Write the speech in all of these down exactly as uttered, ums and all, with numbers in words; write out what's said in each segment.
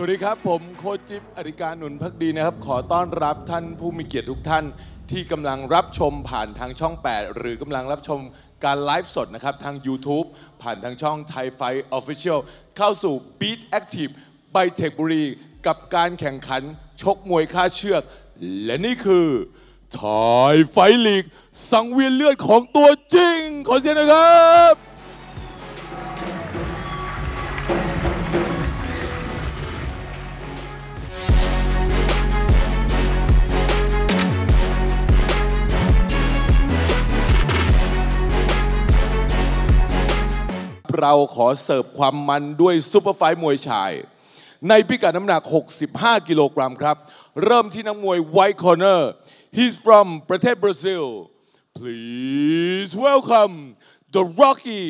สวัสดีครับผมโค้ชจิ๊บอธิการหนุนภักดีนะครับขอต้อนรับท่านผู้มีเกียรติทุกท่านที่กำลังรับชมผ่านทางช่องแปดหรือกำลังรับชมการไลฟ์สดนะครับทาง YouTube ผ่านทางช่อง Thai Fight Official เข้าสู่ Beat Active ไบเทคบุรีกับการแข่งขันชกมวยค่าเชือกและนี่คือ Thai Fight League สังเวียนเลือดของตัวจริงขอเสียงหน่อยครับเราขอเสิร์ฟความมันด้วยซุปเปอร์ไฟท์มวยชายในพิกัดน้ำหนักหกสิบห้ากิโลกรัมครับเริ่มที่นักมวยไวท์คอร์เนอร์ he's from ประเทศบราซิล please welcome the Rocky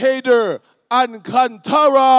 Haider Alcantara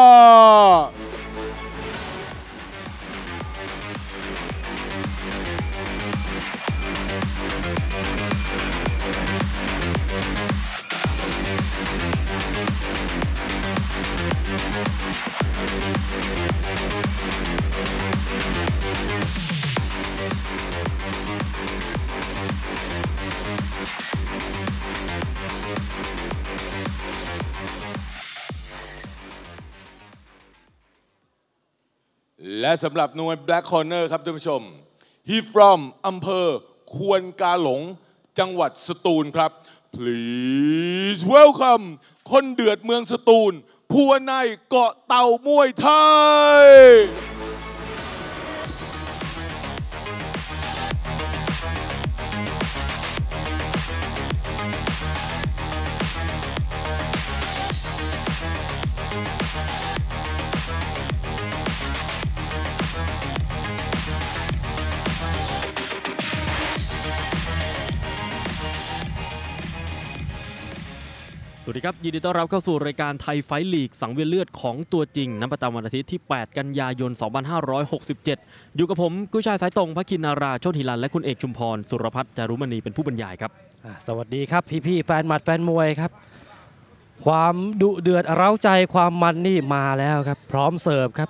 และสำหรับหน่วย Black Corner ครับท่านผู้ชม he from อำเภอควนกาหลงจังหวัดสตูลครับ please welcome คนเดือดเมืองสตูลภูวนัยเกาะเต่ามวยไทยสวัสดีครับยินดีต้อนรับเข้าสู่รายการไทยไฟท์ลีกสังเวียนเลือดของตัวจริงนับประจำวันอาทิตย์ที่แปดกันยายนสองพันห้าร้อยหกสิบเจ็ดอยู่กับผมกุ้ยชายสายตรงภคินนาราโชติรันและคุณเอกชุมพรสุรพัฒน์จารุมณีเป็นผู้บรรยายครับสวัสดีครับพี่ๆแฟนหมัดแฟนมวยครับความดุเดือดเร้าใจความมันนี่มาแล้วครับพร้อมเสิร์ฟครับ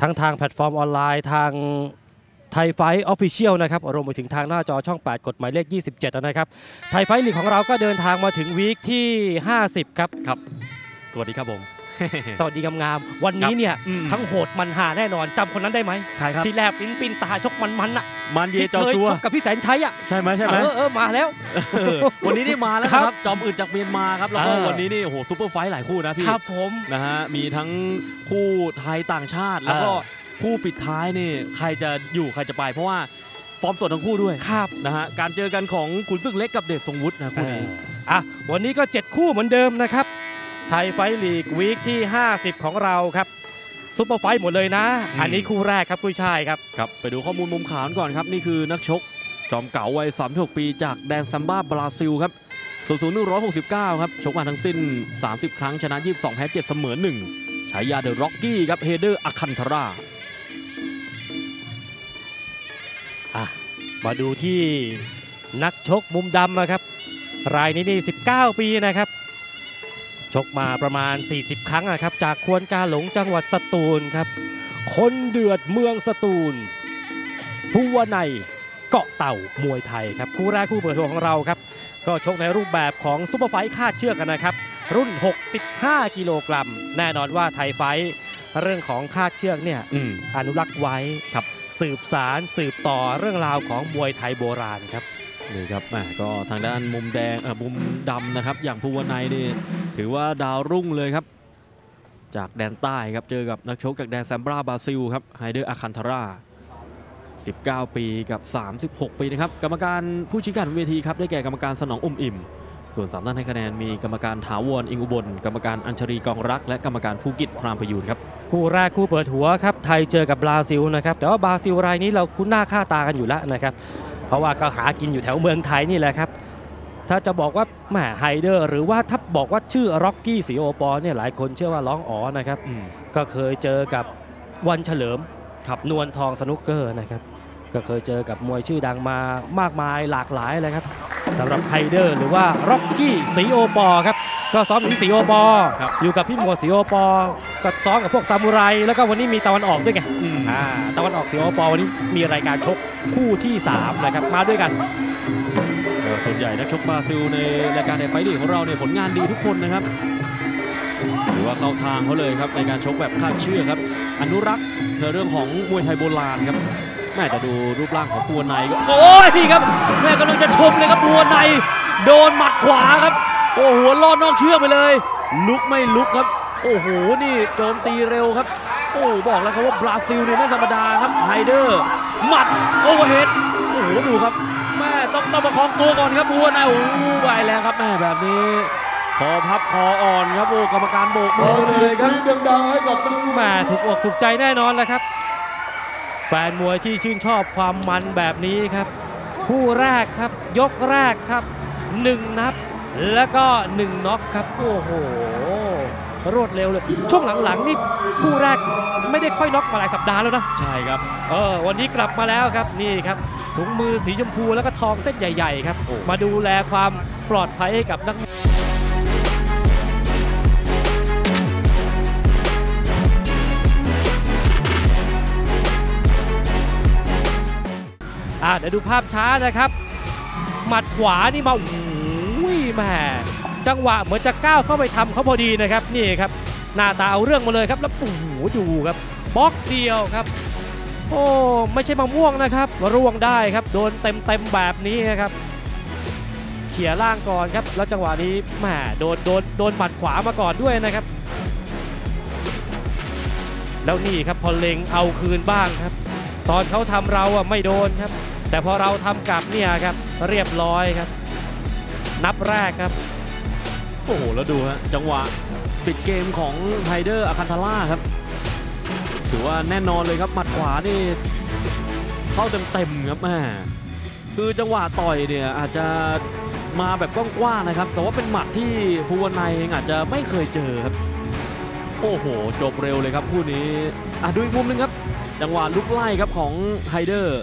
ทั้งทางแพลตฟอร์มออนไลน์ทางไทยไฟท์ออฟฟิเชียลนะครับรวมไปถึงทางหน้าจอช่องแปดกฎหมายเลขยี่สิบเจ็ดนะครับไทยไฟท์ลีกของเราก็เดินทางมาถึงวีคที่ห้าสิบครับครับสวัสดีครับผมสวัสดีงามๆวันนี้เนี่ยทั้งโหดมันหาแน่นอนจำคนนั้นได้ไหมที่แลบปิ้นปิ้นตาชกมันมันอ่ะมันเยจอซัวกับพี่แสนชัยอ่ะใช่ไหมใช่ไหมเออมาแล้ววันนี้ได้มาแล้วครับจอมอื่นจากเมียนมาครับแล้วก็วันนี้นี่โหซุปเปอร์ไฟท์หลายคู่นะพี่ครับผมนะฮะมีทั้งคู่ไทยต่างชาติแล้วก็คู่ปิดท้ายนี่ใครจะอยู่ใครจะไปเพราะว่าฟอร์มสดทั้งคู่ด้วยครับนะฮะการเจอกันของขุนศึกเล็กกับเดชทรงวุฒินะคู่นี้อ่ะวันนี้ก็เจ็ดคู่เหมือนเดิมนะครับไทยไฟท์ลีกวีคที่ห้าสิบของเราครับซุปเปอร์ไฟท์หมดเลยนะอันนี้คู่แรกครับกุ้ยช่ายครับครับไปดูข้อมูลมุมขาวก่อนครับนี่คือนักชกจอมเก่าวัยสามสิบหกปีจากแดนซัมบ้าบราซิลครับหนึ่งร้อยหกสิบเก้าครับชกมาทั้งสิ้นสามสิบครั้งชนะยี่สิบสองแพ้เจ็ดเสมอหนึ่งฉายาเดอะร็อกกี้ครับเฮเดอร์อคันทารามาดูที่นักชกมุมดำนะครับรายนี้นี่สิบเก้าปีนะครับชกมาประมาณสี่สิบครั้งนะครับจากควนกาหลงจังหวัดสตูลครับคนเดือดเมืองสตูลภูวนัยเกาะเต่ามวยไทยครับคู่แรกคู่เปิดหัวของเราครับก็ชกในรูปแบบของซุปเปอร์ไฟท์คาดเชือกกันนะครับรุ่นหกสิบห้ากิโลกรัมแน่นอนว่าไทยไฟท์เรื่องของคาดเชือกเนี่ย อ, อนุรักษ์ไว้ครับสืบสารสืบต่อเรื่องราวของมวยไทยโบราณครับนี่ครับก็ทางด้านมุมแดงมุมดำนะครับอย่างภูวนัยนี่ถือว่าดาวรุ่งเลยครับจากแดนใต้ครับเจอกับนักชกจากแดนซัมบ้าบราซิลครับไฮเดอร์อาคันทาราสิบเก้าปีกับสามสิบหกปีนะครับกรรมการผู้ชี้ขาดเวทีครับได้แก่กรรมการสนองอมอิ่มส่วนสามท่านให้คะแนนมีกรรมการถาวรอิงอุบลกรรมการอัญชรีกองรักและกรรมการภูกิจพรามประยูนครับคู่แรกคู่เปิดหัวครับไทยเจอกับบราซิลนะครับแต่ว่าบราซิลรายนี้เราคุ้นหน้าค่าตากันอยู่แล้วนะครับเพราะว่าก็หากินอยู่แถวเมืองไทยนี่แหละครับถ้าจะบอกว่าแหมไฮเดอร์หรือว่าถ้าบอกว่าชื่อร็อกกี้สีโอปอเนี่ยหลายคนเชื่อว่าร้องอ๋อนะครับก็เคยเจอกับวันเฉลิมขับนวลทองสนุกเกอร์นะครับก็เคยเจอกับมวยชื่อดังมามากมายหลากหลายเลยครับสำหรับไฮเดอร์หรือว่าร็อกกี้สีโอปอครับ ก็ซ้อมอยู่ที่สีโอปออยู่กับพี่หมวดสีโอปอก็ซ้อมกับพวกซามูไรแล้วก็วันนี้มีตะวันออกด้วยไงตะวันออกสีโอปอวันนี้มีรายการชกคู่ที่สามนะครับมาด้วยกันส่วนใหญ่นักชกบราซิลในรายการไทยไฟท์ลีกของเราเนี่ยผลงานดีทุกคนนะครับหรือว่าเข้าทางเขาเลยครับในการชกแบบคาดเชือกครับอนุรักษ์เธอเรื่องของมวยไทยโบราณครับแม่จะดูรูปร่างของบัวในก็โอ้ยนี่ครับแม่กำลังจะชมเลยครับบัวในโดนหมัดขวาครับโอ้โหลอดนอกเชือกไปเลยลุกไม่ลุกครับโอ้โหนี่โจมตีเร็วครับโอ้บอกแล้วครับว่าบราซิลเนี่ยไม่ธรรมดาครับไฮเดอร์หมัดโอเวอร์เฮดโอ้โหดูครับแม่ต้องต้องประคองตัวก่อนครับบัวในโอ้ไปแล้วครับแม่แบบนี้คอพับคออ่อนครับโอ้กรรมการโบกมือเลยครับดังๆให้กับแม่ถูกอกถูกใจแน่นอนแล้วครับแฟนมวยที่ชื่นชอบความมันแบบนี้ครับคู่แรกครับยกแรกครับหนึ่งนับแล้วก็หนึ่งน็อกครับโอ้โหรวดเร็วเลยช่วงหลังๆนี่คู่แรกไม่ได้ค่อยน็อกมาหลายสัปดาห์แล้วนะใช่ครับเออวันนี้กลับมาแล้วครับนี่ครับถุงมือสีชมพูแล้วก็ทองเส้นใหญ่ๆครับมาดูแลความปลอดภัยให้กับนักเดี๋ยวดูภาพช้านะครับหมัดขวานี่มาอุ้ยแม่จังหวะเหมือนจะก้าวเข้าไปทำเขาพอดีนะครับนี่ครับหน้าตาเอาเรื่องมาเลยครับแล้วปู่ดูครับบล็อกเดียวครับโอ้ไม่ใช่มะม่วงนะครับร่วงได้ครับโดนเต็มเต็มแบบนี้นะครับเขี่ยล่างก่อนครับแล้วจังหวะนี้แม่โดนโดนโดนหมัดขวามาก่อนด้วยนะครับแล้วนี่ครับพอเล็งเอาคืนบ้างครับตอนเขาทำเราอ่ะไม่โดนครับแต่พอเราทำกลับเนี่ยครับเรียบร้อยครับนับแรกครับโอ้โหแล้วดูฮะจังหวะปิดเกมของไฮเดอร์อาคันทาร่าครับถือว่าแน่นอนเลยครับหมัดขวานี่เข้าเต็มๆครับแม่คือจังหวะต่อยเนี่ยอาจจะมาแบบกว้างๆนะครับแต่ว่าเป็นหมัดที่ภูวนัยเองอาจจะไม่เคยเจอครับโอ้โหจบเร็วเลยครับคู่นี้อ่ะดูอีกมุมนึงครับจังหวะลุกไล่ครับของไฮเดอร์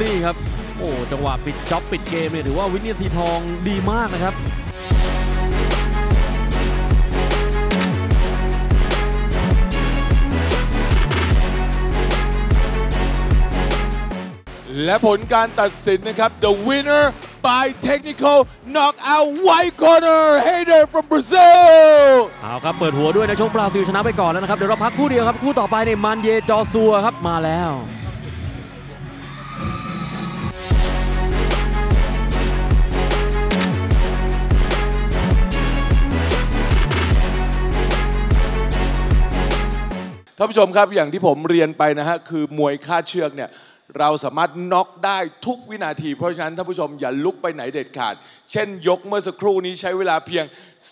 นี่ครับโอ้จังหวะปิดจ็อบปิดเกมเนี่ยถือว่าวินาทีทองดีมากนะครับและผลการตัดสินนะครับ The winner by technical knockout white corner Haider from Brazil เอาครับเปิดหัวด้วยนะชกบราซิลชนะไปก่อนแล้วนะครับเดี๋ยวเราพักคู่เดียวครับคู่ต่อไปในมันเยจอซัวครับมาแล้วท่านผู้ชมครับอย่างที่ผมเรียนไปนะฮะคือมวยคาดเชือกเนี่ยเราสามารถน็อกได้ทุกวินาทีเพราะฉะนั้นท่านผู้ชมอย่าลุกไปไหนเด็ดขาดเช่นยกเมื่อสักครู่นี้ใช้เวลาเพียง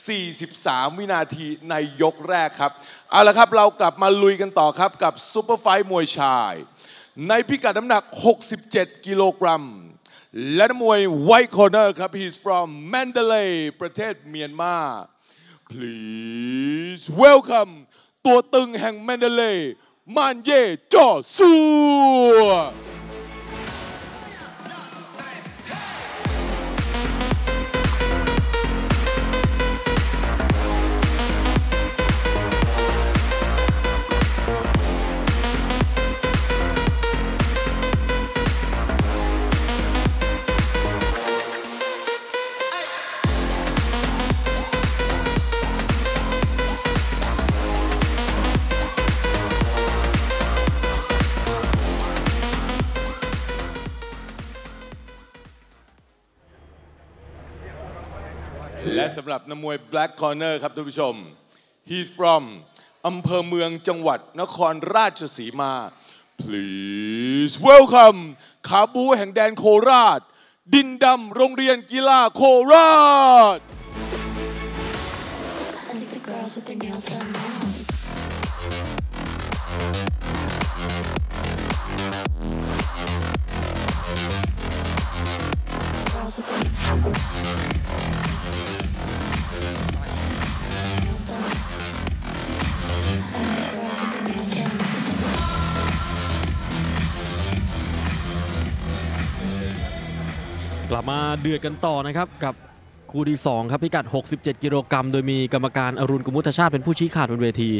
สี่สิบสามวินาทีในยกแรกครับเอาละครับเรากลับมาลุยกันต่อครับกับซุปเปอร์ไฟท์มวยชายในพิกัดน้ำหนักหกสิบเจ็ดกิโลกรัมและนักมวยไวท์คอร์เนอร์ครับ he's from Mandalay ประเทศเมียนมา please welcome ตัวตึงแห่ง Mandalay มันเย่จอซัวและสำหรับนักมวย Black Corner ครับท่านผู้ชม he's from อำเภอเมืองจังหวัดนครราชสีมา please welcome ขาบูแห่งแดนโคราชดินดำโรงเรียนกีฬาโคราชกลับมาเดือดกันต่อนะครับกับ คู่ที่สองครับพิกัดหกสิบเจ็ดกิโลกรัมโดยมีกรรมการอรุณกุมุทชาติเป็นผู้ชี้ขาดบนเวที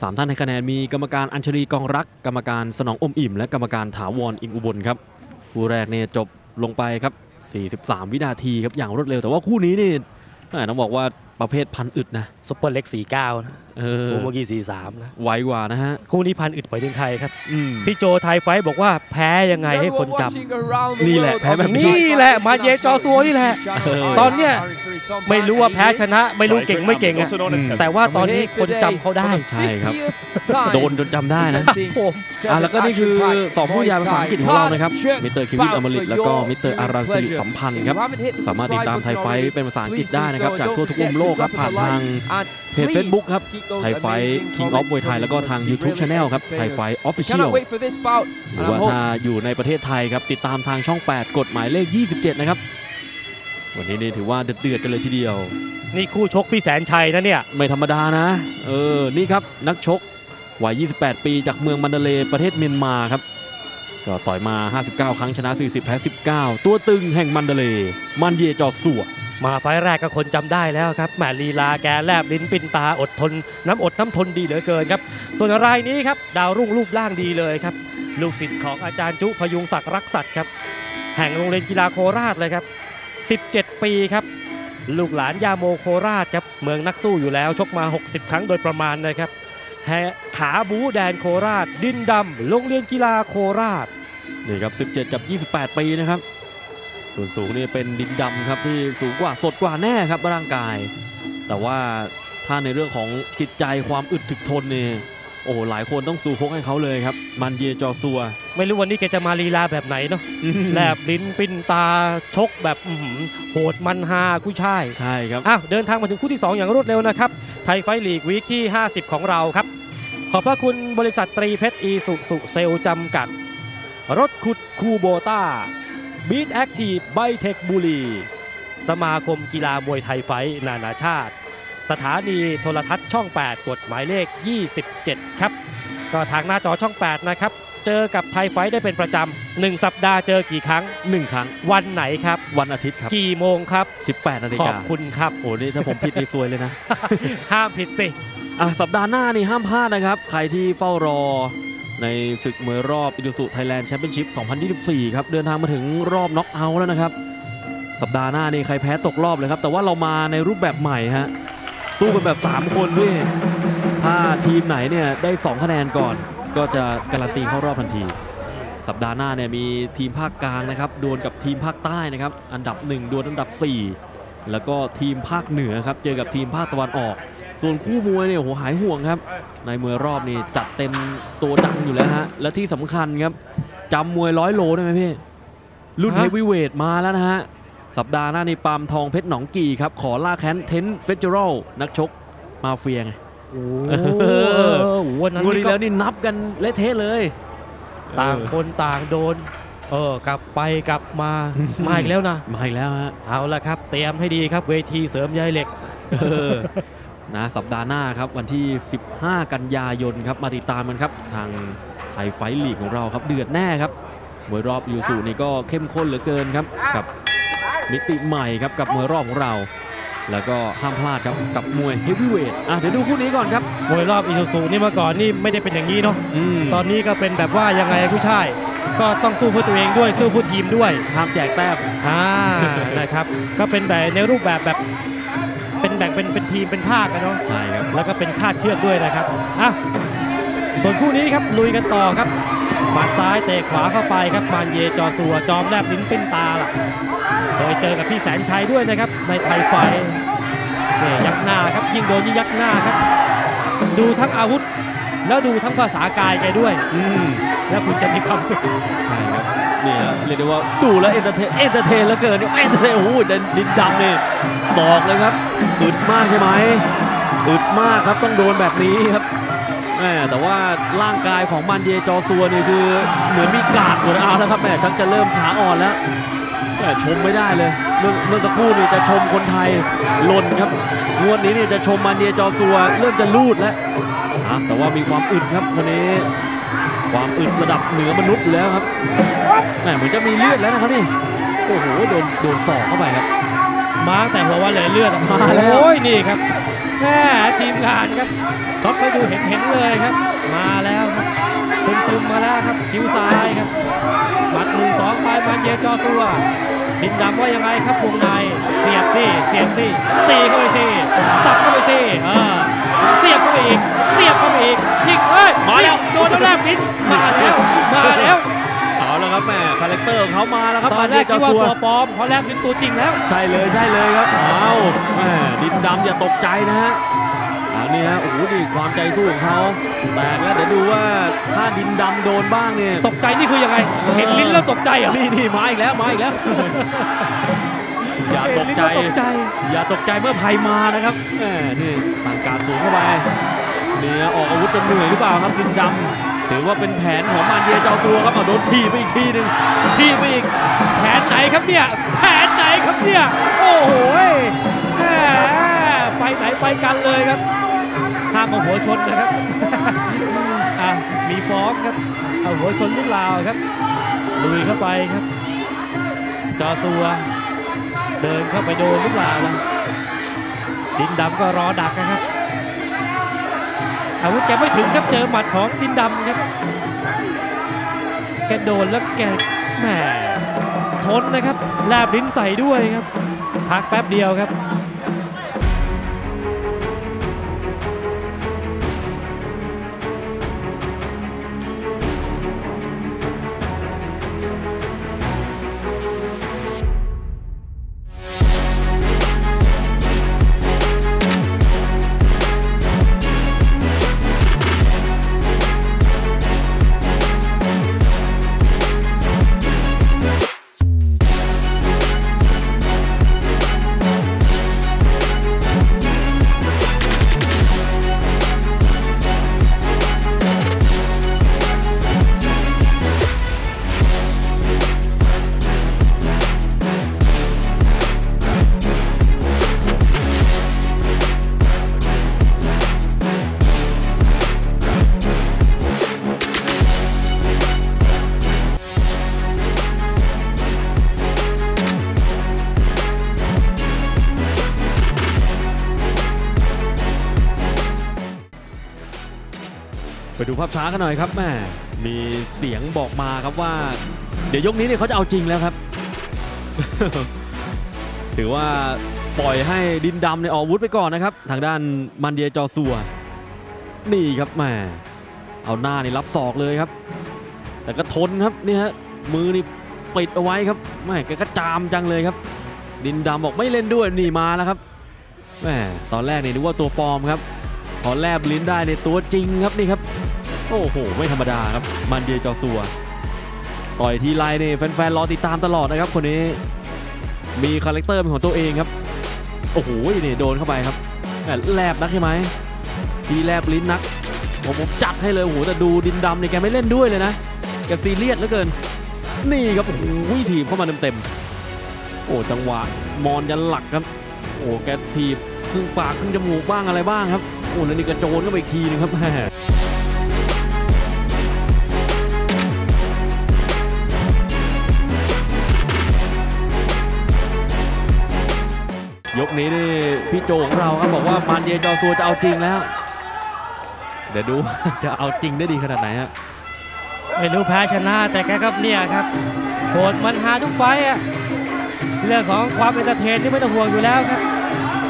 สามท่านให้คะแนนมีกรรมการอัญชลีกองรักกรรมการสนองอมอิ่มและกรรมการถาวรอิงอุบลครับคู่แรกเนี่ยจบลงไปครับสี่สิบสามวินาทีครับอย่างรวดเร็วแต่ว่าคู่นี้นี่ต้องบอกว่าประเภทพันอึดนะซุปเปอร์เล็กสี่สิบเก้านะคู่เมื่อกี้สี่สิบสามนะไวกว่านะฮะคู่นี้พันอึดไปถึงไทยครับพี่โจไทยไฟบอกว่าแพ้ยังไงให้คนจำนี่แหละแพ้แบบนี้แหละมาเยจอซัวนี่แหละตอนเนี้ยไม่รู้ว่าแพ้ชนะไม่รู้เก่งไม่เก่งอะแต่ว่าตอนนี้คนจำเขาได้ใช่ครับโดนจนจำได้นะอ่ะแล้วก็นี่คือสองผู้ยาภาษาอังกฤษของเรานะครับมิสเตอร์คิวิตอมฤตแล้วก็มิสเตอร์อารันสิริสัมพันธ์ครับสามารถติดตามไทยไฟเป็นภาษาอังกฤษได้นะครับจากทั่วทุกมุมโลกครับผ่านทางเพจเฟซบุ๊กครับไทยไฟท์คิงออฟมวยไทยแล้วก็ทาง YouTube Channel ครับไทยไฟท์ Official หรือว่าถ้าอยู่ในประเทศไทยครับติดตามทางช่องแปดกฎหมายเลขยี่สิบเจ็ดนะครับวันนี้นี่ถือว่าเดือดๆกันเลยทีเดียวนี่คู่ชกพี่แสนชัยนะเนี่ยไม่ธรรมดานะเออนี่ครับนักชกวัยยี่สิบแปดปีจากเมืองมันดาเลประเทศเมียนมาครับก็ต่อยมาห้าสิบเก้าครั้งชนะสี่สิบแพ้สิบเก้าตัวตึงแห่งมันดาเลมันเยจอสัวมาไฟแรกก็คนจำได้แล้วครับแหมลีลาแกแลบลิ้นปินตาอดทนน้ำอดน้ำทนดีเหลือเกินครับส่วนรายนี้ครับดาวรุ่งรูปร่างดีเลยครับลูกศิษย์ของอาจารย์จุพยุงศักดิ์รักษัตริย์ครับแห่งโรงเรียนกีฬาโคราชเลยครับสิบเจ็ดปีครับลูกหลานยาโมโคราชครับเมืองนักสู้อยู่แล้วชกมาหกสิบครั้งโดยประมาณเลยครับแหขาบูแดนโคราชดินดำโรงเรียนกีฬาโคราชนี่ครับสิบเจ็ดกับยี่สิบแปดปีนะครับส่วนสูงนี่เป็นดินดำครับที่สูงกว่าสดกว่าแน่ครับร่างกายแต่ว่าถ้าในเรื่องของจิตใจความอึดถึกทนเนี่ยโอ้หลายคนต้องสู้พกให้เขาเลยครับมันเยจอซัวไม่รู้วันนี้แกจะมาลีลาแบบไหนเนาะ แลบลิ้นปิ้นตาชกแบบโหดมันฮากุ้ยช่ายใช่ครับอ้าวเดินทางมาถึงคู่ที่สองอย่างรวดเร็วนะครับไทยไฟท์ลีกวีคที่ห้าสิบของเราครับขอบพระคุณบริษัทตรีเพชรอีสุสุเซลจำกัดรถขุดคูโบต้าBeat Active ไบเทคบุรีสมาคมกีฬามวยไทยไฟท์นานาชาติสถานีโทรทัศน์ช่องแปดกฎหมายเลขยี่สิบเจ็ดครับก็ทางหน้าจอช่องแปดนะครับเจอกับไทยไฟท์ได้เป็นประจำหนึ่งสัปดาห์เจอกี่ครั้งหนึ่งครั้งวันไหนครับวันอาทิตย์ครับกี่โมงครับสิบแปดนาฬิกาขอบคุณครับโอ้นี่ถ้าผมผิดนี่ซวยเลยนะ ห้ามผิดสิอ่ะสัปดาห์หน้านี่ห้ามพลาดนะครับใครที่เฝ้ารอในศึกมวยรอบอิดูสุไทยแลนด์แชมเปี้ยนชิพสองพันยี่สิบสี่ครับเดินทางมาถึงรอบน็อกเอาท์แล้วนะครับสัปดาห์หน้านี่ใครแพ้ตกรอบเลยครับแต่ว่าเรามาในรูปแบบใหม่ฮะสู้กันแบบสามคนด้วยถ้าทีมไหนเนี่ยได้สองคะแนนก่อนก็จะการันตีเข้ารอบทันทีสัปดาห์หน้าเนี่ยมีทีมภาคกลางนะครับดวลกับทีมภาคใต้นะครับอันดับหนึ่งดวลอันดับสี่แล้วก็ทีมภาคเหนือครับเจอกับทีมภาคตะวันออกส่วนคู่มวยเนี่ยโหหายห่วงครับในมวยรอบนี่จัดเต็มตัวดังอยู่แล้วฮะและที่สำคัญครับจำมวยร้อยโลได้ไหมพี่รุ่นเฮฟวีเวทมาแล้วนะฮะสัปดาห์หน้าในปามทองเพชรหนองกี่ครับขอล่าแค้นเทนเฟเจอรัลนักชกมาเฟียไงโอ้วันนั้นนี่แล้วนี่นับกันเละเทะเลยต่างคนต่างโดนเออกลับไปกลับมามาอีกแล้วนะมาอีกแล้วฮะเอาละครับเตรียมให้ดีครับเวทีเสริมใยเหล็กนะสัปดาห์หน้าครับวันที่สิบห้ากันยายนครับมาติดตามกันครับทางไทยไฟท์ลีกของเราครับเดือดแน่ครับมวยรอบอิดูสุนี่ก็เข้มข้นเหลือเกินครับกับมิติใหม่ครับกับมวยรอบของเราแล้วก็ห้ามพลาดครับกับมวยเฮฟวีเวทอ่ะเดี๋ยวดูคู่นี้ก่อนครับมวยรอบอิดูสุนี่เมื่อก่อนนี่ไม่ได้เป็นอย่างนี้เนาะตอนนี้ก็เป็นแบบว่ายังไงกู้ชายก็ต้องสู้เพื่อตัวเองด้วยสู้เพื่อทีมด้วยห้ามแจกแต้มอ่านะครับก็เป็นแบบในรูปแบบแบบเป็นแบ่งเป็นเป็นทีมเป็นภาคกันเนาะใช่ครับแล้วก็เป็นคาดเชือกด้วยนะครับอ่ะส่วนคู่นี้ครับลุยกันต่อครับหมัดซ้ายเตะขวาเข้าไปครับมานเยจอซัวจอมแลบลิ้นปิ้นตาล่ะเคยเจอกับพี่แสนชัยด้วยนะครับในไทยไฟท์เนี่ยยักหน้าครับยิ่งโดนยิ่งยักหน้าครับดูทั้งอาวุธแล้วดูทั้งภาษากายแกด้วยอืมแล้วคุณจะมีความสุขใช่ครับเนี่ยเรียกได้ว่าดูแล้วเอนเตอร์เทนเอนเตอร์เทนแล้วเกินเอนเตอร์เทนโอ้โหดินดำเนี่ยศอกเลยครับอึดมากใช่ไหมอึดมากครับต้องโดนแบบนี้ครับแหมแต่ว่าร่างกายของมันเยจอซัวนี่คือเหมือนมีกาดหมดเอาแล้วครับแหมชักจะเริ่มขาอ่อนแล้วแต่ชมไม่ได้เลยเมื่อเมื่อสักครู่นี่จะชมคนไทยหล่นครับงวดนี้เนี่ยจะชมมันเยจอซัวเริ่มจะลูดแล้วนะแต่ว่ามีความอึดครับวันนี้ความอึดระดับเหนือมนุษย์แล้วครับแหมเหมือนจะมีเลือดแล้วนะครับนี่โอ้โหโดนโดนศอกเข้าไปครับ มาแต่หัวว่าเหลือเลือดออกมาแล้วโอ้ยนี่ครับแม่ทีมงานครับท็อปไปดูเห็นเห็นเลยครับมาแล้วครับซึมซึมมาแล้วครับคิ้วซ้ายครับบัดหนึ่งสองไปมันเยจอซัวดินดำว่ายังไงครับวงในเสียบซี่เสียบซี่ตีเข้าไปซี่สับเข้าไปซี่เออเสียบเข้าไปอีกเสียบเข้าไปอีกยิงเอ้ยมาแล้วโดนน้ำแร่พิษมาแล้วมาแล้วเอาแล้วครับแม่คาแรคเตอร์ของเขามาแล้วครับตอนแรกที่ว่าตัวปลอมเขาแรกเป็นตัวจริงแล้วใช่เลยใช่เลยครับเอาแม่ดินดำอย่าตกใจนะฮะอันนี้ฮะโอ้โหนี่ความใจสู้ของเขาแตกแล้วเดี๋ยวดูว่าถ้าดินดำโดนบ้างเนี่ยตกใจนี่คือยังไงเห็นลิ้นแล้วตกใจอ่ะนี่นี่มาอีกแล้วมาอีกแล้วอย่าตกใจอย่าตกใจเมื่อภัยมานะครับแหมนี่ต่างการสูงเข้าไปเนี่ยออกอาวุธจะเหนื่อยหรือเปล่าครับดินดำถือว่าเป็นแผนของมันเดียเจ้าซัวครับเอาโดนทีไปอีกทีหนึ่งทีไปอีกแผนไหนครับเนี่ยแผนไหนครับเนี่ยโอ้โหแหมไปไหนไปกันเลยครับห้ามเอาหัวชนนะครับมีฟ้องครับเอาหัวชนลูกลาวครับลุยเข้าไปครับจอซัวเดินเข้าไปโดนลูกลาวนะดินดำก็รอดักนะครับอาวุธแกไม่ถึงครับเจอหมัดของดินดำครับแกโดนแล้วแกแหมทนนะครับแลบลิ้นใส่ด้วยครับพักแป๊บเดียวครับดูภาพช้ากันหน่อยครับแม่มีเสียงบอกมาครับว่าเดี๋ยวยกนี้เนี่ยเขาจะเอาจริงแล้วครับ ถือว่าปล่อยให้ดินดำในออกอาวุธไปก่อนนะครับทางด้านมันเดียจอซัวนี่ครับแม่เอาหน้านี่รับศอกเลยครับแต่ก็ทนครับนี่ฮะมือนี่ปิดเอาไว้ครับแม่แกก็จามจังเลยครับดินดำบอกไม่เล่นด้วยนี่มาแล้วครับแม่ตอนแรกเนี่ยนึกว่าตัวปลอมครับพอแลบลิ้นได้ในตัวจริงครับนี่ครับโอ้โหไม่ธรรมดาครับมันเดียจอซัวต่อยทีไลน์เนี่ยแฟนๆรอติดตามตลอดนะครับคนนี้มีคาแรคเตอร์เป็นของตัวเองครับโอ้โหเนี่ยโดนเข้าไปครับแลบนักใช่ไหมทีแลบลิ้นนักผมผมจัดให้เลยโอ้โหแต่ดูดินดำเนี่ยแกไม่เล่นด้วยเลยนะแกซีเรียสเหลือเกินนี่ครับโอ้โหถีบเข้ามาเต็มๆโอ้จังหวะมอนยันหลักครับโอ้แกถีบครึ่งปากครึ่งจมูกบ้างอะไรบ้างครับโอ้แล้วนี่กระโจนเข้าไปอีกทีนึงครับแม่ยกนี้นี่พี่โจของเราครับบอกว่ามันเยจอซัวจะเอาจริงแล้วเดี๋ยวดูจะเอาจริงได้ดีขนาดไหนฮะไม่รู้แพ้ชนะแต่แกครับเนี่ยครับโหดมันหาทุกไฟอ่ะเรื่องของความเอนเตอร์เทนนี่ไม่ต้องห่วงอยู่แล้วครับ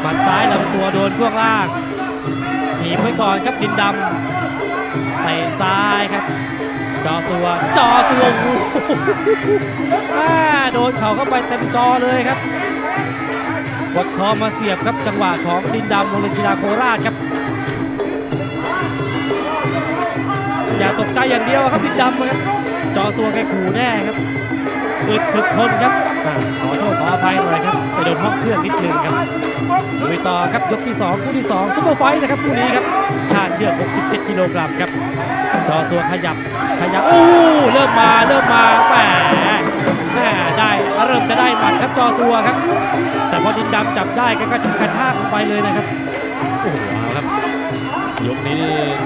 หมัดซ้ายลำตัวโดนช่วงล่างถีบไว้ก่อนครับดินดำเตะซ้ายครับจอซัวจอซัวโดนเขาเข้าไปเต็มจอเลยครับกดคอมาเสียบครับจังหวะของดินดำวงกีฬาโคราชครับอย่าตกใจอย่างเดียวครับดินดำครับจอซัวแกขู่แน่ครับอึดถึกทนครับขอโทษขออภัยหน่อยครับไปโดนห้องเครื่องนิดนึงครับลุยต่อครับยกที่สองคู่ที่สองซุปเปอร์ไฟท์นะครับคู่นี้ครับขาดเชือกหกสิบเจ็ดกิโลกรัมครับจอซัวขยับขยับโอ้เริ่มมาเริ่มมาแหมแหมได้เริ่มจะได้หมัดครับจอซัวครับแต่พอดินดำจับได้ก็กระชากไปเลยนะครับโอ้โหครับยกนี้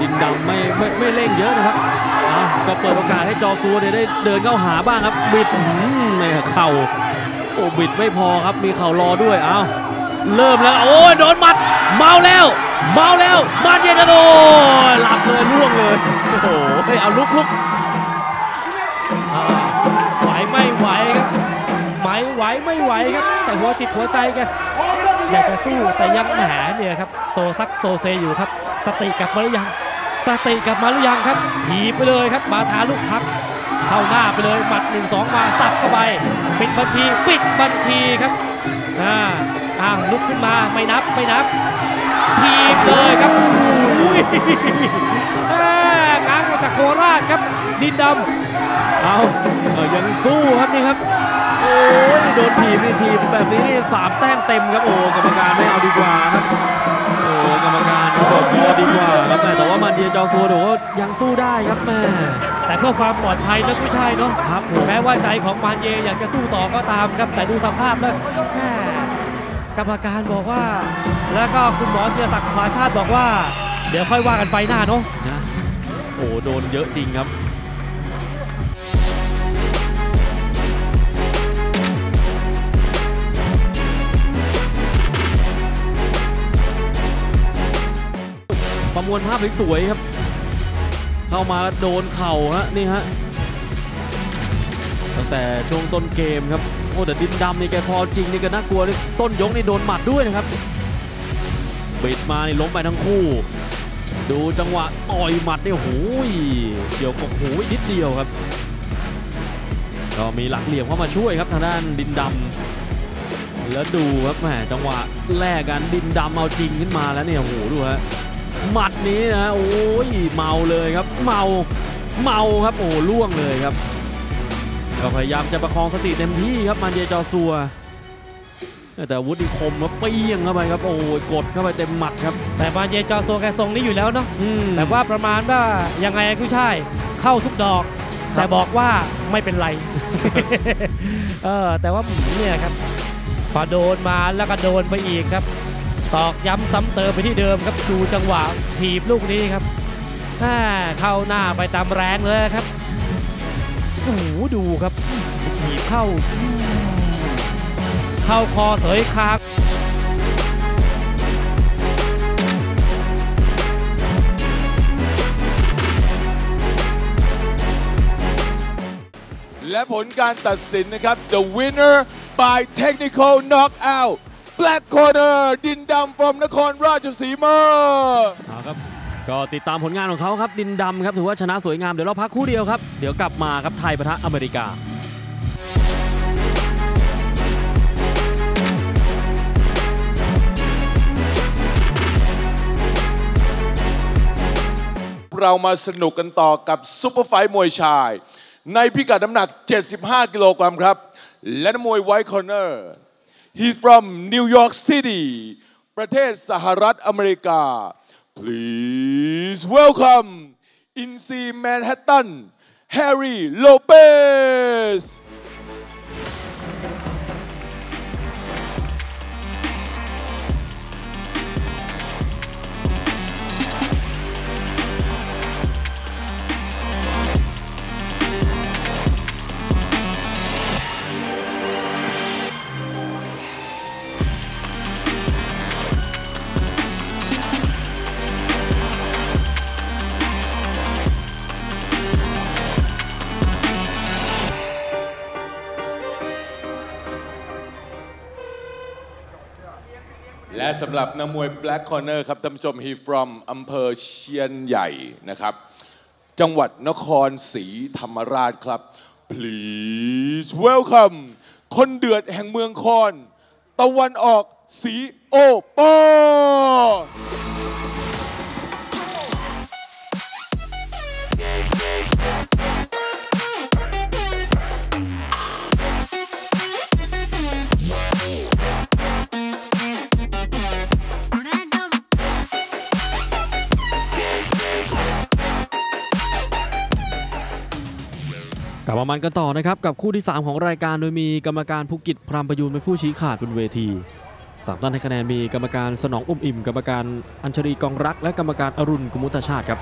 ดินดำไม่ไม่ไม่เล่นเยอะนะครับก็เปิดโอกาสให้จอซัวได้เดินเข้าหาบ้างครับบิดในเข่า โอ้บิดไม่พอครับมีเข่ารอด้วยเอาเริ่มแล้วโอ้โดนหมัดเมาแล้วเมาแล้วมัดเย็นกระโดดหลับเลยล่วงเลยโอ้โหเอาลุกลุกไหวไม่ไหวครับไม่ไหวไม่ไหวครับแต่หัวจิตหัวใจแกอยากจะสู้แต่ยังแหมเนี่ยครับโซซักโซเซอยู่ครับสติกลับมาหรือยังสติกลับมาหรือยังครับถีบไปเลยครับบาทาลูกพักเข้าหน้าไปเลยหมัดหนึ่งสองมาสับเข้าไปปิดบัญชีปิดบัญชีครับอ่าอ้าวลุกขึ้นมาไม่นับไม่นับถีบเลยครับอุ้ยง้างมาจากโคราชครับดินดำเอายังสู้ครับนี่ครับโอ้ยโดนถีบนี่ถีบแบบนี้นี่สามแต้มเต็มครับโอ้กรรมการไม่เอาดีกว่าครับโอ้กรรมการบอกพอดีกว่าครับแต่ว่ามันเดียจอซัวเดี๋ยวยังสู้ได้ครับแม่แต่เพื่อความปลอดภัยนะผู้ชายเนาะครับแม้ว่าใจของมันเยอยากจะสู้ต่อก็ตามครับแต่ดูสภาพแล้วกรรมการบอกว่าแล้วก็คุณหมอธีรศักดิ์ ภาชาติบอกว่าเดี๋ยวค่อยว่ากันไฟหน้าเนาะนะโอ้โดนเยอะจริงครับประมวลภาพสวยๆครับเข้ามาโดนเข่าฮะนี่ฮะตั้งแต่ช่วงต้นเกมครับโอ้แต่ดินดำนี่แกพอจริงนี่ก็น่ากลัวต้นยกนี่โดนหมัดด้วยนะครับบิดมานี่ล้มไปทั้งคู่ดูจังหวะต่อยหมัดนี่โอ้โหเกี่ยวกับหูนิดเดียวครับก็มีหลักเหลี่ยมเข้ามาช่วยครับทางด้านดินดำแล้วดูครับแหมจังหวะแรกกันดินดำเอาจริงขึ้นมาแล้วเนี่ยโอ้โหดูฮะหมัดนี้นะโอ้ยเมาเลยครับเมาเมาครับโอ้ล่วงเลยครับก็พยายามจะประคองสติเต็มที่ครับมันเดียจอซัวแต่อาวุธคมมาเปี้ยงเข้าไปครับโอ้ยกดเข้าไปเต็มหมัดครับแต่มันเดียจอซัวแกทรงนี้อยู่แล้วเนาะแต่ว่าประมาณว่ายังไงกู้ชายเข้าทุกดอกแต่บอกว่าไม่เป็นไรเออแต่ว่าเนี่ยครับพอโดนมาแล้วก็โดนไปอีกครับตอกย้ำซ้ำเติมไปที่เดิมครับดูจังหวะถีบลูกนี้ครับเข้าหน้าไปตามแรงเลยครับโอ้โหดูครับถีบเข้าเข้าคอเสยคางและผลการตัดสินนะครับ The winner by technical knockout Black Corner ดินดำ from นครราชสีมาครับก็ติดตามผลงานของเขาครับดินดำครับถือว่าชนะสวยงามเดี๋ยวเราพักคู่เดียวครับเดี๋ยวกลับมาครับไทยปะทะอเมริกาเรามาสนุกกันต่อกับซุปเปอร์ไฟท์มวยชายในพิกัดน้ำหนักเจ็ดสิบห้ากิโลกรัมครับและมวย White Corner He's from New York City ประเทศสหรัฐอเมริกา Please welcome อินซี Manhattan Harry Lopezและสำหรับนักมวย Black Corner ครับท่านผู้ชม He from อำเภอเชียนใหญ่นะครับจังหวัดนครศรีธรรมราชครับ Please welcome คนเดือดแห่งเมืองคอนตะวันออกศรีโอปอกลับมามันกันต่อนะครับกับคู่ที่สามของรายการโดยมีกรรมการภูกิจพรามประยูนเป็นผู้ชี้ขาดบนเวทีสามท่านให้คะแนนมีกรรมการสนองอุ่มอิ่มกรรมการอัญชลีกองรักและกรรมการอรุณกุมุตชาติครับ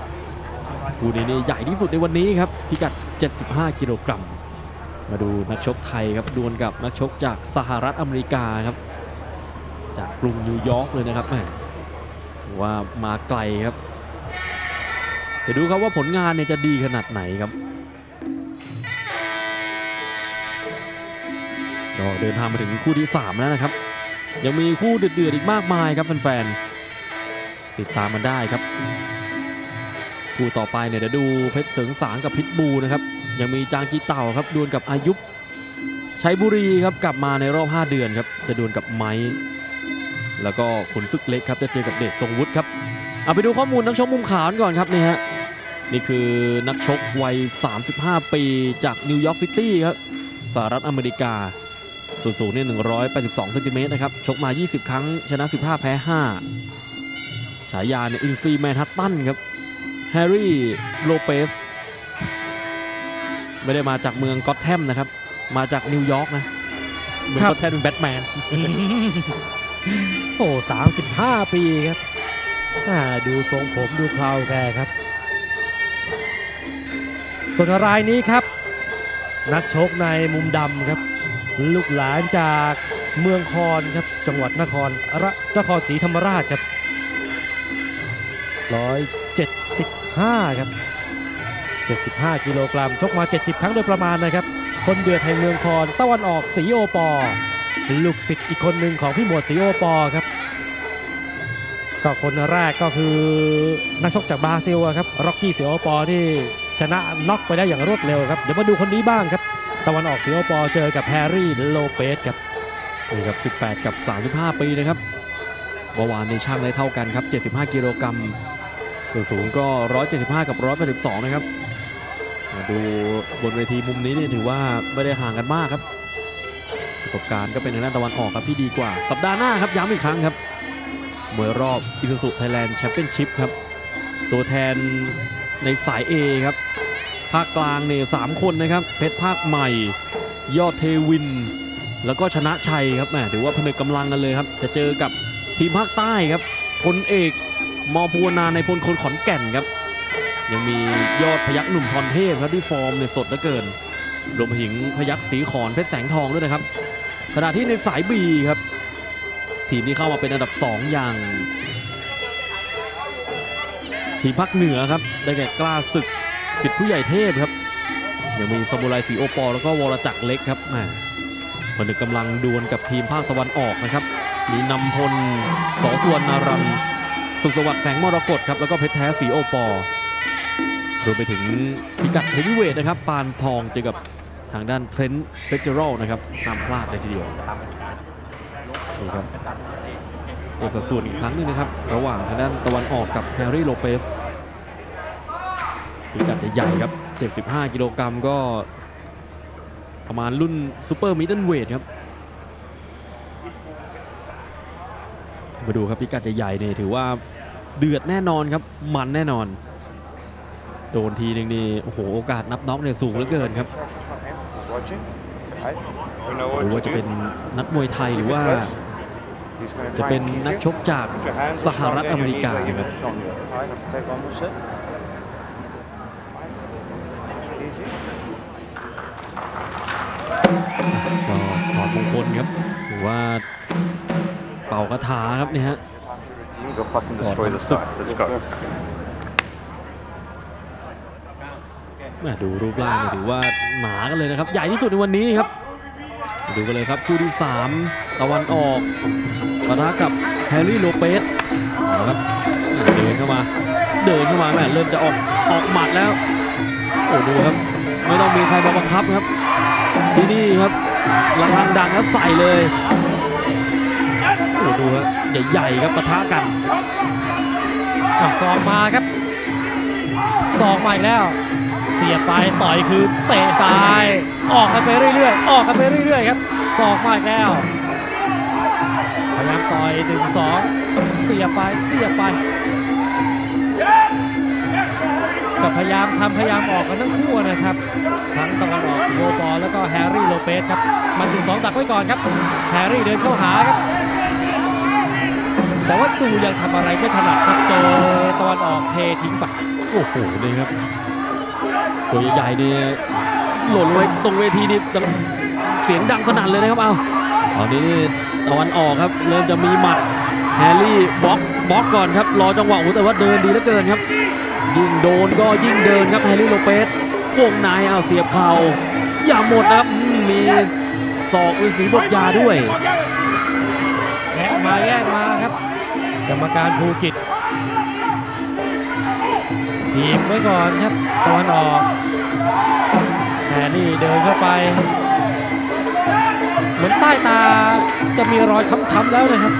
คู่นี้ใหญ่ที่สุดในวันนี้ครับพิกัดเจ็ดสิบห้ากิโลกรัม มาดูนักชกไทยครับดวลกับนักชกจากสหรัฐอเมริกาครับจากกรุงนิวยอร์กเลยนะครับว่ามาไกลครับเดี๋ยวดูครับว่าผลงานเนี่ยจะดีขนาดไหนครับก็เดินทางมาถึงคู่ที่สามแล้วนะครับยังมีคู่เดือดๆอีกมากมายครับแฟนๆติดตามมันได้ครับคู่ต่อไปเนี่ยเดี๋ยวดูเพชรเสริงสางกับพิษบูนะครับยังมีจางกีเต่าครับดวลกับอายุชัยบุรีครับกลับมาในรอบห้าเดือนครับจะดวลกับไม้แล้วก็ขุนศึกเล็กครับจะเจอกับเดชทรงวุฒิครับเอาไปดูข้อมูลนักชกมุมขาวก่อนครับนี่ฮะนี่คือนักชกวัยสามสิบห้าปีจากนิวยอร์กซิตี้ครับสหรัฐอเมริกาส่วนสูงเนี่ยหนึ่งร้อยแปดสิบสองเซนติเมตรนะครับชกมายี่สิบครั้งชนะสิบห้าแพ้ห้าฉายาเนี่ยอินซีแมนฮัตตันครับแฮร์รี่โลเปสไม่ได้มาจากเมืองก็อตแธมนะครับมาจากนิวยอร์กนะเมืองก็อตแธมเป็นแบทแมนโอ้สามสิบห้าปีครับดูทรงผมดูเคราแกครับส่วนรายนี้ครับนักชกในมุมดำครับลูกหลานจากเมืองคอนครับจังหวัดนครนครศรีธรรมราชครับหนึ่งร้อยเจ็ดสิบห้าครับเจ็ดสิบห้ากิโลกรัมชกมาเจ็ดสิบครั้งโดยประมาณนะครับคนเดือดแห่งเมืองคอนตะวันออกศรีโอปอลูกศิษย์อีกคนหนึ่งของพี่หมวดศรีโอปอครับก็คนแรกก็คือนักชกจากบราซิลครับร็อกกี้ศรีโอปอที่ชนะน็อกไปได้อย่างรวดเร็วครับเดี๋ยวมาดูคนนี้บ้างครับตะวันออกศรีโอปอเจอกับแฮร์รี่โลเปสครับนี่ครับสิบแปดกับสามสิบห้าปีนะครับเมื่อวานในช่างได้เท่ากันครับเจ็ดสิบห้ากิโลกรัมส่วนสูงก็หนึ่งร้อยเจ็ดสิบห้ากับหนึ่งร้อยแปดสิบสองนะครับมาดูบนเวทีมุมนี้เนี่ยถือว่าไม่ได้ห่างกันมากครับประสบการณ์ก็เป็นทางด้านตะวันออกครับที่ดีกว่าสัปดาห์หน้าครับย้ำอีกครั้งครับมวยรอบอิซูซุไทยแลนด์แชมเปี้ยนชิพครับตัวแทนในสาย A ครับภาคกลางเนี่ยสามคนนะครับเพชรภาคใหม่ยอดเทวินแล้วก็ชนะชัยครับแหมถือว่าผนึกกำลังกันเลยครับจะเจอกับทีมภาคใต้ครับพลเอกมอภูวนาในพลคนขอนแก่นครับยังมียอดพยักหนุ่มพรเทพครับที่ฟอร์มเนี่ยสดเหลือเกินรวมถึงพยักสีขอนเพชรแสงทองด้วยนะครับขณะที่ในสาย B ครับทีมที่เข้ามาเป็นอันดับสองอย่างทีมภาคเหนือครับได้แก่กล้าศึกสิทธิ์ผู้ใหญ่เทพครับยังมีสมุไรสีโอปอแล้วก็วรจักรเล็กครับมาผนึกกำลังดวลกับทีมภาคตะวันออกนะครับมีนำพลสอสวนนารันสุขสวัสดิ์แสงมรกตครับแล้วก็เพชรแท้สีโอปอรวมไปถึงพิกัดเฮฟวีเวทนะครับปานทองเจอกับทางด้านเทรนด์เฟเจอรัลนะครับห้ามพลาดเลยทีเดียวนี่ครับเอกสัดส่วนอีกครั้งนึงนะครับระหว่างทางด้านตะวันออกกับแฮร์รี่โลเปสพิกัดใหญ่ๆครับเจ็ดสิบห้ากิโลกรัมก็ประมาณรุ่นซูเปอร์มิดเดิลเวทครับมาดูครับพิกัดใหญ่ๆเนี่ยถือว่าเดือดแน่นอนครับมันแน่นอนโดนทีนึงนี่โอ้โหโอกาสนับน็อกเนี่ยสูงเหลือเกินครับหรือว่าจะเป็นนักมวยไทยหรือว่าจะเป็นนักชกจากสหรัฐอเมริกาก็ถอดมงคลครับหรือว่าเป่ากระถาครับนี่ฮะดูรูปร่างถือว่าหนากันเลยนะครับใหญ่ที่สุดในวันนี้ครับดูกันเลยครับคู่ที่สามตะวันออกปะทะกับแฮร์รี่โลเปสนะครับเดินเข้ามาเดินเข้ามาแม่เริ่มจะออกออกหมัดแล้วโอ้ดูครับไม่ต้องมีใครมาบังคับครับที่นี่ครับระฆังดังแล้วใส่เลยโอ้ดูครับใหญ่ๆครับปะทะกันสองมาครับสองใหม่แล้วเสียไปต่อยคือเตะซ้ายออกกันไปเรื่อยๆออกกันไปเรื่อยๆครับสอกมาอีกแล้วพยายามต่อยหนึ่งสองเสียไปเสียไปก็พยายามทำพยายามออกกันทั้งคู่นะครับทั้งตะวันออกสีโอปอแล้วก็แฮร์รี่โลเปสครับมันถึงสองตักไว้ก่อนครับแฮร์รี่เดินเข้าหาครับแต่ว่าตูยังทำอะไรไม่ถนัดครับเจอตะวันออกเททิ้งไปโอ้โหเลยครับตัวใหญ่ๆนี่ หล่นลงไปตรงเวทีนี่เสียงดังสนั่นเลยนะครับเอาตอนนี้ตะวันออกครับเริ่มจะมีหมัดแฮร์รี่บล็อกบล็อกก่อนครับรอจังหวะโอ้แต่ว่าเดินดีเหลือเกินครับยิ่งโดนก็ยิ่งเดินครับแฮร์รี่โลเปสวงในเอาเสียบเข่าอย่าหมดนะครับมีศอกฤาษีบทยาด้วยแยกมาแยกมาครับกรรมการภูกิจถีบไว้ก่อนครับตะวันออกแฮร์รี่เดินเข้าไปเหมือนใต้ตาจะมีรอยช้ำๆแล้วนะครับ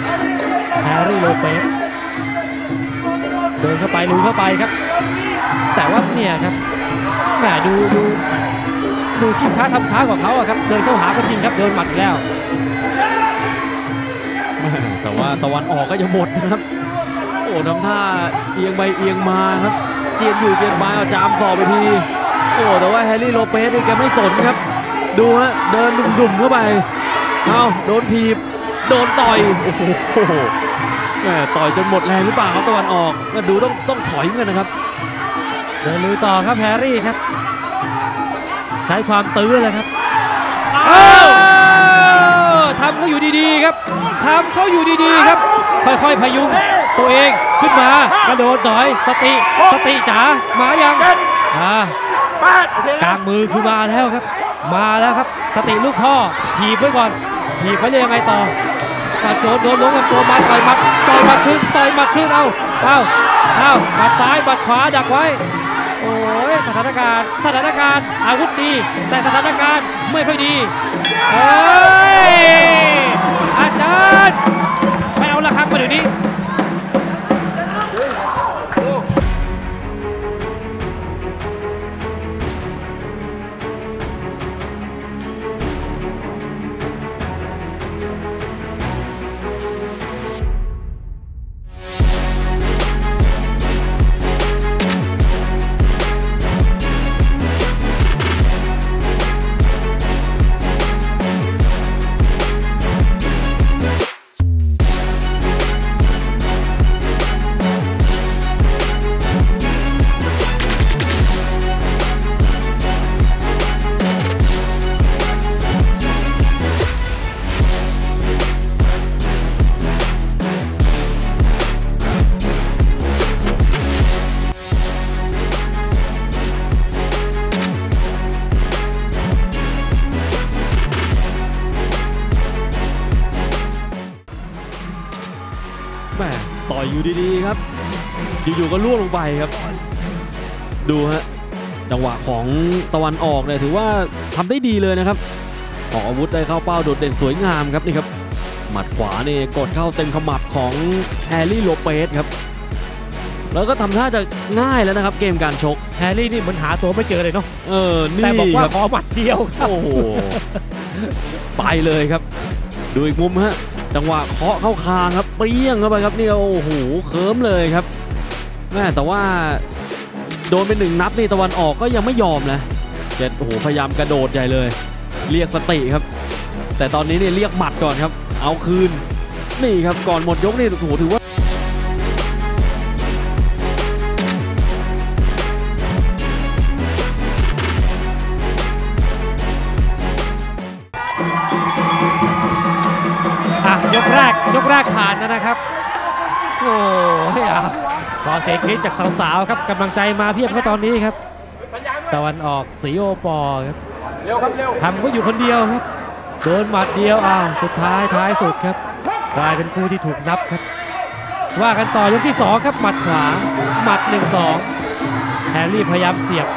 แฮร์รี่โลเปสเดินเข้าไปลุยเข้าไปครับแต่ว่าเนี่ยครับแหมดูดูดูคิดช้าทำช้ากว่าเขาครับเดินเข้าหาก็จริงครับเดินหมัดแล้วแต่ว่าตะวันออกก็ยังหมดนะครับโอ้ทำท่าเอียงไปเอียงมาครับเจียนอยู่เจียนมาเอาจามสอบไปทีโอ้แต่ว่าแฮร์รี่โลเปสนี่แกไม่สนครับดูฮะเดินดุ่มๆเข้าไปเอาโดนถีบโดนต่อยโอ้โหแหมต่อยจนหมดแรงหรือเปล่าครับตะวันออกมาดูต้องต้องถอยเหมือนกันนะครับเดินลุยต่อครับแฮร์รี่ครับใช้ความตื้อเลยครับอ้าวทำเขาอยู่ดีๆครับทำเขาอยู่ดีๆครับค่อยๆพยุงตัวเองขึ้นมากระโดดหน่อยสติสติจ๋ามายังอ่ากลางมือคือมาแล้วครับมาแล้วครับสติลูกพ่อถีบไว้ก่อนถีบไว้เลยยังไงต่อต่อโจดโดนล้มลำตัวมาต่อยมัดต่อยมัดขึ้นต่อยมัดขึ้นเอาเอาเอาบัดซ้ายบัดขวาดักไว้โอ้ยสถานการณ์สถานการณ์อาวุธดีแต่สถานการณ์ไม่ค่อยดีเฮ้ยอาจารย์ไปเอาระฆังมาเดี๋ยวนี้ต่อยอยู่ดีๆครับอยู่ๆก็ล่วงลงไปครับดูฮะจังหวะของตะวันออกเนี่ยถือว่าทำได้ดีเลยนะครับออกอาวุธได้เข้าเป้าโดดเด่นสวยงามครับนี่ครับหมัดขวาเนี่ยกดเข้าเต็มขมับของแฮร์รี่โลเปสครับแล้วก็ทำท่าจะง่ายแล้วนะครับเกมการชกแฮร์รี่นี่มันหาตัวไม่เจอเลยเนาะเออแต่บอกว่าขอหมัดเดียวโอ้โหไปเลยครับดูอีกมุมฮะจังหวะเคาะเข้าคางครับเปรี้ยงเข้าไปครับนี่โอ้โหเคิร์มเลยครับแม่แต่ว่าโดนเป็นหนึ่งนับนี่ตะวันออกก็ยังไม่ยอมนะเจ็ดโอ้โหพยายามกระโดดใหญ่เลยเรียกสติครับแต่ตอนนี้เนี่ยเรียกหมัดก่อนครับเอาคืนนี่ครับก่อนหมดยกนี่โอ้โหถือว่าแรกผ่านนะครับโอ้ยอ่ะขอเสียงกรี๊ดจากสาวๆครับกำลังใจมาเพียบก็ตอนนี้ครับตะวันออกสีโอปอครับทำก็อยู่คนเดียวครับโดนหมัดเดียวอ้าวสุดท้ายท้ายสุดครับกลายเป็นคู่ที่ถูกนับครับว่ากันต่อยกที่สองครับหมัดขวาหมัดหนึ่งสองแฮร์รี่พยายามเสียบ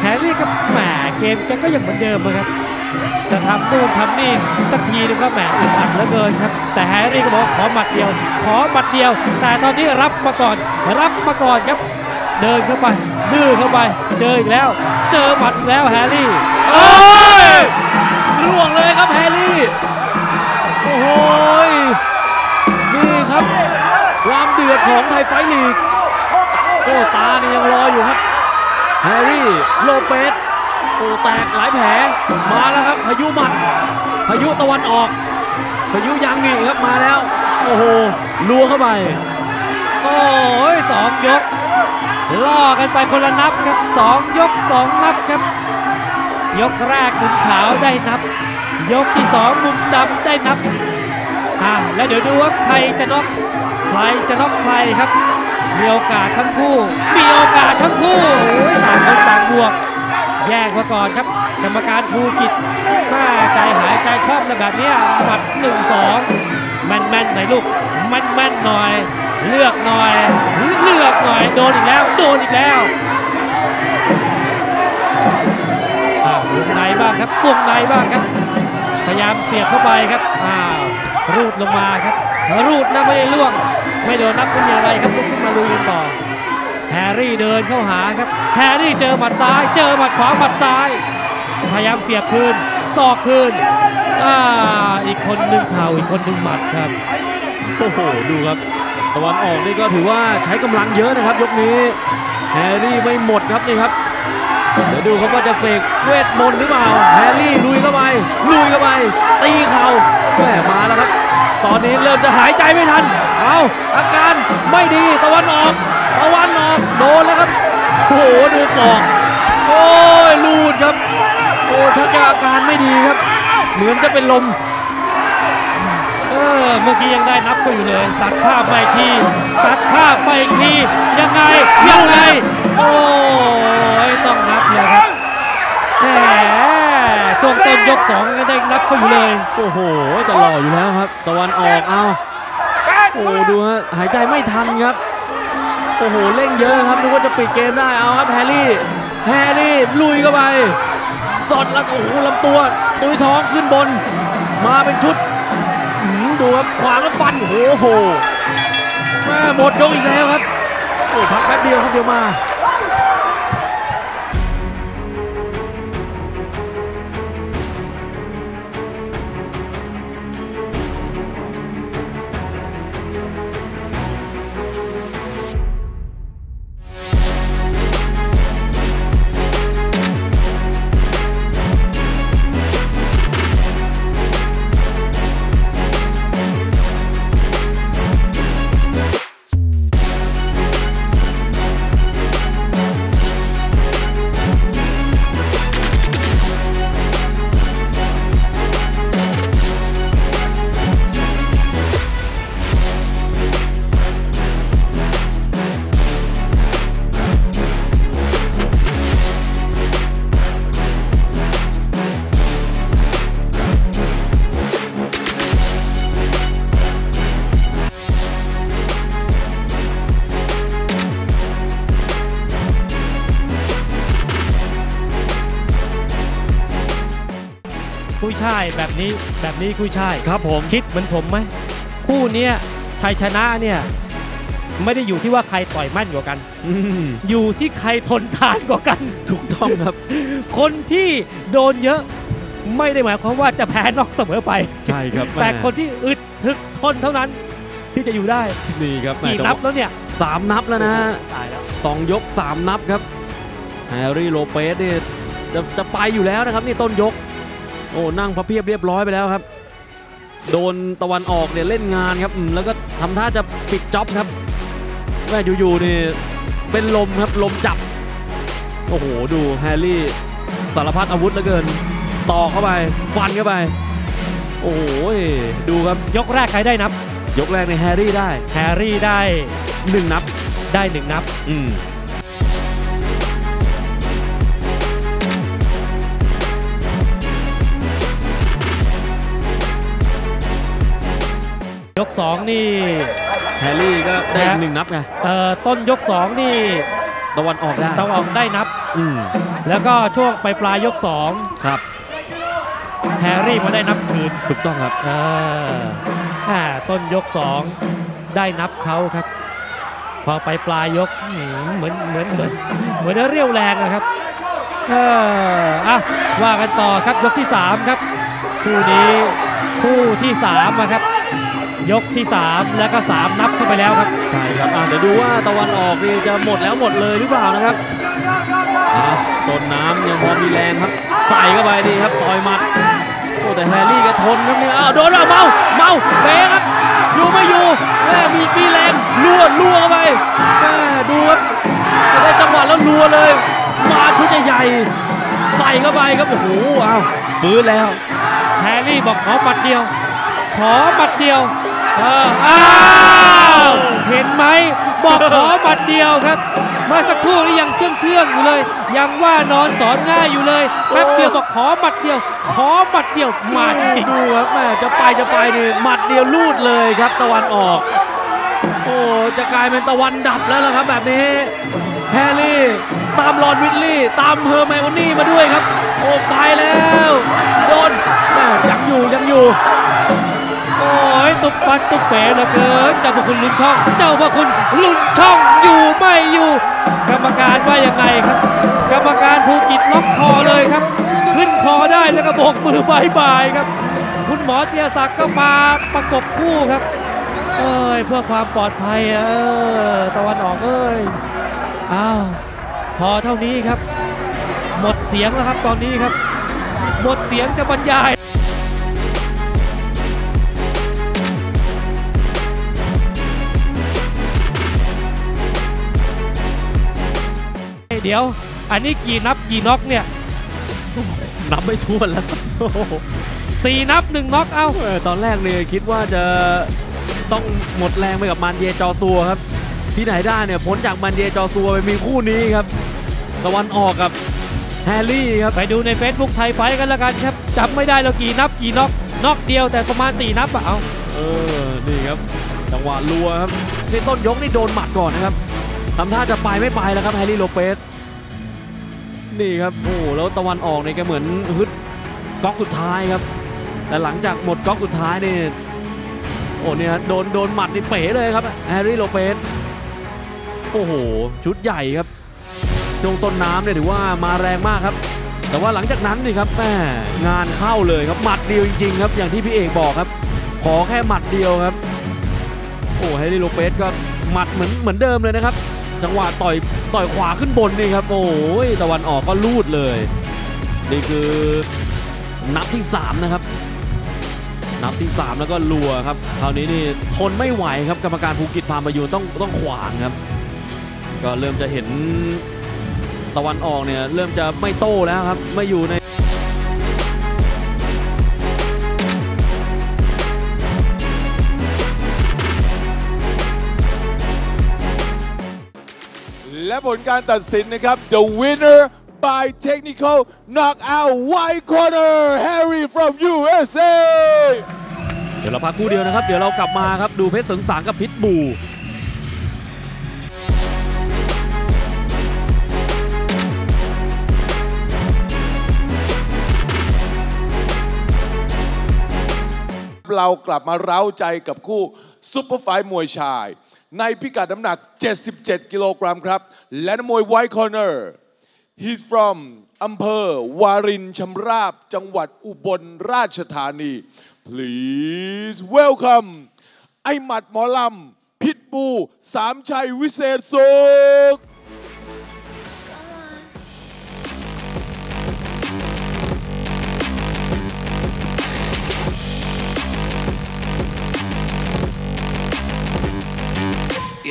แฮร์รี่ครับแหมเกมแกก็ยังเหมือนเดิมครับจะทำนู่นทำนี่สักทีนึงก็แหมอึดอัดเหลือเกินครับแต่แฮร์รี่ก็บอกขอหมัดเดียวขอหมัดเดียวแต่ตอนนี้รับมาก่อนรับมาก่อนครับเดินเข้าไปดื้อเข้าไปเจออีกแล้วเจอหมัดอีกแล้วแฮร์รี่โอ้ยร่วงเลยครับแฮร์รี่โอ้โหนี่ครับความเดือดของไทยไฟท์ลีกโอ้ตานี่ยังรออยู่ครับแฮร์รี่โลเปสโอ้แตกหลายแผลมาแล้วครับพายุหมัดพายุตะวันออกพายุยางงี่ครับมาแล้วโอ้โหลัวเข้าไปโอ้ยสองยก ล่อกันไปคนละนับครับสองยกสองนับครับยกแรกมุมขาวได้นับยกที่สองมุมดำได้นับอ่าแล้วเดี๋ยวดูว่าใครจะน็อกใครจะน็อกใครครับมีโอกาสทั้งคู่มีโอกาสทั้งคู่ต่างคนต่างบวกแยกมาก่อนครับกรรมการภูกิจน่าใจหายใจคว่ำแบบนี้หมัดหนึ่งสองแม่นๆหน่อยลูกแม่นๆหน่อยเลือกหน่อยเลือกหน่อยโดนอีกแล้วโดนอีกแล้ววงในบ้างครับวงในบ้างครับพยายามเสียบเข้าไปครับอ้าวรูดลงมาครับรูดนะไม่ได้ล่วงไม่โดนนับเป็นอย่างไรครับลุกขึ้นมาลุยกันต่อแฮร์รี่เดินเข้าหาครับแฮร์รี่เจอหมัดซ้ายเจอหมัดขวาหมัดซ้ายพยายามเสียบคืนศอกคืนอ่าอีกคนหนึ่งเข่าอีกคนหนึ่งหมัดครับโอ้โหดูครับตะวันออกนี่ก็ถือว่าใช้กำลังเยอะนะครับยกนี้แฮร์รี่ไม่หมดครับนี่ครับเดี๋ยวดูเขาว่าจะเสกเวทมนต์หรือเปล่าแฮร์รี่ลุยเข้าไปลุยเข้าไปตีเข่าแหมมาแล้วครับตอนนี้เริ่มจะหายใจไม่ทันเอาอาการไม่ดีตะวันออกตะวันออกโดนแล้วครับโอ้โหดูศอกโอ้ยลูดครับโอ้ชักจะอาการไม่ดีครับเหมือนจะเป็นลมเออเมื่อกี้ยังได้นับก็อยู่เลยตัดภาพไปทีตัดภาพไปทียังไงยังไงโอ้ยต้องนับเลยครับแหมช่วงต้นยกสองก็ได้นับก็อยู่เลยโอ้โหจะหล่ออยู่แล้วครับตะวันออกเอาโอ้ดูฮะหายใจไม่ทันครับโอ้โหเร่งเยอะครับนึกว่าจะปิดเกมได้เอาครับแฮร์รี่แฮร์รี่ลุยเข้าไปตอดแล้วโอ้โหลำตัวตุยท้องขึ้นบนมาเป็นชุดดูครับขวางแล้วฟันโอ้โหแม่หมดยกอีกแล้วครับโอ้พักแป๊บเดียวครับเดี๋ยวมาใช่แบบนี้แบบนี้คุยใช่ครับผมคิดเหมือนผมไหมคู่เนี้ยชัยชนะเนี่ยไม่ได้อยู่ที่ว่าใครต่อยมั่นกว่ากัน อ, อยู่ที่ใครทนทานกว่ากันถูกต้องครับ คนที่โดนเยอะไม่ได้หมายความว่าจะแพ้นอกเสมอไปใช่ครับ แต่คนที่อึดทึกทนเท่านั้นที่จะอยู่ได้นี่ครับกี่นับแล้วเนี่ยสามนับแล้วนะตายแล้วสองยกสามนับครับแฮร์รี่โลเปสนี่จะจะไปอยู่แล้วนะครับนี่ต้นยกโอ้นั่งพะเพียบเรียบร้อยไปแล้วครับโดนตะวันออกเนี่ยเล่นงานครับแล้วก็ทำท่าจะปิดจ็อบครับแม่อยู่ๆนี่เป็นลมครับลมจับโอ้โหดูแฮร์รี่สารพัดอาวุธเหลือเกินต่อเข้าไปฟันเข้าไปโอ้โหดูครับยกแรกใครได้นับยกแรกในแฮร์รี่ได้แฮร์รี่ได้หนึ่งนับได้หนึ่งนับอืมยกสองนี่แฮร์รี่ก็ได้หนึ่งนับไงต้นยกสองนี่ตะวันออกได้ตะวันออกได้นับอืมแล้วก็ช่วงปลายปลายยกสองครับแฮร์รี่มาได้นับคืนถูกต้องครับเอออ่าต้นยกสองได้นับเขาครับพอปลายปลายยกเหมือนเหมือนเหมือนเหมือนเรี่ยวแรงนะครับเอออ่ะว่ากันต่อครับยกที่สามครับคู่นี้คู่ที่สามนะครับยกที่สามแล้วก็สามนับเข้าไปแล้วครับใช่ครับเดี๋ยวดูว่าตะวันออกนี่จะหมดแล้วหมดเลยหรือเปล่านะครับต้นน้ำยังพอมีแรงครับใส่เข้าไปดีครับต่อยหมัดโอ้แต่แฮร์รี่ก็ทนครับเนี่ยอ้าวโดนแล้วเมาเมาเบรครับอยู่ไม่อยู่แม่มีมีแรงรั่วรั่วเข้าไปแม่ดูครับ โอ้โหอ้าวฟื้นแล้วแฮร์รี่บอกขอหมัดเดียวขอหมัดเดียวเอออ้าวเห็นไหมบอกขอหมัดเดียวครับมาสักครู่นี้ยังเชื่องเชื่องอยู่เลยยังว่านอนสอนง่ายอยู่เลยแป๊บเดียวบอกขอหมัดเดียวขอหมัดเดียวมาจริงดูครับแม่จะไปจะไปนี่หมัดเดียวลูดเลยครับตะวันออกโอ้จะกลายเป็นตะวันดับแล้วล่ะครับแบบนี้แฮร์รี่ตามลอร์ดวิลลี่ตามเฮอร์ไมโอนี่มาด้วยครับโอ้ไปแล้วโดนแม่ยังอยู่ยังอยู่โอ้ยตุบปัดตุบเป๋เหลือเกินเจ้าพระคุณลุ้นช่องเจ้าพระคุณลุ้นช่องอยู่ไม่อยู่กรรมการว่ายังไงครับกรรมการภูกิจล็อกคอเลยครับขึ้นคอได้แล้วก็โบกมือบายบายครับคุณหมอเทียศักดิ์ก็มาประกบคู่ครับเอ้ยเพื่อความปลอดภัยเออตะวันออกเอ้ยอ้าวพอเท่านี้ครับหมดเสียงแล้วครับตอนนี้ครับหมดเสียงจะบรรยายเดี๋ยวอันนี้กี่นับกี่น็อกเนี่ยนับไม่ทั่วแล้วสี่นับหนึ่งน็อกเอ้าตอนแรกเลยคิดว่าจะต้องหมดแรงไปกับมันเยจอซัวครับที่ไหนได้เนี่ยพ้นจากมันเยจอซัวไปมีคู่นี้ครับตะวันออกกับแฮร์รี่ครับไปดูใน Facebook ไทยไฟท์กันละกันครับจำไม่ได้แล้วกี่นับกี่น็อกน็อกเดียวแต่ประมาณสี่นับเปล่าเออนี่ครับจังหวะรัวครับในต้นยกนี่โดนหมัดก่อนนะครับทำท่าจะไปไม่ไปแล้วครับแฮร์รี่โลเปสนี่ครับโอ้แล้วตะวันออกเนี่ยแกเหมือนฮึดก๊อกสุดท้ายครับแต่หลังจากหมดก๊อกสุดท้ายนี่โอ้เนี่ยโดนโดนหมัดนี่เป๋เลยครับแฮร์รี่โลเปสโอ้โหชุดใหญ่ครับตรงต้นน้ำเนี่ยถือว่ามาแรงมากครับแต่ว่าหลังจากนั้นนี่ครับแม่งานเข้าเลยครับหมัดเดียวจริงๆครับอย่างที่พี่เอกบอกครับขอแค่หมัดเดียวครับโอ้แฮร์รี่โลเปสก็หมัดเหมือนเหมือนเดิมเลยนะครับจังหวะต่อยต่อยขวาขึ้นบนนี่ครับโอ้ยตะวันออกก็ลูดเลยนี่คือนับที่สามนะครับนับที่สามแล้วก็ลัวครับคราวนี้นี่ทนไม่ไหวครับกรรมการภูกิจพามาอยู่ต้องต้องขวางครับก็เริ่มจะเห็นตะวันออกเนี่ยเริ่มจะไม่โต้แล้วครับไม่อยู่ในและผลการตัดสินนะครับ The winner by technical knockout white corner Harry from ยู เอส เอ เดี๋ยวเราพักคู่เดียวนะครับเดี๋ยวเรากลับมาครับดูเพชรเสริงสางกับพิทบูเรากลับมาเร้าใจกับคู่ซุปเปอร์ไฟท์มวยชายในพิกัดน้ำหนักเจ็ดสิบเจ็ดกิโลกรัมครับและมวยไวท์คอร์เนอร์ he's from อำเภอวารินชำราบจังหวัดอุบลราชธานี please welcome ไอหมัดหมอลำพิทบูสามชัยวิเศษสุข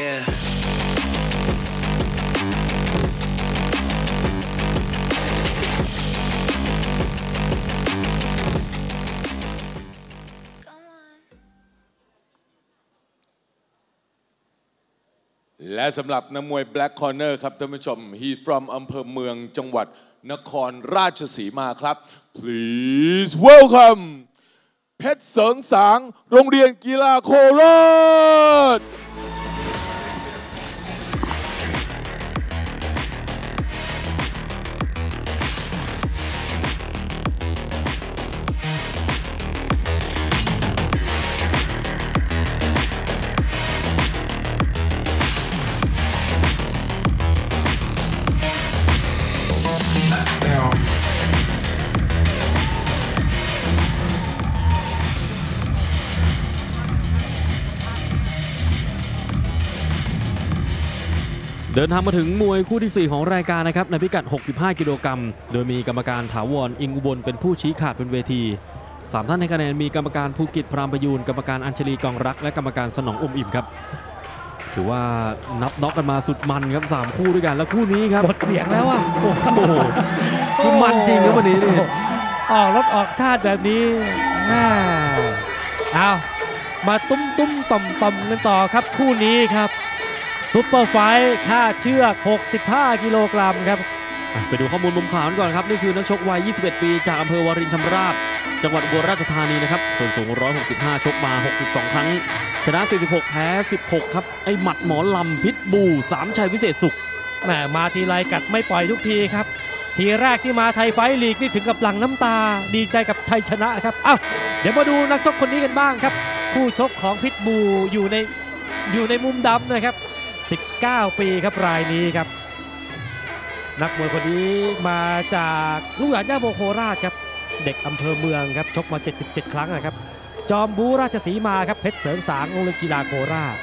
Yeah.และสำหรับนักมวย Black Corner ครับท่านผู้ชม he's from อำเภอเมืองจังหวัดนครราชสีมาครับ please welcome เพชรเสริงสางโรงเรียนกีฬาโคราชเดินทางมาถึงมวยคู่ที่สี่ของรายการนะครับในพิกัดหกสิบห้ากิโลกรัมโดยมีกรรมการถาวรอิงอุบลเป็นผู้ชี้ขาดเป็นเวทีสามท่านให้คะแนนมีกรรมการภูกิจพรามประยูนกรรมการอัญชลีกองรักและกรรมการสนองอมอิ่มครับ ถือว่านับน็อกกันมาสุดมันครับสามคู่ด้วยกันแล้วคู่นี้ครับหมดเสียงแล้วอ่ะโอ้โหคือมันจริงครับวันนี้นี่ออกรถออกชาติแบบนี้น่าเอามาตุ้มตุ้มต่อมต่อมกันต่อครับคู่นี้ครับซุปเปอร์ไฟท์ค่าเชือกหกสิบห้ากิโลกรัมครับไปดูข้อมูลมุมข่าวก่อนครับนี่คือนักชกวัยยี่สิบเอ็ดปีจากอำเภอวารินชำราบจังหวัดอุบลราชธานีนะครับส่วนสูงหนึ่งร้อยหกสิบห้าชกมาหกสิบสองครั้งชนะสี่สิบหกแพ้สิบหกครับไอหมัดหมอลำพิษบูสามชัยวิเศษสุขแหมมาทีไรกัดไม่ปล่อยทุกทีครับทีแรกที่มาไทยไฟท์ลีกนี่ถึงกับหลั่งน้ำตาดีใจกับชัยชนะครับเอ้าเดี๋ยวมาดูนักชกคนนี้กันบ้างครับผู้ชกของพิษบูอยู่ในอยู่ในมุมดำนะครับสิบเก้าปีครับรายนี้ครับนักมวยคนนี้มาจากลูกหลานย่าโมโคราชครับเด็กอำเภอเมืองครับชกมาเจ็ดสิบเจ็ดครั้งนะครับจอมบูราชสีมาครับเพชรเสริมสางโรงเรียนกีฬาโคราช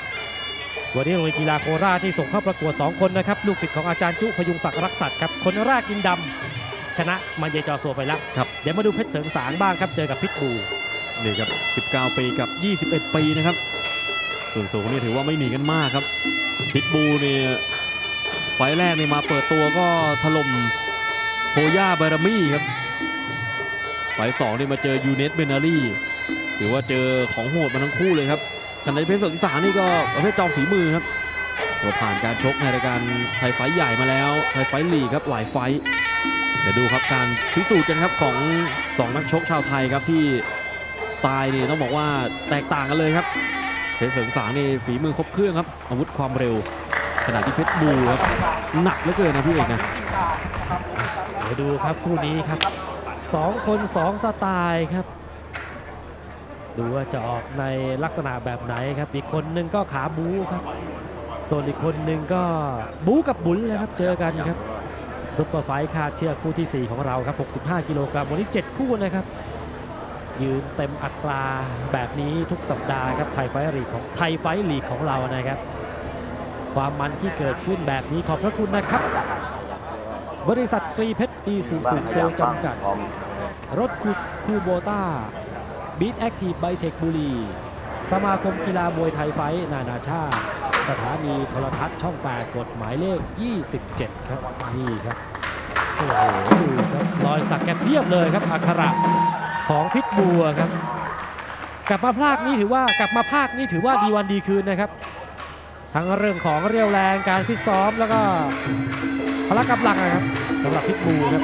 วันนี้โรงเรียนกีฬาโคราชที่ส่งเข้าประกวดสองคนนะครับลูกศิษย์ของอาจารย์จุพยุงศักดิ์รักษัตริย์ครับคนแรกกินดำชนะมันเยจอโซไปแล้วครับเดี๋ยวมาดูเพชรเสริมสางบ้างครับเจอกับพิษบูนี่ครับสิบเก้าปีกับยี่สิบเอ็ดปีนะครับส่วนสูงนี่ถือว่าไม่หนีกันมากครับพิษบูนี่ไฟแรกนี่มาเปิดตัวก็ถล่มโฮย่าบารามี่ครับไฟสองนี่มาเจอยูเนสเบนารีหรือว่าเจอของโหดมาทั้งคู่เลยครับขณะที่เพชรเสริมสางนี่ก็ประเภทจอมฝีมือครับตัวผ่านการชกในรายการไทยไฟท์ใหญ่มาแล้วไทยไฟท์ลีกครับหลายไฟท์เดี๋ยวดูครับการพิสูจน์กันครับของสองนักชกชาวไทยครับที่สไตล์นี่ต้องบอกว่าแตกต่างกันเลยครับเพชรเสริมสางนี่ฝีมือครบเครื่องครับอาวุธความเร็วขณะที่เพชรบูครับหนักเหลือเกินนะพี่เอกนะเดี๋ยวดูครับคู่นี้ครับสองคนสองสไตล์ครับดูว่าจะออกในลักษณะแบบไหนครับอีกคนนึงก็ขาบูครับส่วนอีกคนนึงก็บูกับบุญแล้วครับเจอกันครับซุปเปอร์ไฟท์คาเชือกคู่ที่สี่ของเราครับหกสิบห้ากิโลกรัมวันนี้เจ็ดคู่นะครับยืนเต็มอัตราแบบนี้ทุกสัปดาห์ครับไทยไฟท์ลีกของไทยไฟท์ลีกของเรานะครับความมันที่เกิดขึ้นแบบนี้ขอบพระคุณนะครับบริษัทตรีเพชรอีซูซูเซลจำกัดรถคูคูโบต้า Beat Active ไบเทคบุรีสมาคมกีฬามวยไทยไฟท์นานาชาติสถานีโทรทัศน์ช่องแปดกฎหมายเลขยี่สิบเจ็ดครับนี่ครับโอ้โหครับรอยสักแกเพียบเลยครับอักขระของพิษบูครับกลับมาภาคนี้ถือว่ากลับมาภาคนี้ถือว่าดีวันดีคืนนะครับทั้งเรื่องของเรี่ยวแรงการฟิตซ้อมแล้วก็พละกำลังนะครับสำหรับพิษบูครับ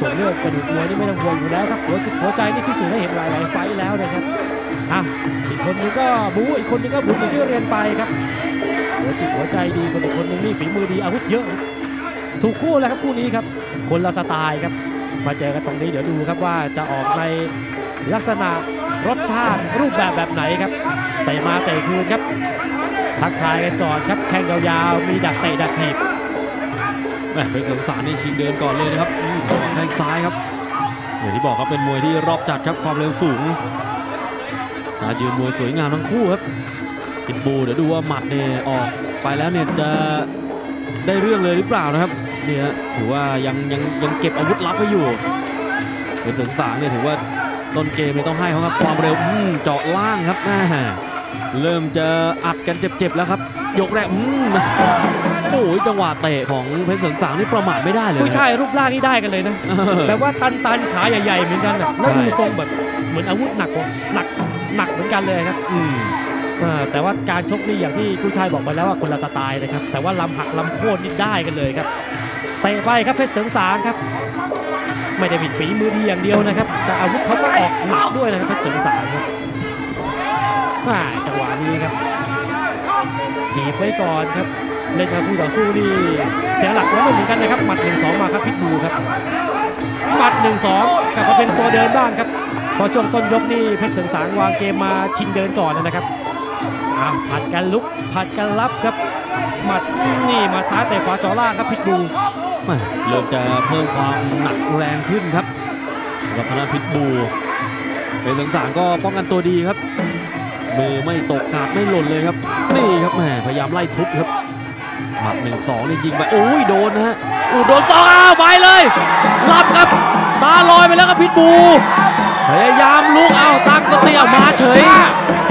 ส่วนเรื่องกระดูกมวยนี่ไม่ต้องห่วงอยู่แล้วครับหัวจิตหัวใจนี่พิสูจน์ให้เห็นหลายๆไฟแล้วนะครับอ่ะอีกคนนึงก็บูอีกคนนึงก็บุญที่เรียนไปครับหัวจิตหัวใจดีส่วนอีกคนนึงนี่ฝีมือดีอาวุธเยอะถูกคู่แล้วครับคู่นี้ครับคนละสไตล์ครับมาเจอกันตรงนี้เดี๋ยวดูครับว่าจะออกในลักษณะรสชาติรูปแบบแบบไหนครับแต่มาแต่คืนครับทักทายกันก่อนครับแข้งยาวๆมีดักเตะดักถีบแหมเป็นสงสารนี่ชิงเดินก่อนเลยนะครับแข้งซ้ายครับอย่างที่บอกครับเป็นมวยที่รอบจัดครับความเร็วสูงการยืนมวยสวยงามทั้งคู่ครับพิษบูเดี๋ยวดูว่าหมัดเนี่ยออกไปแล้วเนี่ยจะได้เรื่องเลยหรือเปล่านะครับเนี่ยถือว่ายังยังยังเก็บอาวุธลับไว้อยู่เป็นสงสารเนี่ยถือว่าต้นเกมไม่ต้องให้เขาครับความเร็วเจาะล่างครับน่าเริ่มจะอัดกันเจ็บๆแล้วครับยกแรกโอ้ยจังหวะเตะของเพชรเสริมสางนี่ประมาทไม่ได้เลยผู้ชายรูปร่างนี่ได้กันเลยนะแต่ว่าตันๆขาใหญ่ๆเหมือนกันนะแล้วดูทรงแบบเหมือนอาวุธหนักหนักหนักเหมือนกันเลยครับอืมแต่ว่าการชกนี่อย่างที่ผู้ชายบอกไปแล้วว่าคนละสไตล์นะครับแต่ว่าลำหักลำโค่นนี่ได้กันเลยครับเตะไปครับเพชรเสริมสางครับไม่ได้มีฝีมือดีอย่างเดียวนะครับแต่อาวุธเขาก็ออกหนักด้วยนะครับเพชรเสริมสางครับจังหวะนี้ครับถีบไว้ก่อนครับเล่นกับผู้ต่อสู้นี่เสียหลักแล้วเหมือนกันนะครับหมัด หนึ่งสอง มาครับพิษบูครับหมัด หนึ่งสอง กลับมาเป็นตัวเดินบ้างครับพอช่วงต้นยกนี่เพชรเสริมสางวางเกมมาชิงเดินก่อนนะครับอ้าวผัดกันลุกผัดกันรับครับหมัดนี่มาซ้ายเตะขวาจ่อล่างครับพิษบูเริ่มจะเพิ่มความหนักแรงขึ้นครับกับพนันพิษบูเพชรเสริมสางก็ป้องกันตัวดีครับมือไม่ตกกาดไม่หล่นเลยครับนี่ครับแหมพยายามไล่ทุบครับหมัด หนึ่งสอง นี่ยิงไปโอ้ยโดนนะฮะโอ้โดนสองอ้าวไปเลยรับครับตาลอยไปแล้วครับพิษบู พยายามลุกเอาตั้งสติเอามาเฉย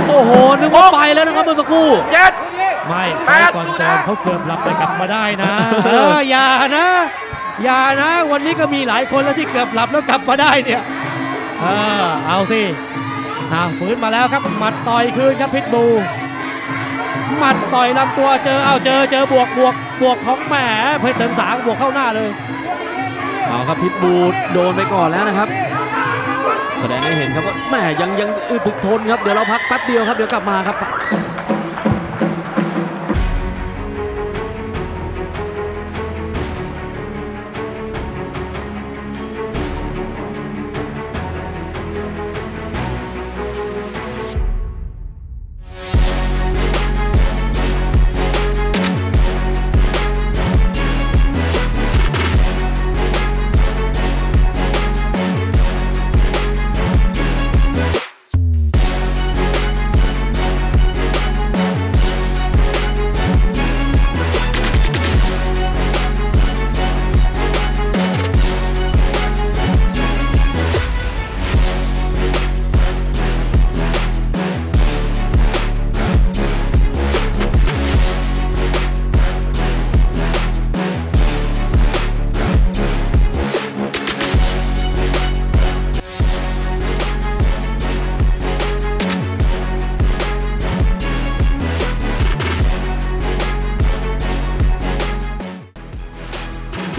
โอ้โหนึกว่าไปแล้วนะครับเมื่อสักครู่เจ็ดไม่ไปก่อนๆเขาเกือบหลับแต่กลับมาได้นะเอออย่านะอย่านะวันนี้ก็มีหลายคนแล้วที่เกือบหลับแล้วกลับมาได้เนี่ยเออเอาสิอ่ะฟื้นมาแล้วครับหมัดต่อยคืนครับพิทบูหมัดต่อยลำตัวเจอเอาเจอเจอบวกบวกบวกของแหมเพชรเสริมสางบวกเข้าหน้าเลยเอาครับพิทบูโดนไปก่อนแล้วนะครับแสดงให้เห็นครับว่าแหมยังยังอึดถึกทนครับเดี๋ยวเราพักแป๊บเดียวครับเดี๋ยวกลับมาครับ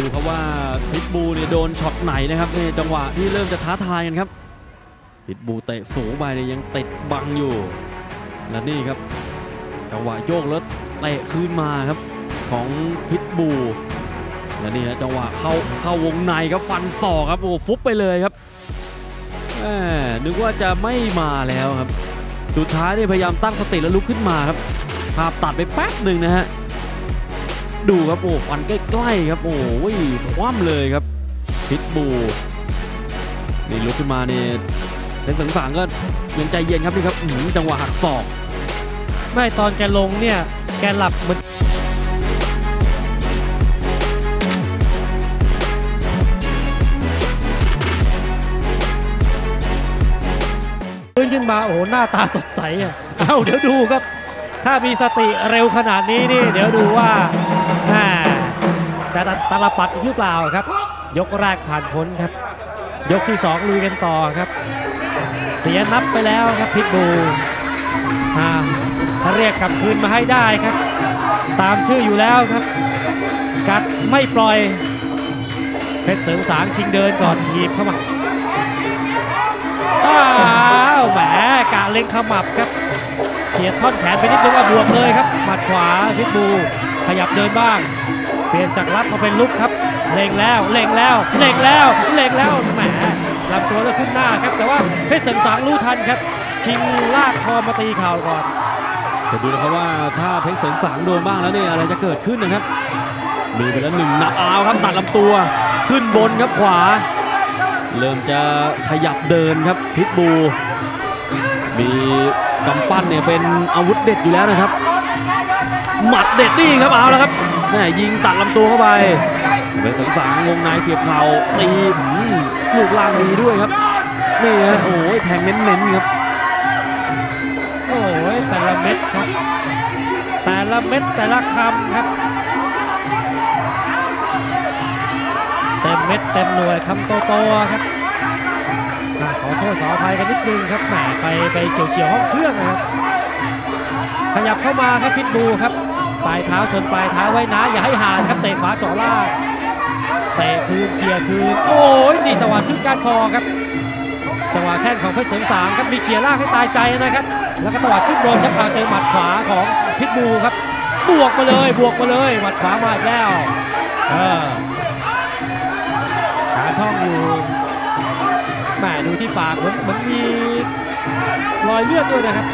ดูครับว่าพิทบูเนี่ยโดนช็อตไหนนะครับในจังหวะที่เริ่มจะท้าทายกันครับพิทบูเตะสูงไปเนี่ยยังติดบังอยู่และนี่ครับจังหวะโยกแล้วเตะคืนมาครับของพิทบูและนี่ฮะจังหวะเข้าเข้าวงในครับฟันศอกครับโอ้ฟุบไปเลยครับแหมนึกว่าจะไม่มาแล้วครับสุดท้ายเนี่ยพยายามตั้งสติแล้วลุกขึ้นมาครับภาพตัดไปแป๊บหนึ่งนะฮะดูครับโอ้ฟันใกล้ๆครับโอ้ยคว่ำเลยครับพิทบูนี่ลุกขึ้นมาเนี่ยเล่นสังสารก็ยังใจเย็นครับนี่ครับจังหวะหักศอกไม่ตอนแกลงเนี่ยแกหลับเหมือนขึ้นขึ้นมาโอ้หน้าตาสดใสอ่ะเอ้าเดี๋ยวดูครับถ้ามีสติเร็วขนาดนี้นี่เดี๋ยวดูว่าจะตาลปัดหรือเปล่าครับยกแรกผ่านพ้นครับยกที่สองลุยกันต่อครับเสียนับไปแล้วครับพิทบูเรียกกลับคืนมาให้ได้ครับตามชื่ออยู่แล้วครับกัดไม่ปล่อยเพชรเสริมสางชิงเดินก่อนทีบเข้ามาอ้าวแหมกะเล็งขมับครับเฉียดท่อนแขนไปนิดนึงอ่ะบวกเลยครับหมัดขวาพิทบูขยับเดินบ้างเปลี่ยนจากรับมาเป็นลุกครับเล็งแล้วเล็งแล้วเล็งแล้วเล็งแล้วแหมลำตัวแล้วขึ้นหน้าครับแต่ว่าเพชรเสริมสางรู้ทันครับชิงลากคอมาตีเข่าก่อนเดี๋ยวดูนะครับว่าถ้าเพชรเสริมสางโดนบ้างแล้วเนี่ยอะไรจะเกิดขึ้นนะครับมีไปแล้วหนึ่งนับเอาครับตัดลำตัวขึ้นบนครับขวาเริ่มจะขยับเดินครับพิทบูมีกำปั้นเนี่ยเป็นอาวุธเด็ดอยู่แล้วนะครับหมัดเด็ดนี่ครับเอาแล้วครับแม่ยิงตัดลำตัวเข้าไปเป็นสังสารงงในเสียบเข่าตีลูกล่างดีด้วยครับนี่ฮะโอ้ยแทงเน้นๆครับโอ้ยแต่ละเม็ดครับแต่ละเม็ดแต่ละคำครับเต็มเม็ดเต็มหน่วยคำโตๆครับขอโทษขออภัยกันนิดนึงครับแหมไปไปเฉียวๆห้องเครื่องนะครับขยับเข้ามาครับพิทบูครับปลายเท้าชนปลายเท้าไว้นะอย่าให้ห่างครับเตะขวาเจาะล่างเตะคืนเคลียร์คืนโอ้ยนี่จังหวะขึ้นการคอครับจังหวะแข้งของเพชรเสริมสางครับมีเคลียร์ล่างให้ตายใจนะครับแล้วก็ตะวัดขึ้นบนครับเอาเจอหมัดขวาของพิทบูครับบวกมาเลยบวกมาเลยหมัดขวามาอีกแล้วเออหาช่องอยู่แหมดูที่ปากเหมือนเหมือนมีรอยเลือดด้วยนะครับ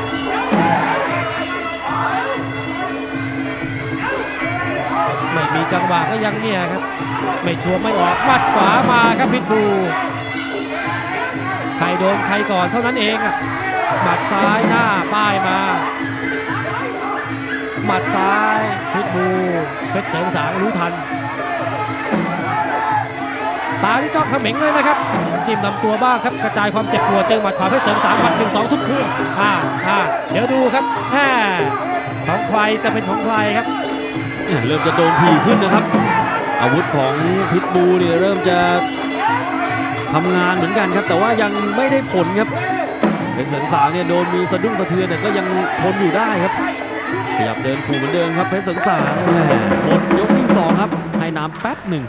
ไม่มีจังหวะก็ยังเนี่ยครับไม่ชัวร์ไม่ออกมัดขวามาครับพิทบูใครโดนใครก่อนเท่านั้นเองอ่ะหมัดซ้ายหน้าป้ายมาหมัดซ้ายพิทบูเพชรเสริมสางรู้ทัน ตาที่จ้องเขม็งเลยนะครับจิ้มลำตัวบ้างครับกระจายความเจ็บปวดเจอหมัดขวาเพชรเสริมสามวันหนึ่งสองทุกคืนอ่าอ่าเดี๋ยวดูครับแหมของใครจะเป็นของใครครับเริ่มจะโดนทีขึ้นนะครับอาวุธของพิทบูเนี่ยเริ่มจะทำงานเหมือนกันครับแต่ว่ายังไม่ได้ผลครับเพชรเสริมสามเนี่ยโดนมีสะดุ้งสะเทือนแต่ก็ยังทนอยู่ได้ครับขยับเดินขู่เหมือนเดิมครับเพชรเสริมสามหมดยกที่สองครับให้น้ำแป๊บหนึ่ง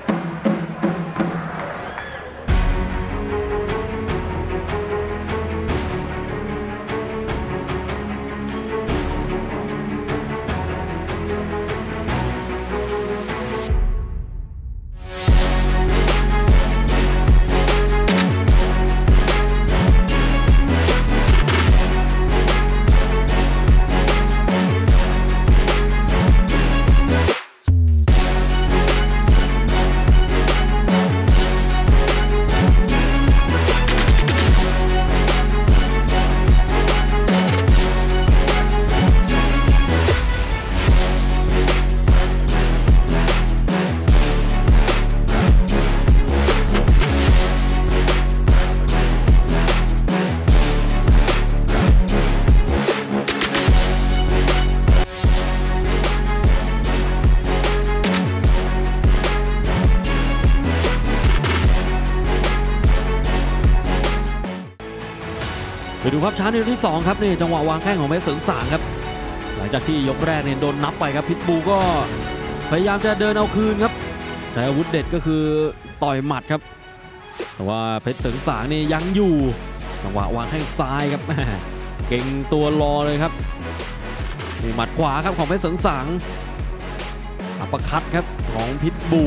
ไปดูภาพช้าในยกที่สองครับนี่จังหวะวางแข้งของเพชรเสริมสางครับหลังจากที่ยกแรกเนี่ยโดนนับไปครับพิทบูก็พยายามจะเดินเอาคืนครับใช้อาวุธเด็ดก็คือต่อยหมัดครับแต่ว่าเพชรเสริมสางนี่ยังอยู่จังหวะวางแข้งซ้ายครับเก่งตัวรอเลยครับนี่หมัดขวาครับของเพชรเสริมสางอัปคัตครับของพิทบู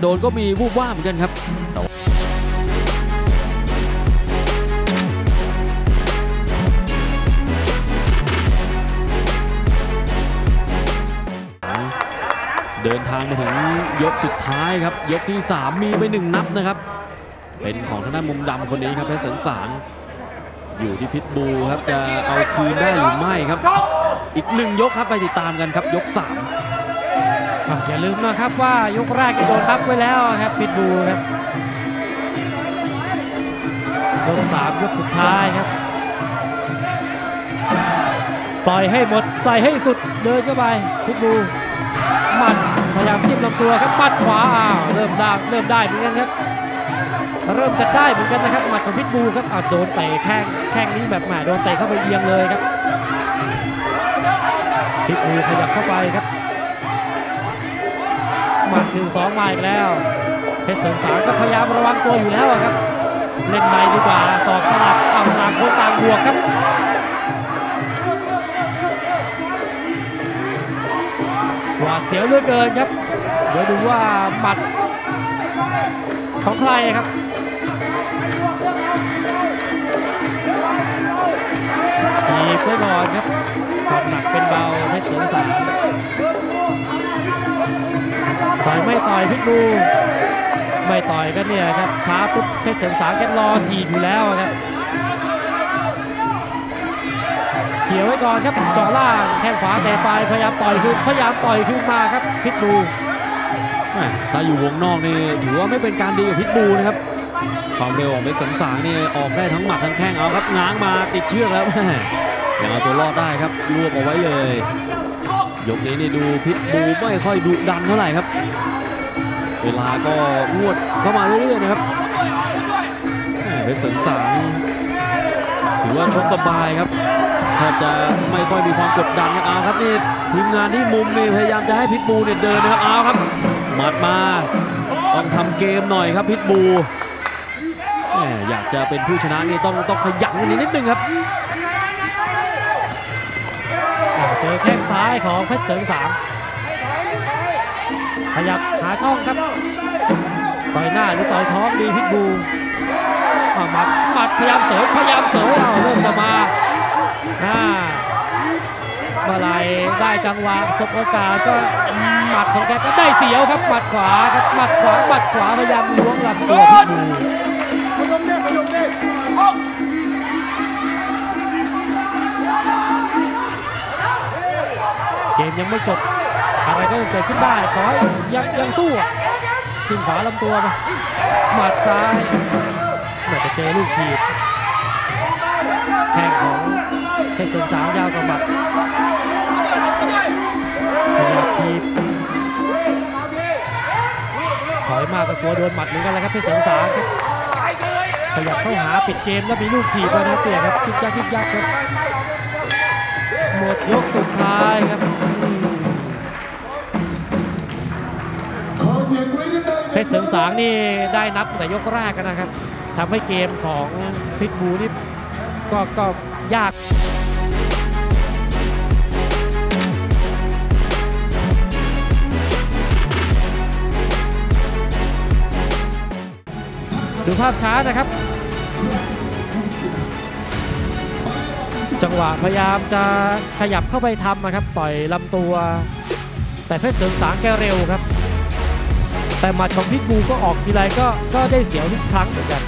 โดนก็มีวูบว่าเหมือนกันครับเดินทางมาถึงยกสุดท้ายครับยกที่สามมีไปหนึ่งนับนะครับเป็นของทางด้านมุมดำคนนี้ครับเพชรเสริมสางอยู่ที่พิทบูครับจะเอาคืนได้หรือไม่ครับอีกหนึ่งยกครับไปติดตามกันครับยกสามอย่าลืมนะครับว่ายกแรกโดนนับไว้แล้วครับพิทบูครับยกสามยกสุดท้ายครับปล่อยให้หมดใส่ให้สุดเดินเข้าไปพิทบูหมัดพยายามจิ้มลำตัวครับปัดขวาอ้าวเริ่มได้เริ่มได้เหมือนกันครับเริ่มจะได้เหมือนกันนะครับหมัดของพิทบูครับอ้าวโดนเตะแข้งแข้งนี้แบบหมาโดนเตะเข้าไปเอียงเลยครับพิทบูขยับเข้าไปครับหมัดหนึ่งสองมาอีกแล้วเพชรเสริมสางก็พยายามระวังตัวอยู่แล้วครับเล่นในดีกว่าสอบสลับเอาต่างคนต่างบวกครับหวาดเสียวเหลือเกินครับเดี๋ยวดูว่าหมัดของใครครับตีไว้ก่อนครับความหนักเป็นเบาเพชรเสริมสางต่อยไม่ต่อยพิทบูไม่ต่อยกันเนี่ยครับช้าปุ๊บเพชรเสริมสางแกรอทีอยู่แล้วครับเขียวไว้ก่อนครับเจาะล่างแข้งขวาแต่ปลายพยายามต่อยคืนพยายามต่อยคืนมาครับพิทบูถ้าอยู่วงนอกนี่ถือว่าไม่เป็นการดีกับพิทบูนะครับความเร็วของเพชรเสริมสางนี่ออกได้ทั้งหมัดทั้งแข้งเอาครับง้างมาติดเชือกแล้วยังเอาตัวรอดได้ครับรวบเอาไว้เลยยกนี้นี่ดูพิทบูไม่ค่อยดุดันเท่าไหร่ครับเวลาก็งวดเข้ามาเรื่อยๆนะครับเพชรเสริมสางถือว่าชกสบายครับถ้าจะไม่ค่อยมีความกดดันเอาครับนี่ทีมงานที่มุมนี่พยายามจะให้พิทบูเนี่ยเดินนะครับเอาครับหมัดมาต้องทำเกมหน่อยครับพิทบูอยากจะเป็นผู้ชนะนี่ต้องต้องขยันนิดนิดนึงครับเจอแข้งซ้ายของเพชรเสริมสางขยับหาช่องครับต่อยหน้าหรือต่อยท้องดีพิทบูหมัดหมัดพยายามเสยพยายามเสยเอาเริ่มจะมาเมื่อไรได้จังหวะสบโอกาสก็หมัดของแกก็ได้เสียวครับหมัดขวาครับหมัดขวาหมัดขวาพยายามล้วงลำตัวพิทบูเกมยังไม่จบอะไรก็ยังเกิดขึ้นได้ขอยังยังสู้จิ้มขวาลำตัวไป หมัดซ้ายเหมือนจะเจอลูกทีบแข้งของเพชรสนสาวยาวกว่าหมัดขยับทีบถอยมากก็กลัวโดนหมัดเหมือนกันเลยครับเพชรสนสาวครับขยับเข้าหาปิดเกมแล้วมีลูกทีบแล้วนะเปียครับยึกยักยึกยักครับหมดยกสุดท้ายครับเพชรเสริมสางนี่ได้นับแต่ยกแรกกันนะครับทำให้เกมของพิทบูนี่ก็ก็ยากดูภาพช้านะครับจังหวะพยายามจะขยับเข้าไปทำนะครับต่อยลำตัวแต่เพชรเสริมสางแกเร็วครับแต่มาชมพิทบูก็ออกทีไรก็ก็ได้เสียวทุกครั้งเหมือนกัน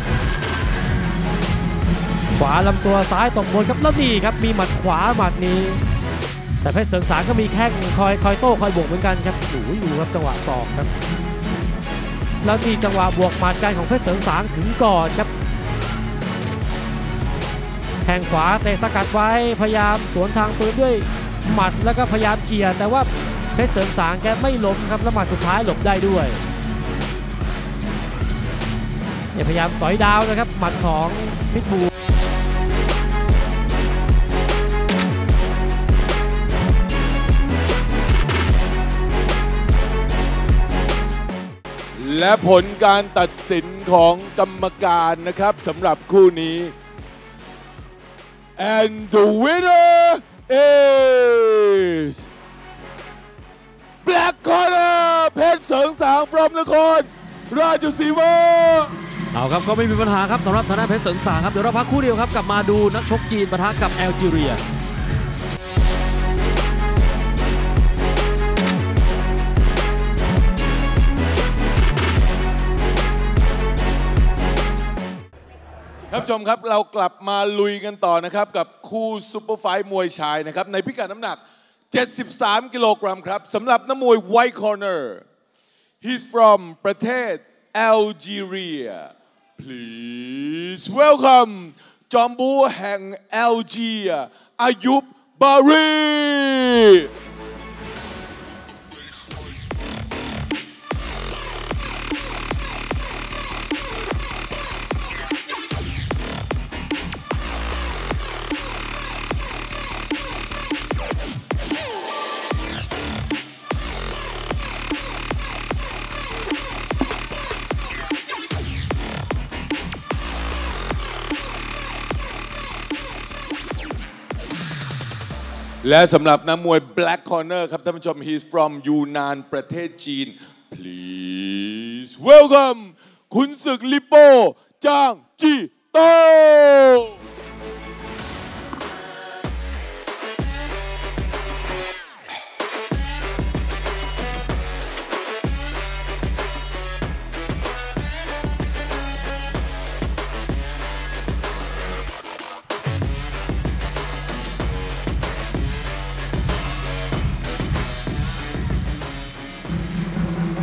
ขวาลำตัวซ้ายตบบนครับแล้วดีครับมีหมัดขวาหมัดนี้แต่เพชรเสริมสารก็มีแข้งคอยคอยโต้คอยบวกเหมือนกันครับดูอยู่ครับจังหวะสองครับแล้วมีจังหวะบวกหมัดกันของเพชรเสริมสารถึงก่อนครับแทงขวาเตะสกัดไว้พยายามสวนทางปืนด้วยหมัดแล้วก็พยายามเกียร์แต่ว่าเพชรเสริมสารแกไม่ล้มครับแล้วหมัดสุดท้ายหลบได้ด้วยพยายามสอยดาวนะครับหมัดของพิทบูและผลการตัดสินของกรรมการนะครับสำหรับคู่นี้ and the winner is black corner เพชรเสริงสาง from นครราชสีมาเอาครับก็ไม่มีปัญหาครับสำหรับทางด้านเพชรเสริงสางครับเดี๋ยวเราพักคู่เดียวครับกลับมาดูนักชกจีนปะทะกับแอลจีเรียครับชมครับเรากลับมาลุยกันต่อนะครับกับคู่ซุปเปอร์ไฟท์มวยชายนะครับในพิกัดน้ำหนักเจ็ดสิบสามกิโลกรัมครับสำหรับนักมวยไวท์คอร์เนอร์ he's from ประเทศ Algeria Please welcome จอมบูแห่งแอลจีเรีย อายุบ บารีและสำหรับนักมวย Black Corner ครับท่านผู้ชม he's from Yunnan ประเทศจีน please welcome ขุนศึกลิโป้จางจีโต้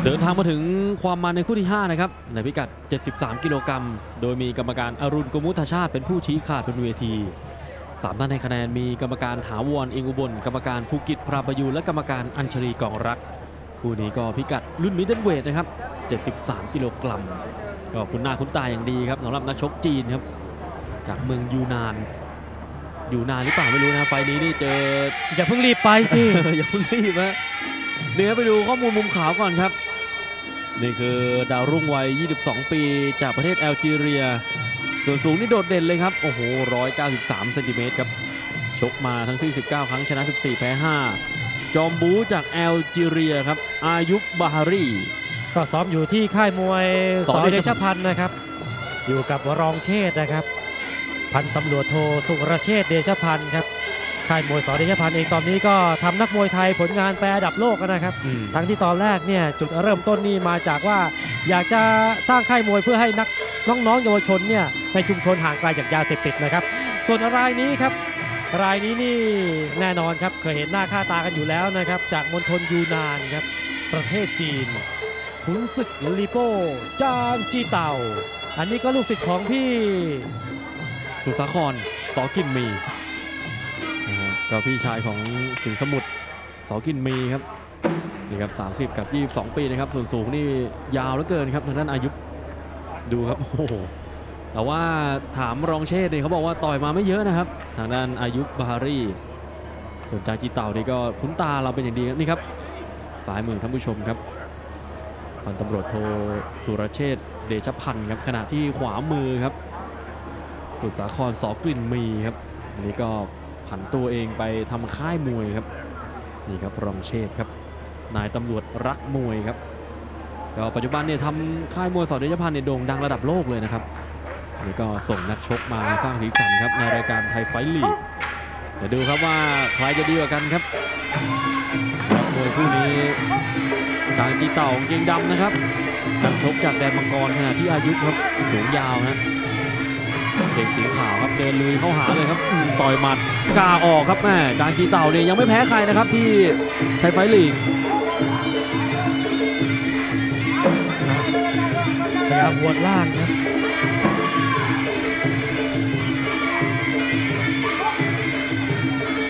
เดินทางมาถึงความมันในคู่ที่ห้านะครับในพิกัดเจ็ดสิบสามกิโลกรัมโดยมีกรรมการอรุณกุมุทชาติเป็นผู้ชี้ขาดเป็นเวทีสามท่านให้คะแนนมีกรรมการถาวรเองอุบลกรรมการภูกิจพราประยูรและกรรมการอัญชลีกองรักคู่นี้ก็พิกัดรุ่นมิดเดิลเวทนะครับเจ็ดสิบสามกิโลกรัมก็คุณหน้าคุณตาอย่างดีครับสำหรับนักชกจีนครับจากเมืองยูนานยูนานหรือเปล่าไม่รู้นะไฟนี้นี่เจออย่าเพิ่งรีบไปสิ อย่าเพิ่งรีบนะเดี๋ยวไปดูข้อมูลมุมขาวก่อนครับนี่คือดาวรุ่งวัยยี่สิบสองปีจากประเทศแอลจีเรียส่วนสูงนี่โดดเด่นเลยครับโอ้โหหนึ่งร้อยเก้าสิบสามเซนติเมตรครับชกมาทั้งสิ้นสิบเก้าครั้งชนะสิบสี่แพ้ห้าจอมบูจากแอลจีเรียครับอายุบบาฮารีก็ซ้อมอยู่ที่ค่ายมวยสอเดชพันธ์นะครับอยู่กับรองเชษนะครับพันตำรวจโทสุรเชษเดชพันธ์ครับค่ายมวยสอเดชพันธ์เองตอนนี้ก็ทำนักมวยไทยผลงานไประดับโลกนะครับทั้งที่ตอนแรกเนี่ยจุดเริ่มต้นนี่มาจากว่าอยากจะสร้างค่ายมวยเพื่อให้นักน้องๆเยาวชนเนี่ยในชุมชนห่างไกลจากยาเสพติดนะครับส่วนรายนี้ครับรายนี้นี่แน่นอนครับเคยเห็นหน้าค่าตากันอยู่แล้วนะครับจากมณฑลยูนานครับประเทศจีน ขุนศึกลีโป้จางจีเต่าอันนี้ก็ลูกศิษย์ของพี่สุสาครสอกินมีก็พี่ชายของสิงห์สมุทรสอกินมีครับนี่ครับสามสิบกับยี่สิบสองปีนะครับส่วนสูงนี่ยาวเหลือเกินครับทางด้านอายุดูครับโอ้โหแต่ว่าถามรองเชษเนี่ยเขาบอกว่าต่อยมาไม่เยอะนะครับทางด้านอายุบาฮารีส่วนจางจีเต่านี่ก็คุ้นตาเราเป็นอย่างดีครับนี่ครับสายมือท่านผู้ชมครับพันตำรวจโทสุรเชษฐ์เดชพันธ์ครับขณะที่ขวามือครับสุสาครสอกลิ่นมีครับอันนี้ก็ผันตัวเองไปทำค่ายมวยครับนี่ครับรองเชษฐ์ครับนายตำรวจรักมวยครับก็ปัจจุบันเนี่ยทำค่ายมวยสอเดชพันธ์เนี่ยโด่งดังระดับโลกเลยนะครับนี่ก็ส่งนักชกมาสร้างสีสันครับในรายการไทยไฟท์ลีกเดี๋ยวดูครับว่าใครจะดีกว่ากันครับมวยคู่นี้จางจีเต่าเกงดำนะครับนักชกจากแดนมังกรขณะที่อายุครับสูงยาวนะเด็กสีขาวครับเดินลุยเข้าหาเลยครับต่อยหมัดกาออกครับแม่จางจีเต่าเนี่ยยังไม่แพ้ใครนะครับที่ไทยไฟท์ลีกพยายามวดล่างครับ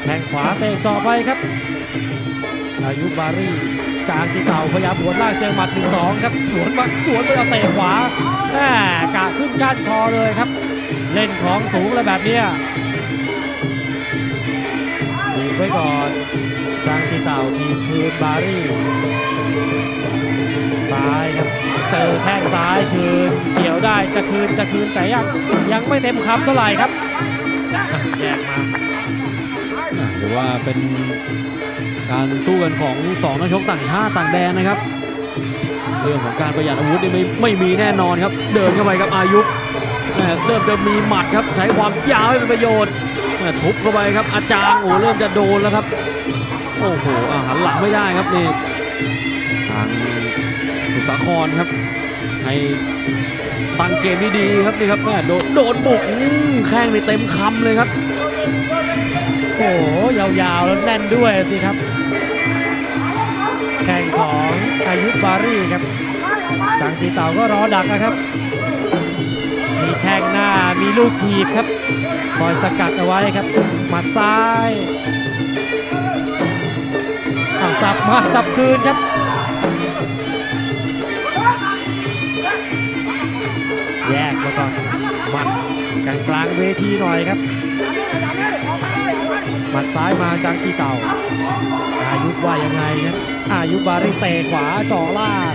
แทงขวาเตะจ่อไปครับอายุบารีจางจีเต่าพยายามหัวล่างเจอหมัดหนึ่งสองครับสวนมาสวนไปเอาเตะขวาแหมกะขึ้นก้านคอเลยครับเล่นของสูงอะไรแบบนี้ทีไว้ก่อนจางจีเต่าทีคืนบารีซ้ายครับเจอแข้งซ้ายคืนเกี่ยวได้จะคืนจะคืนแต่ยังยังไม่เต็มคำเท่าไหร่ครับแยกมาหรือว่าเป็นการสู้กันของสองนักชกต่างชาติต่างแดนนะครับเรื่องของการประหยัดอาวุธนี่ไม่ไม่มีแน่นอนครับเดินเข้าไปครับอายุเริ่มจะมีหมัดครับใช้ความยาวให้เป็นประโยชน์ทุบเข้าไปครับอาจารย์โอ้เริ่มจะโดนแล้วครับโอ้โหหันหลังไม่ได้ครับนี่ทางสุสาครครับให้ตั้งเกมดีๆครับนี่ครับโดนโดนบุกแข้งในเต็มคำเลยครับโอ้โหยาวๆแล้วแน่นด้วยสิครับแข่งของอายุบารีครับจางจีเต่าก็รอดักนะครับมีแข้งหน้ามีลูกถีบครับคอยสกัดเอาไว้ครับหมัดซ้ายสับมาสับคืนครับแยกแล้วก็หมัดกันกลางเวทีหน่อยครับหมัดซ้ายมาจางจีเต่าอายุว่ายังไงครับอายุบาริเตะขวาจ่อล่าง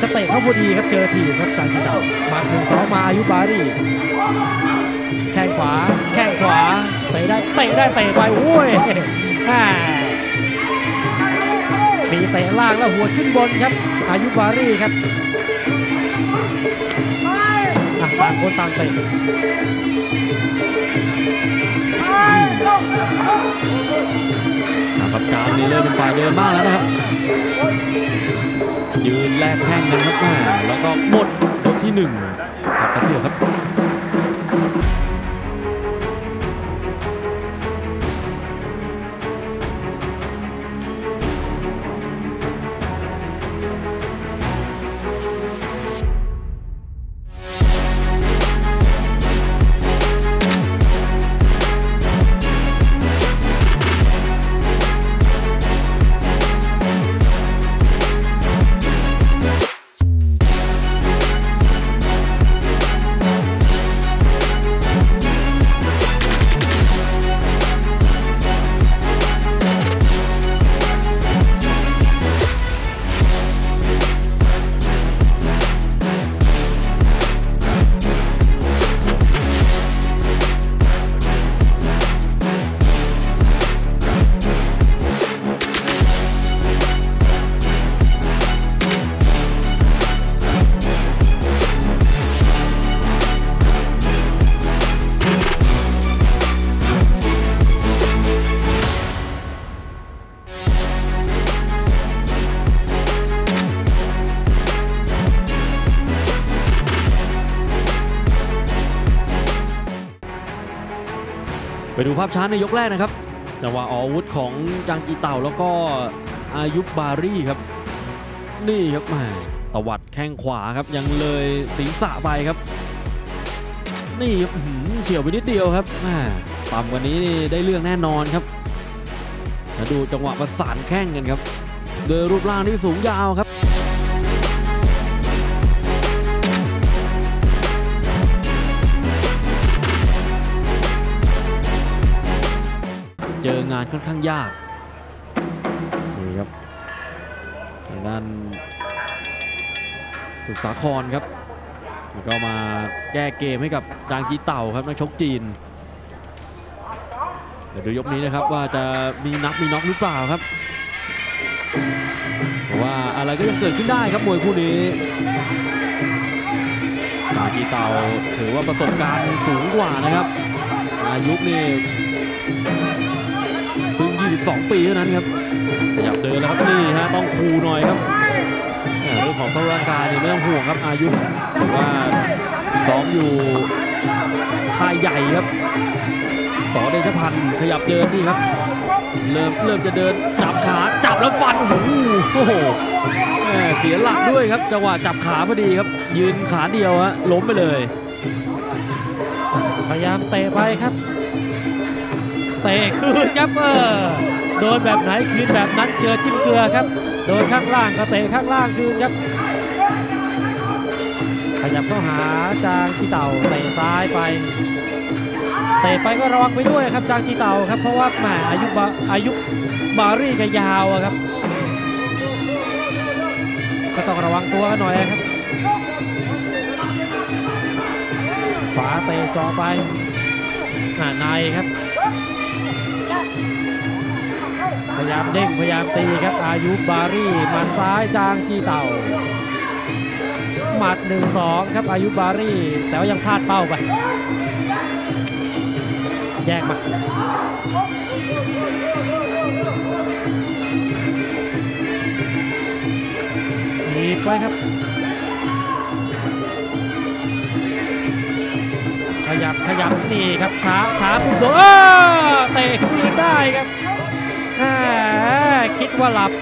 จะเตะเข้าพอดีครับเจอทีครับจางจีเต่าหมัดหนึ่งสองมาอายุบาริแข้งขวาแข้งขวาเตะได้เตะได้เตะไปโอ้ยมีเตะล่างแล้วหัวขึ้นบนครับอายุบาริครับต่างคนต่างเตะนะครับการนี้เริ่มเป็นฝ่ายเดินมากแล้วนะครับยืนแลกแข้งกันครับแม่แล้วก็หมดยกที่หนึ่งครับแป๊บเดียวครับไปดูภาพช้าในยกแรกนะครับ จังหวะอาวุธของจางกีเต่าแล้วก็อายุบารี่ครับนี่ครับมาตวัดแข้งขวาครับยังเลยศีรษะไปครับนี่ครับเฉียวไปนิดเดียวครับมาต่ำกว่านี้ได้เรื่องแน่นอนครับมาดูจังหวะประสานแข้งกันครับโดยรูปร่างที่สูงยาวครับเจองานค่อนข้างยากนี่ครับทางด้านสุดสาครครับก็มาแก้เกมให้กับจางกีเต่าครับนักชกจีนเดี๋ยวดูยกนี้นะครับว่าจะมีนับมีน็อกหรือเปล่าครับเพราะว่าอะไรก็ยังเกิดขึ้นได้ครับมวยคู่นี้จางกีเต่าถือว่าประสบการณ์สูงกว่านะครับอายุนี่เพิ่งยี่สิบสองปีเท่านั้นครับขยับเดินแล้วครับนี่ฮะต้องคูหน่อยครับเรื่องของสภาพร่างกายเนี่ยไม่ต้องห่วงครับอายุถือว่าซ้อมอยู่ค่ายใหญ่ครับสอเดชพันธ์ขยับเดินนี่ครับเริ่มเริ่มจะเดินจับขาจับแล้วฟันโอ้โหเสียหลักด้วยครับจังหวะจับขาพอดีครับยืนขาเดียวฮะล้มไปเลยพยายามเตะไปครับเตะคืนครับเออโดนแบบไหนคืนแบบนั้นเจอจิ้มเกลือครับโดนข้างล่างก็เตะข้างล่างคืนครับขยับเข้าหาจางจีเต่าเตะซ้ายไปเตะไปก็ระวังไปด้วยครับจางจีเต่าครับเพราะว่าแหมอายุอายุบารี่ก็ยาวครับก็ต้องระวังตัวกันหน่อยครับขวาเตะจ่อไปหน้าในครับพยายามเด้งพยายามตีครับอายุบารี่หมัดซ้ายจางจีเต่าหมัด หนึ่งสอง ครับอายุบารี่แต่ว่ายังพลาดเป้าไปแยกมาถีบไว้ครับขยับขยับนี่ครับช้าช้าปุ๊บโดนเตะคืนได้ครับคิดว่าหลับ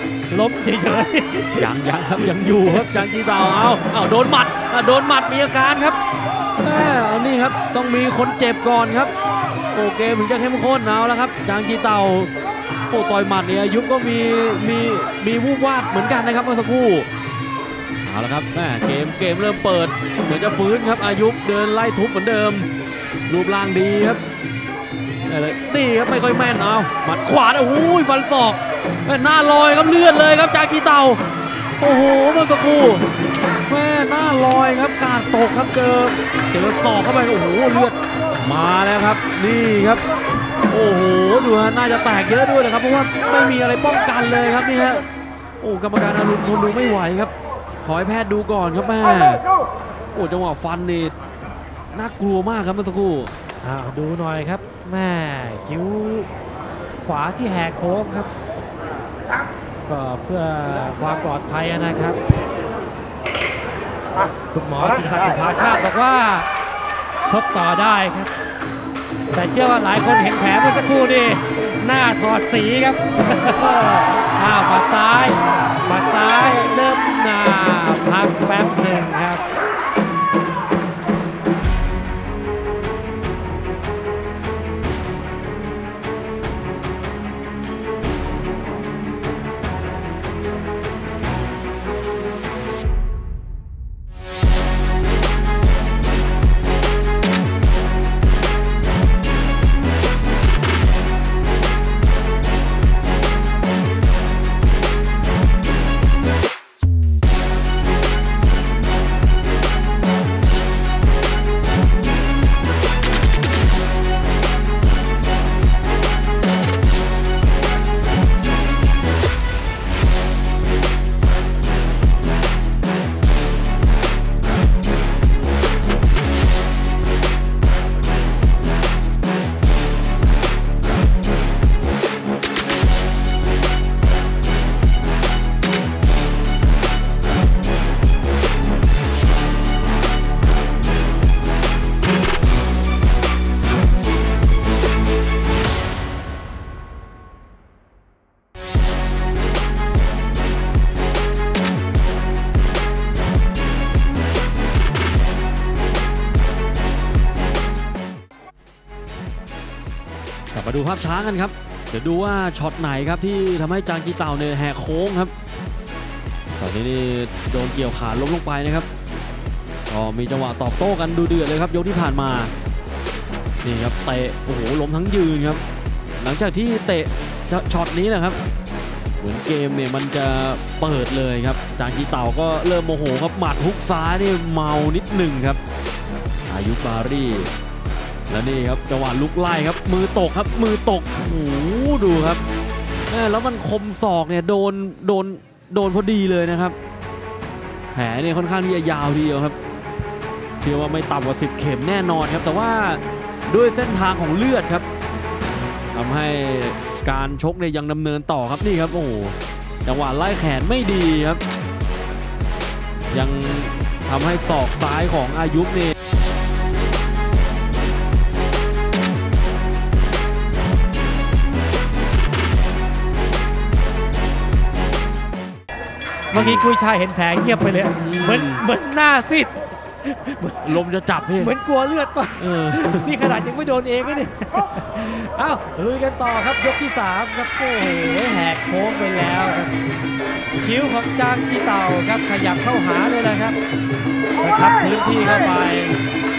ลบเฉยๆยังยังครับยังอยู่ครับจางกีเต่าเอาเอาโดนหมัดโดนหมัดมีอาการครับเอานี่ครับต้องมีคนเจ็บก่อนครับโอเกมถึงจะเข้มข้นเอาแล้วครับจางกีเต่าโอ้ต่อยหมัดเนี่ยยุบก็มีมีมีวูบวาดเหมือนกันนะครับเมื่อสักครู่เอาแล้วครับแม่เกมเกมเริ่มเปิดเหมือนจะฟื้นครับอายุเดินไล่ทุบเหมือนเดิมรูปร่างดีครับนี่ครับไม่ค่อยแม่นเอาหมัดขวาโอ้โหฟันศอกหน้าลอยครับเลือดเลยครับจางกีเต่าโอ้โหเมื่อสักครู่แม่หน้าลอยครับการตกครับเจอเจอศอกเข้าไปโอ้โหเลือดมาแล้วครับนี่ครับโอ้โหดูฮะน่าจะแตกเยอะด้วยนะครับเพราะว่าไม่มีอะไรป้องกันเลยครับนี่ฮะโอ้กรรมการอารมณ์ทนดูไม่ไหวครับขอให้แพทย์ดูก่อนครับแม่โอ้จังหวะฟันนี่น่ากลัวมากครับเมื่อสักครู่ดูหน่อยครับแม่คิ้วขวาที่แหกโค้งครับก็เพื่อความปลอดภัยนะครับคุณหมอศิริศักดิ์ ผาชาติบอกว่าชกต่อได้ครับแต่เชื่อว่าหลายคนเห็นแผลเมื่อสักครู่นี่หน้าถอดสีครับอ้าวหมัดซ้ายหมัดซ้ายเริ่มหน้าพักแป๊บหนึ่งครับ กลับมาดูภาพช้ากันครับเดี๋ยวดูว่าช็อตไหนครับที่ทำให้จางกีเต่าเนี่ยแหกโค้งครับตอนนี้นี่โดนเกี่ยวขาล้มลงไปนะครับก็มีจังหวะตอบโต้กันดูเดือดเลยครับยกที่ผ่านมานี่ครับเตะโอ้โหล้มทั้งยืนครับหลังจากที่เตะช็อตนี้นะครับเหมือนเกมเนี่ยมันจะเปิดเลยครับจางกีเต่าก็เริ่มโมโหครับหมัดฮุกซ้ายนี่เมานิดหนึ่งครับอายุบารีแล้วนี่ครับจังหวะลุกไล่ครับมือตกครับมือตกโอ้ดูครับแล้วมันคมศอกเนี่ยโดนโดนโดนพอดีเลยนะครับแผลเนี่ยค่อนข้างที่จะยาวทีเดียวครับเชื่อว่าไม่ต่ำกว่าสิบเข็มแน่นอนครับแต่ว่าด้วยเส้นทางของเลือดครับทำให้การชกเนี่ยยังดำเนินต่อครับนี่ครับโอ้จังหวะไล่แขนไม่ดีครับยังทำให้ศอกซ้ายของอายุบเนี่ยเมื่อกี้คุยชายเห็นแผลเงียบไปเลยเหมือนเหมือนหน้าซิดลมจะจับพี่เหมือนกลัวเลือดป่ะนี่ขนาดยังไม่โดนเองนี่เอ้าลุยกันต่อครับยกที่สามครับโอ้โหแหกโค้งไปแล้วครับคิ้วของจางกีเต่าครับขยับเข้าหาเลยนะครับกระชับพื้นที่เข้าไป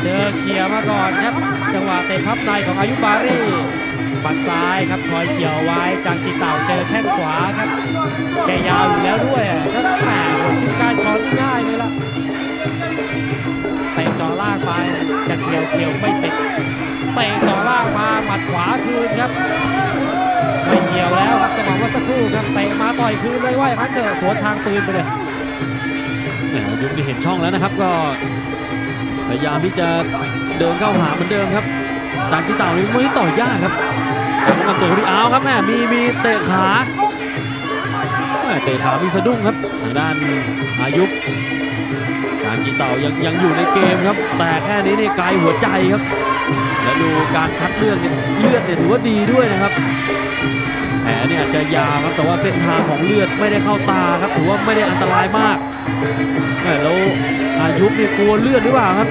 เจอเขี่ยมาก่อนครับจังหวะเตะพับในของอายุบารีปัดซ้ายครับคอยเกี่ยวไว้จางกีเต่าเจอแข้งขวาครับแกยาวอยู่แล้วด้วยก็แหมการคอนง่ายเลยล่ะเตะจ่อล่างไปจะเกี่ยวเกี่ยวไม่ติดเตะจ่อล่างมาหมัดขวาคืนครับไม่เกี่ยวแล้วครับจะบอกว่าสักครู่ครับเตะมาต่อยคืนเลยว่ามันเถอะสวนทางปืนไปเลยยุบนี่เห็นช่องแล้วนะครับก็พยายามที่จะเดินเข้าหาเหมือนเดิมครับจางกีเต่านี่ไม่ต่อยยากครับมาตัวที่อ้าวครับแม่มีมีเตะขาเตะขามีสะดุ้งครับทางด้านอายุจางกีเต่ายังยังอยู่ในเกมครับแต่แค่นี้เนี่ยไกลหัวใจครับและดูการคัดเลือกเนี่ยเลือดเนี่ยถือว่าดีด้วยนะครับแผลเนี่ยอาจจะยาวครับแต่ว่าเส้นทางของเลือดไม่ได้เข้าตาครับถือว่าไม่ได้อันตรายมากแล้วอายุเนี่ยกลัวเลือดหรือเปล่าครับ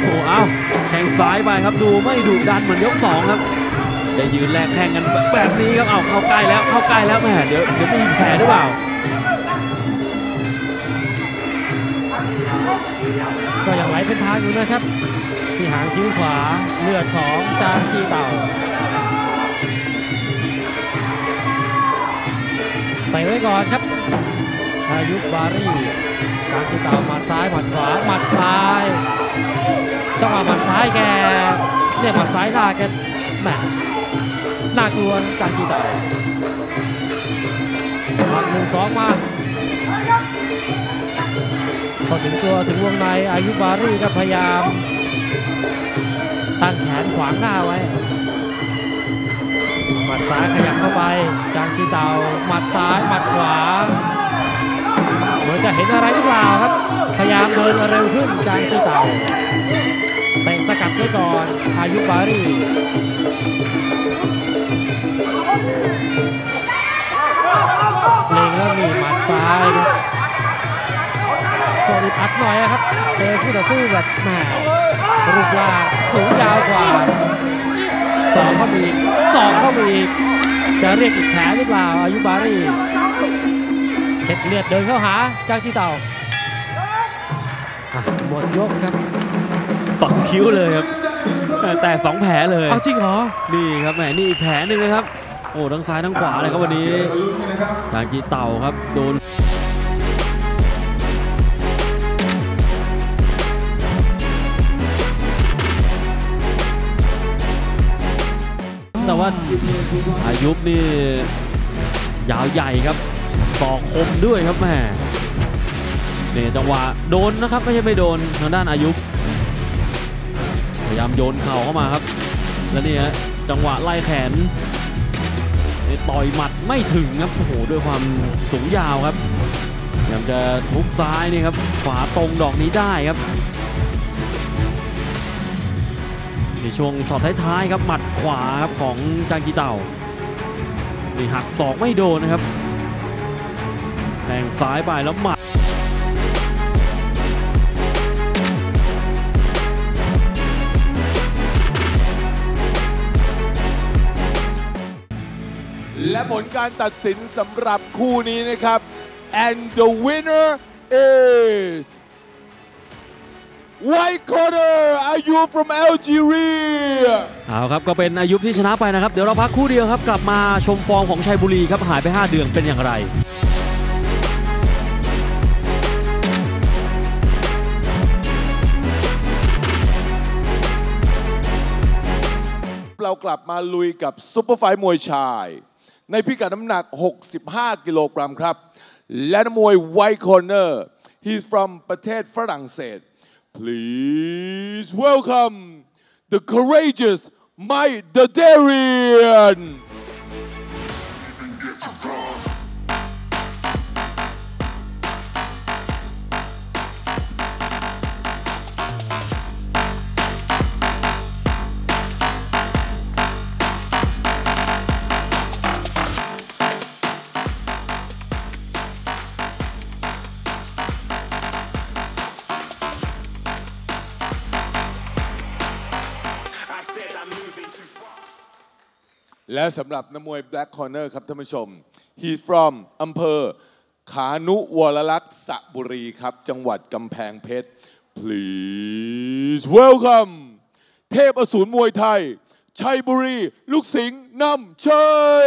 โอ้เอาแข้งซ้ายไปครับดูไม่ดุดันเหมือนยกสองครับได้ยืนแลกแข้งกันแบบนี้ครับเอาเข้าใกล้แล้วเข้าใกล้แล้วแม่เดี๋ยวเดี๋ยวมีแผลหรือเปล่าก็ยังไหลเป็นทางอยู่นะครับที่หางคิ้วขวาเลือดของจางกีเต่าไปไว้ก่อนครับอายุบารีจางกีเต่าหมัดซ้ายหมัดขวาหมัดซ้ายจังหวะหมัดซ้ายแกเนี่ยหมัดซ้ายด่าแกแหมน่ากลัวจางกีเต่าหมัดหนึ่งสองมาพอถึงตัวถึงวงในอายุบารีก็พยายามตั้งแขนขวางหน้าไว้หมัดซ้ายขยับเข้าไปจางกีเต่าหมัดซ้ายหมัดขวาเหมือนจะเห็นอะไรหรือเปล่าครับพยายามเดินเร็วขึ้นจางกีเต่าเตะสกัดไว้ก่อนอายุบารีเล็งแล้วมีหมัดซ้ายอึดอัดหน่อยครับเจอคู่ต่อสู้แบบแหมรูปร่างสูงยาวกว่าสองเข้ามีสองเข้ามีจะเรียกอีกแผลหรือเปล่าอายุบารีเช็ดเลือดเดินเข้าหาจางกีเต่าหมดยกครับสองคิ้วเลยครับแต่สองแผลเลยเอาจริงเหรอนี่ครับแหมนี่อีกแผลหนึ่งนะครับโอ้ทั้งซ้ายทั้งขวาเลยครับวันนี้จางกีเต่าครับโดนแต่ว่าอายุบนี่ยาวใหญ่ครับต่อคมด้วยครับแม่เนี่ยจังหวะโดนนะครับไม่ใช่ไม่โดนทางด้านอายุบพยายามโยนเข่าเข้ามาครับแล้วนี่ฮะจังหวะไล่แขนต่อยหมัดไม่ถึงครับโอ้โหด้วยความสูงยาวครับพยายามจะทุบซ้ายนี่ครับขวาตรงดอกนี้ได้ครับในช่วงช็อตท้ายๆครับหมัดขวาครับของจางกีเต่านี่หักศอกไม่โดนนะครับแทงซ้ายไปแล้วหมัด และผลการตัดสินสำหรับคู่นี้นะครับ and the winner is White Corner อายุ from Algeria เอาครับก็เป็นอายุที่ชนะไปนะครับเดี๋ยวเราพักคู่เดียวครับกลับมาชมฟอร์มของชัยบุรีครับหายไปห้าเดือนเป็นอย่างไรเรากลับมาลุยกับซุปเปอร์ไฟท์มวยชายในพิกัดน้ำหนักหกสิบห้ากิโลกรัมครับและมวย White Corner he's from ประเทศฝรั่งเศส please welcome the courageous Mike Dadarianและสำหรับนักมวย Black Corner ครับท่านผู้ชม he's from อำเภอขานุวรลักษณ์สระบุรีครับจังหวัดกำแพงเพชร please welcome เทพอสูรมวยไทยชัยบุรีลูกสิงห์นำชัย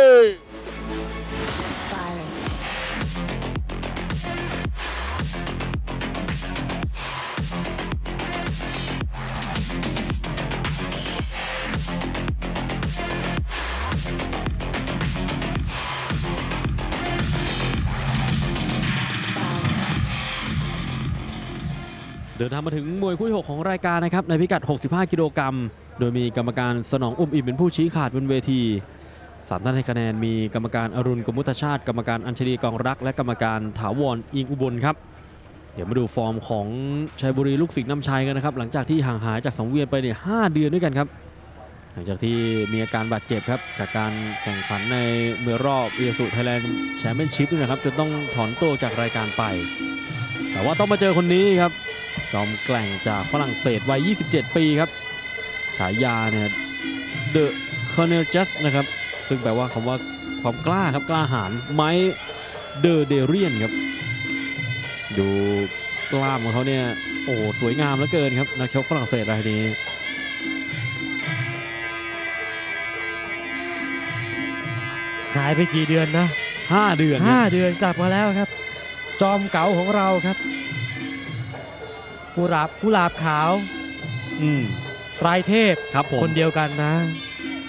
เดินทางมาถึงมวยคู่ที่หกของรายการนะครับในพิกัดหกสิบห้ากิโลกรัมโดยมีกรรมการสนองอุ่มอิ่มเป็นผู้ชี้ขาดบนเวทีสามท่านให้คะแนนมีกรรมการอรุณกมุตชาติกรรมการอัญชลีกองรักและกรรมการถาวรอิงอุบลครับเดี๋ยวมาดูฟอร์มของชัยบุรีลูกศิษย์น้ำชัยกันนะครับหลังจากที่ห่างหายจากสังเวียนไปเนี่ยห้าเดือนด้วยกันครับหลังจากที่มีอาการบาดเจ็บครับจากการแข่งขันในเมื่อรอบเอสุไทยแลนด์แชมเปี้ยนชิพนะครับจนต้องถอนตัวจากรายการไปแต่ว่าต้องมาเจอคนนี้ครับจอมแกล่งจากฝรั่งเศสวัยยี่สิบเจ็ดปีครับฉายาเนี่ย The Courageous นะครับซึ่งแปลว่าคำว่าความกล้าครับกล้าหาญ Mike Dadarian ครับดูกล้ามของเขาเนี่ยโอ้สวยงามเหลือเกินครับนักชกฝรั่งเศสรายนี้หายไปกี่เดือนนะห้าเดือนห้าเดือนกลับมาแล้วครับจอมเก๋าของเราครับกุหลาบกุหลาบขาวอืมไตรเทพครับคนเดียวกันนะ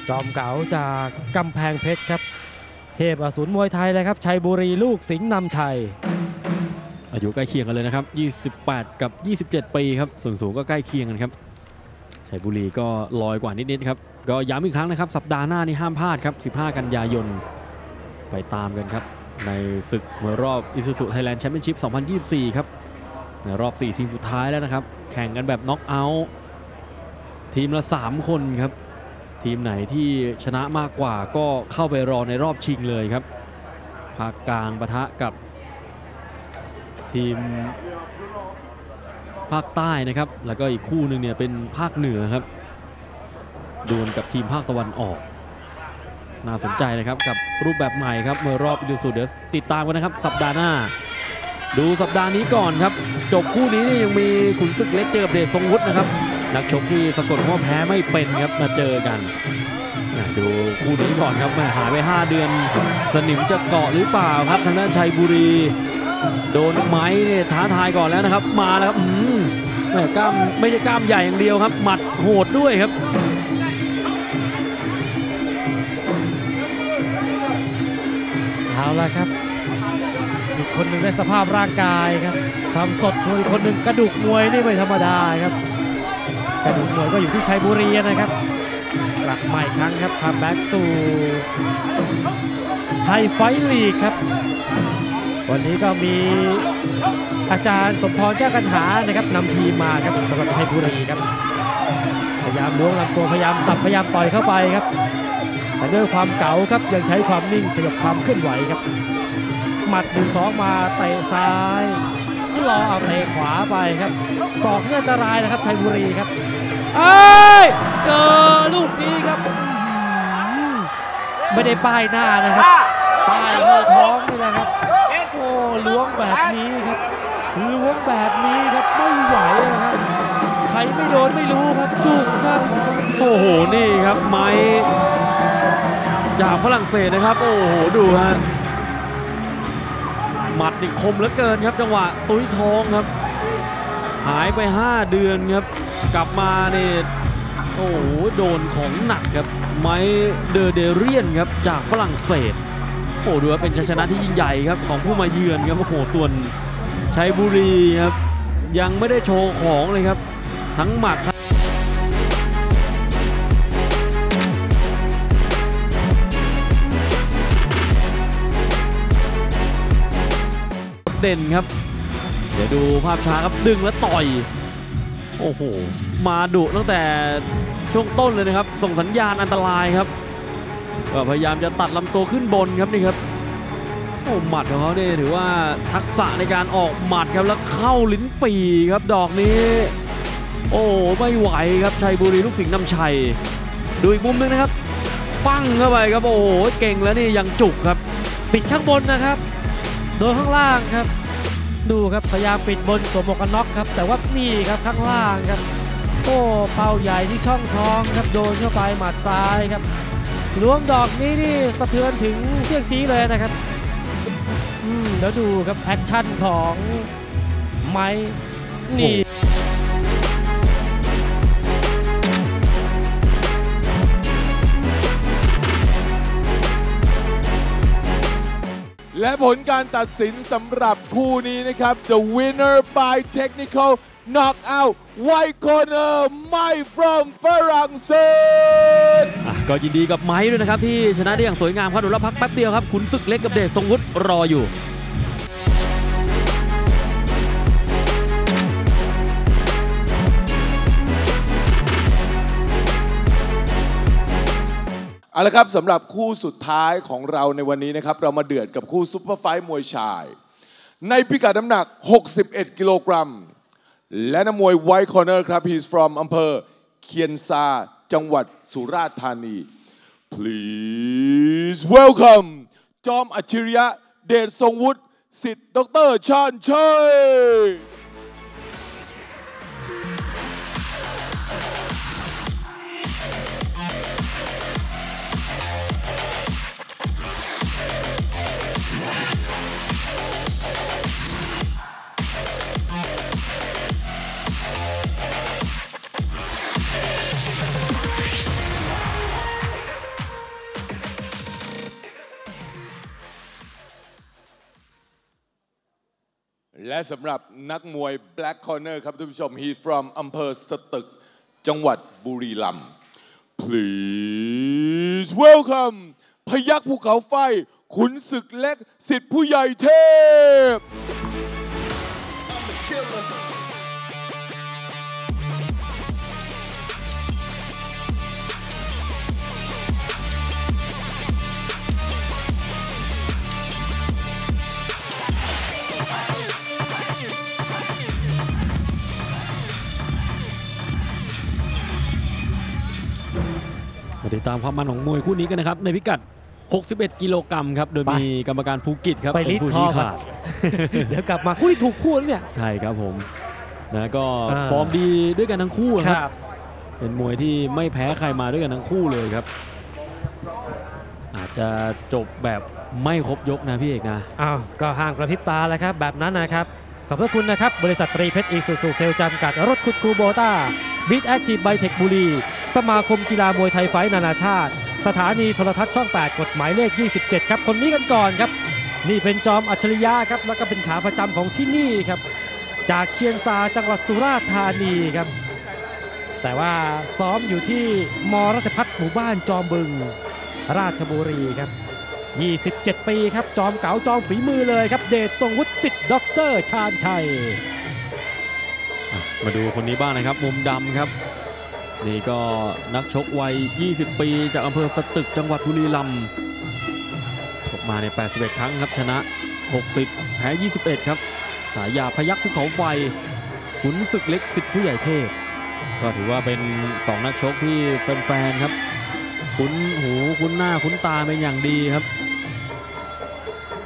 จอมเก๋าจากกำแพงเพชรครับเทพอสูรมวยไทยเลยครับชัยบุรีลูกสิงห์นำชัยอายุใกล้เคียงกันเลยนะครับยี่สิบแปดกับยี่สิบเจ็ดปีครับส่วนสูงก็ใกล้เคียงกันครับชัยบุรีก็ลอยกว่านิดๆครับก็ย้ำอีกครั้งนะครับสัปดาห์หน้านี้ห้ามพลาดครับสิบห้ากันยายนไปตามกันครับในศึกมวยรอบอิซูซุไทยแลนด์แชมเปี้ยนชิพสองพันยี่สิบสี่ครับในรอบสี่ทีมสุดท้ายแล้วนะครับแข่งกันแบบน็อกเอาท์ทีมละสามคนครับทีมไหนที่ชนะมากกว่าก็เข้าไปรอในรอบชิงเลยครับภาคกลางปะทะกับทีมภาคใต้นะครับแล้วก็อีกคู่หนึ่งเนี่ยเป็นภาคเหนือครับดวลกับทีมภาคตะวันออกน่าสนใจนะครับกับรูปแบบใหม่ครับเมื่อรอบอินสุดเดี๋ยวติดตามกันนะครับสัปดาห์หน้าดูสัปดาห์นี้ก่อนครับจบคู่นี้นี่ยังมีขุนศึกเล็กเจอเดชทรงวุฒินะครับนักชกที่สะกดว่าแพ้ไม่เป็นครับมาเจอกันดูคู่นี้ก่อนครับหายไปห้าเดือนสนิมจะเกาะหรือเปล่าครับทางด้านชัยบุรีโดนไม้เนี่ยท้าทายก่อนแล้วนะครับมาแล้วครับแม่กล้ามไม่ได้กล้ามใหญ่อย่างเดียวครับหมัดโหดด้วยครับเอาละครับอีกคนหนึ่งได้สภาพร่างกายครับความสดอีกคนหนึ่งกระดูกมวยนี่ไม่ธรรมดาครับกระดูกมวยก็อยู่ที่ชัยบุรีนะครับกลับมาอีกครั้งครับคัมแบ็กสู่ไทยไฟท์ลีกครับวันนี้ก็มีอาจารย์สมพรแก้วกันหานะครับนำทีมมาครับสำหรับชัยบุรีครับพยายามล้วงลำตัวพยายามสับพยายามต่อยเข้าไปครับแต่ด้วยความเก๋าครับยังใช้ความนิ่งเสียบความเคลื่อนไหวครับหมัดหนึ่งสองมาเตะซ้ายรอเอาเตะขวาไปครับสองอันตรายนะครับชัยบุรีครับเอ้ยเจอลูกนี้ครับ ไม่ได้ป้ายหน้านะครับป้ายเข้าท้องนี่แหละครับโอ้ล้วงแบบนี้ครับล้วงแบบนี้ครับไม่ไหวนะครับใครไม่โดนไม่รู้ครับจุกครับโอ้โหนี่ครับไม้จากฝรั่งเศสนะครับโอ้โหดูฮะหมัดนี่คมเหลือเกินครับจังหวะตุ้ยท้องครับหายไปห้าเดือนครับกลับมานี่โอ้โหโดนของหนักครับไมค์เดอเดเรียนครับจากฝรั่งเศสโอ้ดูว่าเป็นชัยชนะที่ยิ่งใหญ่ครับของผู้มาเยือนครับโอ้โหส่วนชัยบุรีครับยังไม่ได้โชว์ของเลยครับทั้งหมัดเด่นครับเดี๋ยวดูภาพช้าครับดึงแล้วต่อยโอ้โหมาดุตั้งแต่ช่วงต้นเลยนะครับส่งสัญญาณอันตรายครับก็พยายามจะตัดลำตัวขึ้นบนครับนี่ครับโอ้หมัดของเขาเนี่ยถือว่าทักษะในการออกหมัดครับแล้วเข้าลิ้นปี่ครับดอกนี้โอ้ไม่ไหวครับชัยบุรีลูกสิงห์นำชัยดูอีกมุมนึงนะครับปั้งเข้าไปครับโอ้โหเก่งแล้วนี่ยังจุกครับปิดข้างบนนะครับโดนข้างล่างครับดูครับพยายามปิดบนสวมหมวกกันน็อกครับแต่ว่านี่ครับข้างล่างครับโอ้เป้าใหญ่ที่ช่องท้องครับโดนเข้าไปหมัดซ้ายครับล้วงดอกนี้นี่สะเทือนถึงเสี้ยนจี้เลยนะครับอืมแล้วดูครับแอคชั่นของไมค์นี่และผลการตัดสินสำหรับคู่นี้นะครับ The winner by technical knockout white corner Mike from ฝรั่งเศสก็ยินดีกับไมค์ด้วยนะครับที่ชนะได้อย่างสวยงามครับดูแล้วพักแป๊บเดียวครับขุนศึกเล็กกับเดชทรงวุฒิรออยู่เอาละครับสำหรับคู่สุดท้ายของเราในวันนี้นะครับเรามาเดือดกับคู่ซุปเปอร์ไฟท์มวยชายในพิกัดน้ำหนักหกสิบเอ็ดกิโลกรัมและนักมวยไวท์คอร์เนอร์ครับ he's from อำเภอเคียนซาจังหวัดสุราษฎร์ธานี please welcome จอมอัจฉริยะเดชทรงวุฒิศิษย์ดร.ชาญชัยและสำหรับนักมวย Black Corner ครับทุกผู้ชม he's from อำเภอสตึกจังหวัดบุรีรัมย์ please welcome พยัคฆ์ภูเขาไฟขุนศึกเล็กศิษย์ผู้ใหญ่เทพติดตามความมันของมวยคู่นี้กันนะครับในพิกัดหกสิบเอ็ดกิโลกรัมครับโดยมีกรรมการภูกิจครับเป็นผู้ชี้ขาดเดี๋ยวกลับมาคู่ที่ถูกคู่เนี่ยใช่ครับผมนะก็ฟอร์มดีด้วยกันทั้งคู่ครับเป็นมวยที่ไม่แพ้ใครมาด้วยกันทั้งคู่เลยครับอาจจะจบแบบไม่ครบยกนะพี่เอกนะอ้าวก็ห่างกระพริบตาแล้วครับแบบนั้นนะครับขอบพระคุณนะครับบริษัทตรีเพชรอีซูซูเซลจำกัดรถขุดคูโบต้า Beat Active ไบเทคบุรีสมาคมกีฬามวยไทยไฟท์นานาชาติสถานีโทรทัศน์ช่องแปดกฎหมายเลขยี่สิบเจ็ดครับคนนี้กันก่อนครับนี่เป็นจอมอัจฉริยะครับแล้วก็เป็นขาประจำของที่นี่ครับจากเคียนซาจังหวัดสุราษฎร์ธานีครับแต่ว่าซ้อมอยู่ที่มรัฐพัฒน์หมู่บ้านจอมบึงราชบุรีครับยี่สิบเจ็ดปีครับจอมเก๋าจอมฝีมือเลยครับเดชทรงวุฒิศิษย์ดร.ชาญชัยมาดูคนนี้บ้างนะครับมุมดำครับนี่ก็นักชกวัยยี่สิบปีจากอำเภอสตึกจังหวัดบุรีรัมย์ชกมาในแปดสิบเอ็ดครั้งครับชนะหกสิบแพ้ยี่สิบเอ็ดครับสายาพยัคฆ์ภูเขาไฟขุนศึกเล็กศิษย์ผู้ใหญ่เทพก็ถือว่าเป็นสองนักชกที่แฟนๆครับ คุ้นหูคุ้นหน้าคุ้นตาเป็นอย่างดีครับ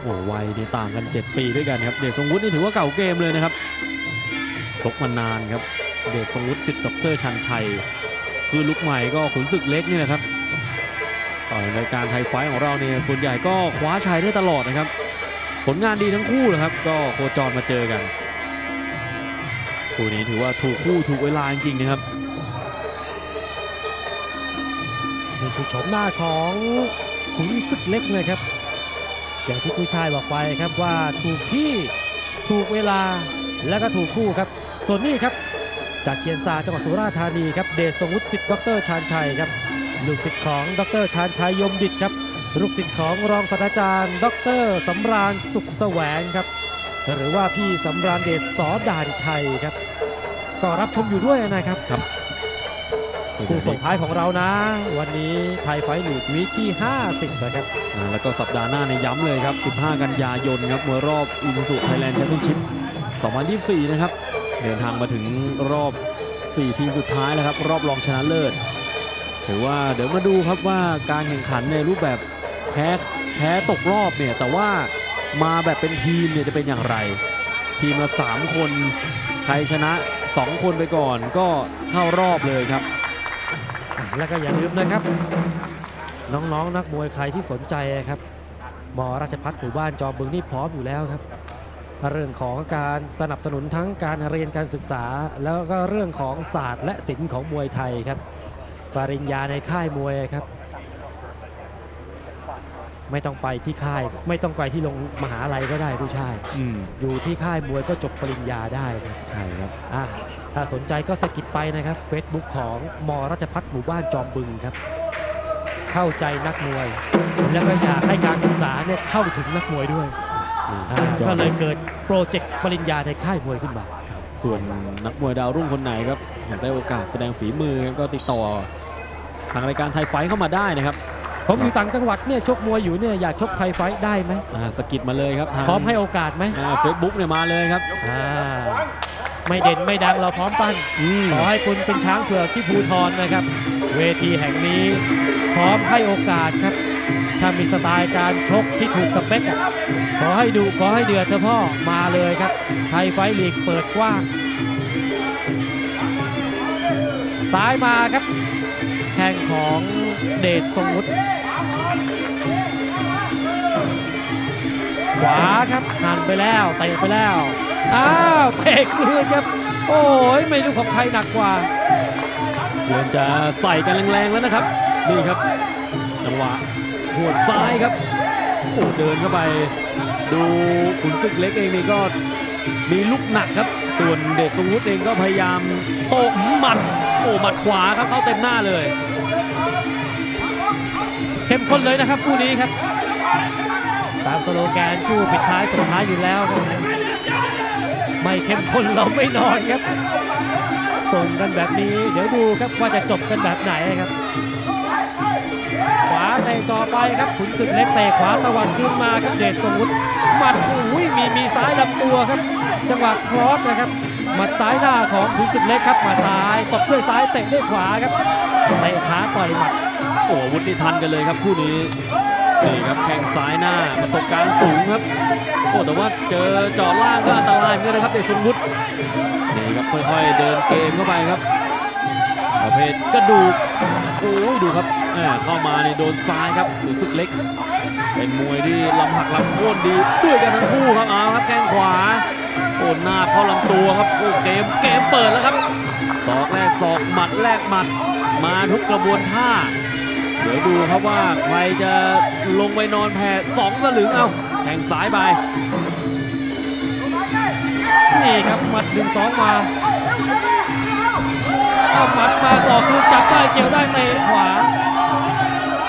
โอ้วัยนี่ต่างกันเจ็ดปีด้วยกันครับเดชทรงวุฒินี่ถือว่าเก่าเกมเลยนะครับชกมานานครับเดชทรงวุฒิศิษย์ดร.ชันชัยคือลุกใหม่ก็ขุนศึกเล็กนี่แหละครับต่อในการไทยไฟท์ของเราเนี่ยส่วนใหญ่ก็คว้าชัยได้ตลอดนะครับผลงานดีทั้งคู่เลยครับก็โคจรมาเจอกันคู่นี้ถือว่าถูกคู่ถูกเวลาจริงๆนะครับนี่คือชมหน้าของขุนศึกเล็กเลยครับอย่างที่ผู้ชายบอกไปครับว่าถูกที่ถูกเวลาและก็ถูกคู่ครับส่วนนี้ครับจากเคียนซาจังหวัดสุราษฎร์ธานีครับเดชทรงวุฒิศิษย์ดร.ชาญชัยครับลูกศิษย์ของดร.ชาญชัยยมดิษฐ์ครับลูกศิษย์ของรองศาสตราจารย์ดร.สำราญสุขแสวงครับหรือว่าพี่สำราญเดชสอด่านชัยครับก็รับชมอยู่ด้วยนะครับคู่ส่งท้ายของเรานะวันนี้ไทยไฟท์ลีกวีคที่ห้าสิบนะครับแล้วก็สัปดาห์หน้าในย้ำเลยครับสิบห้ากันยายนครับมวยรอบอิซูซูไทยแลนด์แชมเปี้ยนชิพสองพันยี่สิบสี่นะครับเดินทางมาถึงรอบสี่ทีมสุดท้ายแล้วครับรอบรองชนะเลิศถือว่าเดี๋ยวมาดูครับว่าการแข่งขันในรูปแบบแพ้แพ้ตกรอบเนี่ยแต่ว่ามาแบบเป็นทีมเนี่ยจะเป็นอย่างไรทีมละสามคนใครชนะสองคนไปก่อนก็เข้ารอบเลยครับแล้วก็อย่าลืมนะครับน้องๆนักมวยใครที่สนใจครับมอราชภัฏหมู่บ้านจอมบึงนี่พร้อมอยู่แล้วครับเรื่องของการสนับสนุนทั้งการเรียนการศึกษาแล้วก็เรื่องของศาสตร์และศิลป์ของมวยไทยครับปริญญาในค่ายมวยครับไม่ต้องไปที่ค่ายไม่ต้องไปที่โรงมหาลัยก็ได้ผู้ชาย อ, อยู่ที่ค่ายมวยก็จบปริญญาได้ใช่ครับถ้าสนใจก็สกิดไปนะครับ Facebook ของมอราชภัฏหมู่บ้านจอมบึงครับเข้าใจนักมวยแล้วก็อยากให้การศึกษาเนี่ยเข้าถึงนักมวยด้วยก็เลยเกิดโปรเจกต์ปริญญาในค่ายมวยขึ้นมาส่วนนักมวยดาวรุ่งคนไหนครับอยากได้โอกาสแสดงฝีมือก็ติดต่อทางรายการไทยไฟท์เข้ามาได้นะครับผมอยู่ต่างจังหวัดเนี่ยชกมวยอยู่เนี่ยอยากชกไทยไฟท์ได้ไหมสกิดมาเลยครับพร้อมให้โอกาสไหมเฟซบุ๊กเนี่ยมาเลยครับไม่เด่นไม่ดังเราพร้อมปั้นขอให้คุณเป็นช้างเผือกที่ภูธรนะครับเวทีแห่งนี้พร้อมให้โอกาสครับถ้ามีสไตล์การชกที่ถูกสเปคขอให้ดูขอให้เดือดเถอะพ่อมาเลยครับไทยไฟท์ลีกเปิดกว้างซ้ายมาครับแข่งของเดชทรงวุฒิขวาครับหันไปแล้วเตะไปแล้วอ้าวเตะคืนครับโอ้ยไม่รู้ของใครหนักกว่าเดินจะใส่กันแรงๆแล้วนะครับนี่ครับจังหวะหัวซ้ายครับโอ้เดินเข้าไปดูขุนศึกเล็กเองนี่ก็มีลูกหนักครับส่วนเดชทรงวุฒิเองก็พยายามโต้หมัดโอ้หมัดขวาครับเข้าเต็มหน้าเลยเข้มข้นเลยนะครับคู่นี้ครับตามสโลแกนคู่ปิดท้ายสุดท้ายอยู่แล้วครับไม่เข้มข้นเราไม่นอนครับส่งกันแบบนี้เดี๋ยวดูครับว่าจะจบกันแบบไหนครับขวาเตะจ่อไปครับขุนศึกเล็กเตะขวาตะวันขึ้นมาครับเดชทรงวุฒิหมัดอุ้ยมีมีซ้ายลำตัวครับจังหวะครอสนะครับหมัดซ้ายหน้าของขุนศึกเล็กครับหมัดซ้ายตบด้วยซ้ายเตะด้วยขวาครับเตะขาต่อยหมัดโอ้โหวุฒิทันกันเลยครับคู่นี้นี่ครับแข้งซ้ายหน้าประสบการณ์สูงครับโอ้แต่ว่าเจอจ่อล่างก็อันตรายเหมือนกันนะครับเดชทรงวุฒินี่ครับค่อยๆเดินเกมเข้าไปครับประเภทกระดูกโอ้ยดูครับเข้ามาในโดนซ้ายครับขุนศึกเล็กเป็นมวยที่ลำหักลำโค่นดีด้วยกันทั้งคู่ครับเอาครับแข้งขวาโอนหน้าเข้าลำตัวครับโอ้เกมเกมเปิดแล้วครับศอกแรกศอกหมัดแรกหมัดมาทุกกระบวนท่าเดี๋ยวดูครับว่าใครจะลงไปนอนแผ่สองสลึงเอาแข่งสายไปนี่ครับหมัดดึงสองมาเอาหมัดมาสองคือจับได้เกี่ยวได้เตะขวา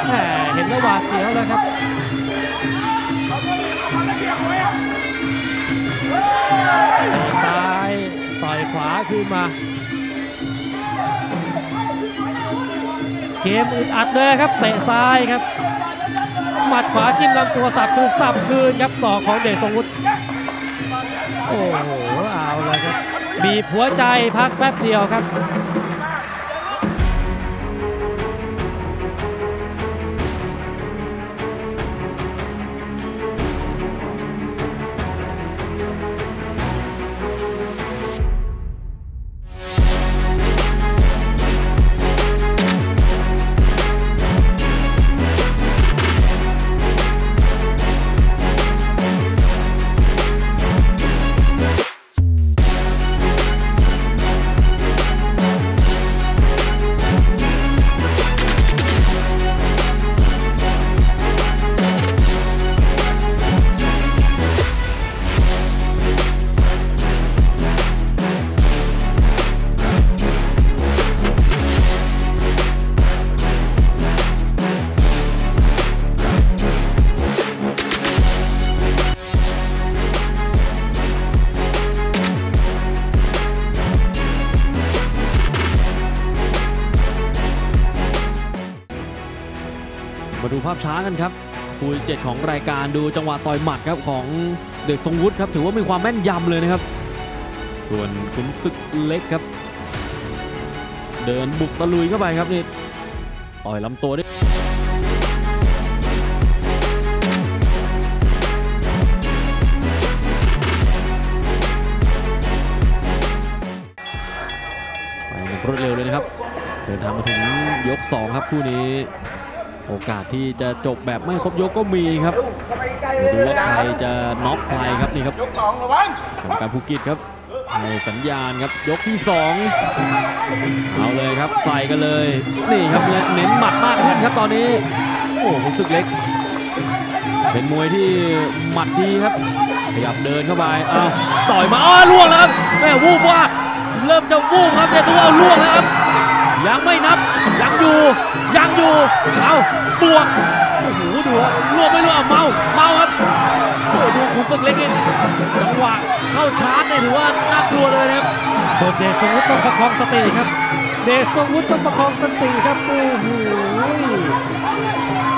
แหมเห็นแล้วหวาดเสียวแล้วครับซ้ายต่อยขวาขึ้นมาเกมอึดอัดเลยครับเตะซ้ายครับหมัดขวาจิ้มลำตัวสับคืนสับคืนครับศอกของเดชทรงวุฒิโอ้โหเอาเลยครับบีบหัวใจพักแป๊บเดียวครับ าพช้ากันครับคู่เจ็ดของรายการดูจังหวะต่อยหมัดครับของเด็กทรงวุฒิครับถือว่ามีความแม่นยำเลยนะครับส่วนขุนศึกเล็กครับเดินบุกตะลุยเข้าไปครับนี่ต่อยลำตัวได้รวดเร็วเลยนะครับเดินทางมาถึงยกสองครับคู่นี้โอกาสที่จะจบแบบไม่ครบยกก็มีครับดูว่าใครจะน็อกใครครับนี่ครับกรรมการภูกิจครับในสัญญาณครับยกที่สองเอาเลยครับใส่กันเลยนี่ครับเน้นหมัดมากขึ้นครับตอนนี้โอ้ขุนศึกเล็กเป็นมวยที่หมัดดีครับขยับเดินเข้าไปเอาต่อยมาอ้าวล่วงแล้วครับแม่วูบว่าเริ่มจะวูบครับเดี๋ยวตัวเอาล่วงแล้วครับยังไม่นับยังอยู่ยังอยู่เอาบวกโอ้โหดูว่าล่วงไม่ล่วงเมาเมาครับโอ้ดูขุนศึกเล็กนี่จังหวะเข้าชาร์จเนี่ยถือว่าน่ากลัวเลยนะครับส่วนเดชทรงวุฒิต้องประคองสติครับเดชทรงวุฒิต้องประคองสติครับโอ้โห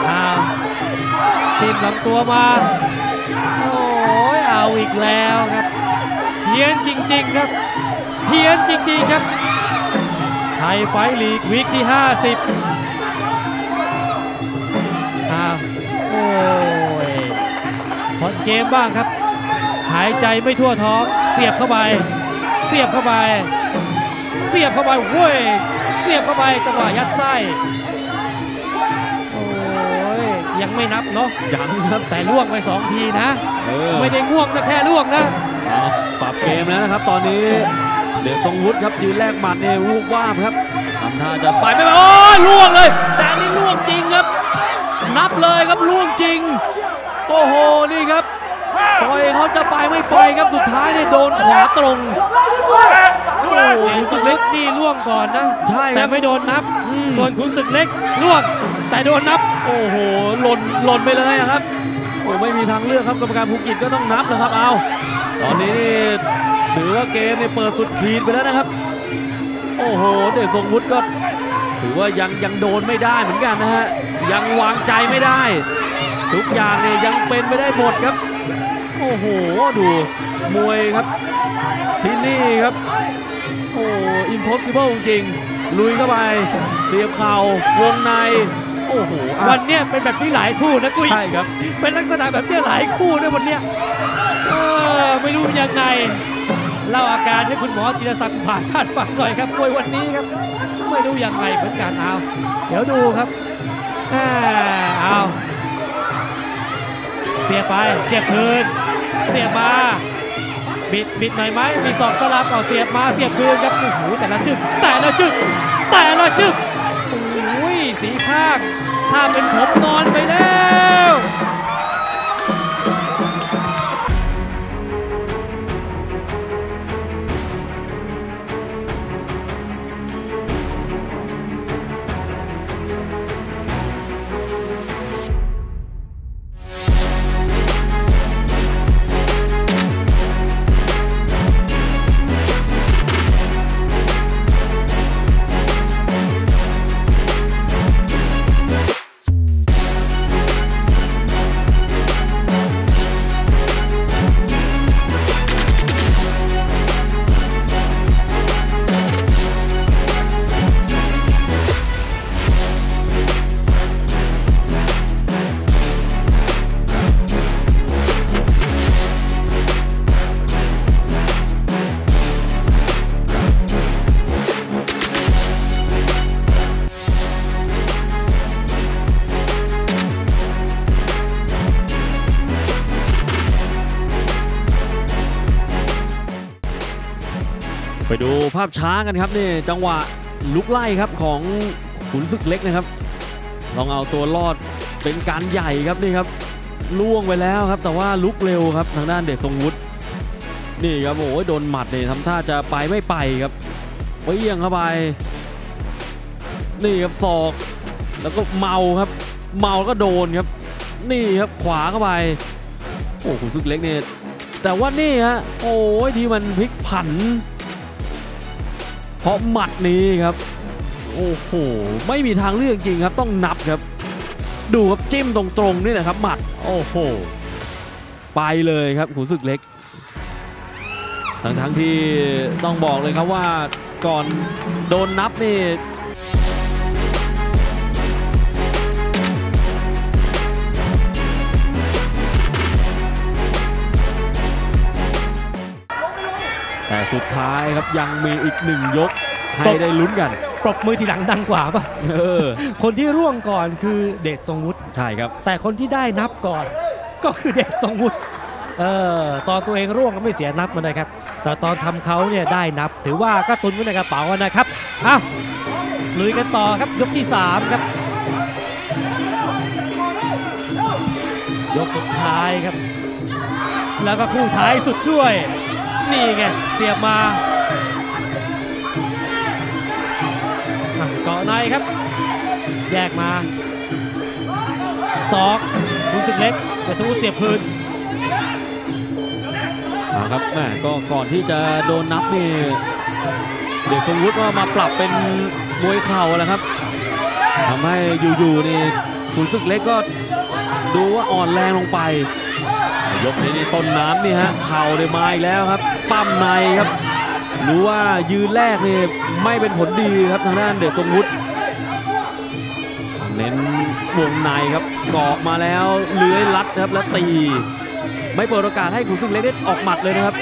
เอาจิ้มลำตัวมาโอ้ยเอาอีกแล้วครับเฮี้ยนจริงๆครับเฮี้ยนจริงๆครับไทยไฟท์ลีกวีคที่ห้าสิบอ้าวโอ้ยผ่อนเกมบ้างครับหายใจไม่ทั่วท้องเสียบเข้าไปเสียบเข้าไปเสียบเข้าไปเว้ยเสียบเข้าไปจังหวะยัดไส้โอ้ยยังไม่นับเนาะยังครับแต่ล่วงไปสองทีนะไม่ได้ง่วงนะแค่ล่วงนะปรับเกมแล้วนะครับตอนนี้เดชทรงวุฒิครับยืนแรกหมัดเนี่ยวูบวาบครับทำท่าจะไปไม่ไปโอ้ล่วงเลยแต่นี่ล่วงจริงครับนับเลยครับล่วงจริงโอ้โหนี่ครับปล่อยเขาจะไปไม่ไปครับสุดท้ายเนี่ยโดนขวาตรงโอ้โหขุนศึกเล็กนี่ล่วงก่อนนะใช่แต่ไม่โดนนับส่วนขุนศึกเล็กล่วงแต่โดนนับโอ้โหหล่นหล่นไปเลยครับโอ้ไม่มีทางเลือกครับกรรมการภูกิจก็ต้องนับนะครับเอาตอนนี้หรือว่าเกมเนี่ยเปิดสุดขีดไปแล้วนะครับโอ้โหเดชทรงวุฒิก็ถือว่ายังยังโดนไม่ได้เหมือนกันนะฮะยังวางใจไม่ได้ทุกอย่างเนี่ยยังเป็นไม่ได้หมดครับโอ้โหดูมวยครับที่นี่ครับโอ้อิมพอสซิเบิลจริงลุยเข้าไปเสียบเข่าวงในโอ้โหวันเนี้ยเป็นแบบนี้หลายคู่นะกุ้ยใช่ครับเป็นลักษณะแบบนี้หลายคู่ด้วยวันเนี้ยเออไม่รู้ยังไงเล่าอาการให้คุณหมอจิรศักดิ์ผ่าชาติฟังหน่อยครับมวยวันนี้ครับไม่รู้ยังไงเหมือนกันเอาเดี๋ยวดูครับเอาเสียไปเสียบคืนเสียบมาบิดบิดหน่อยไหมมีสองสลับเอาเสียบมาเสียบคืนครับโอ้โหแต่ละจึ๊กแต่ละจึ๊กแต่ละจึ๊กโอ้ยสีข้างถ้าเป็นผมนอนไปแล้วไปดูภาพช้ากันครับนี่จังหวะลุกไล่ครับของขุนศึกเล็กนะครับลองเอาตัวรอดเป็นการใหญ่ครับนี่ครับล่วงไปแล้วครับแต่ว่าลุกเร็วครับทางด้านเดชทรงวุฒินี่ครับโอ้ยโดนหมัดเนี่ยทำท่าจะไปไม่ไปครับไปเอียงเข้าไปนี่ครับศอกแล้วก็เมาครับเมาก็โดนครับนี่ครับขวาเข้าไปโอ้ขุนศึกเล็กเนี่ยแต่ว่านี่ฮะโอ้ยที่มันพลิกผันเพราะหมัดนี้ครับโอ้โหไม่มีทางเลือกจริงครับต้องนับครับ ดูครับจิ้มตรงๆนี่แหละครับหมัดโอ้โหไปเลยครับขุนศึกเล็กทั้งๆที่ต้องบอกเลยครับว่าก่อนโดนนับนี่แต่สุดท้ายครับยังมีอีกหนึ่งยกให้ได้ลุ้นกันปรบมือทีหลังดังกว่าป่ะเออคนที่ร่วงก่อนคือเดชทรงวุฒิใช่ครับแต่คนที่ได้นับก่อนก็คือเดชทรงวุฒิเออตอนตัวเองร่วงก็ไม่เสียนับมันนะครับแต่ตอนทำเขาเนี่ยได้นับถือว่าก็ตุนไว้ในกระเป๋านะครับอ้าวลุยกันต่อครับยกที่สามครับยกสุดท้ายครับแล้วก็คู่ท้ายสุดด้วยนี่ไงเสียบมาเกาะในครับแยกมาสองขุนศึกเล็กแต่สมุทรเสียบพื้นครับแม่ก็ก่อนที่จะโดนนับนี่เดชทรงวุฒิว่ามาปรับเป็นมวยเข่าแหละครับทำให้อยู่ๆนี่ขุนศึกเล็กก็ดูว่าอ่อนแรงลงไปยกนี้นี่ต้นน้ำนี่ฮะเข่าได้มาอีกแล้วครับปั้มในครับรู้ว่ายืนแรกนี่ไม่เป็นผลดีครับทางด้านเดชทรงวุฒิเน้นวงในครับเกาะมาแล้วเลื้อยลัดครับแล้วตีไม่เปิดโอกาสให้ขุนศึกเล็กได้ออกหมัดเลยนะครับ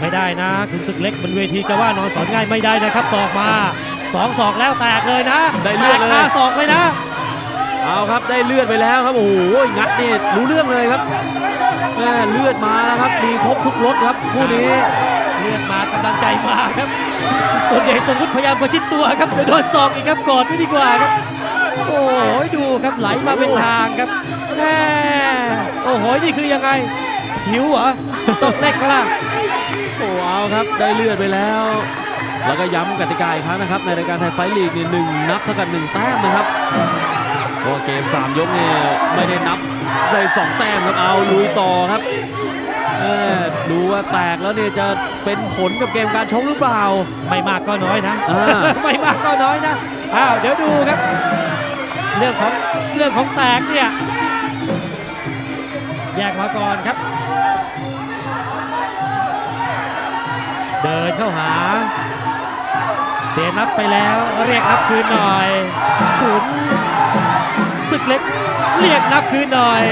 ไม่ได้นะขุนศึกเล็กบนเวทีจะว่านอนสอนง่ายไม่ได้นะครับศอกมาสองศอกแล้วแตกเลยนะได้เลือดเลยฆ่าศอกเลยนะเอาครับได้เลือดไปแล้วครับโอ้โหงัดนี่รู้เรื่องเลยครับแม่เลือดมาแล้วครับมีครบทุกรถครับคู่นี้เลือดมากำลังใจมาครับส่วนเดชทรงวุฒิพยายามประชิดตัวครับแต่โดนศอกอีกครับกอดไม่ดีกว่าครับโอ้โหดูครับไหลมาเป็นทางครับแม่โอ้โหนี่คือยังไงหิวเหรอสดเล็กมาละโอ้เอาครับได้เลือดไปแล้วแล้วก็ย้ำกติกาอีกครั้งนะครับในรายการไทยไฟท์ลีกเนี่ยหนึ่งนับเท่ากับหนึ่งแต้มนะครับโอ้เกมสามยกเนี่ยไม่ได้นับได้สองแต้มครับเอาลุยต่อครับดูว่าแตกแล้วเนี่ยจะเป็นผลกับเกมการชกหรือเปล่าไม่มากก็น้อยนะไม่มากก็น้อยนะอ้าวเดี๋ยวดูครับเรื่องของเรื่องของแตกเนี่ยแยกมาก่อนครับเดินเข้าหาเสียนับไปแล้วเรียกนับคืนหน่อยขุนศึกเล็กเรียกนับคืนหน่อย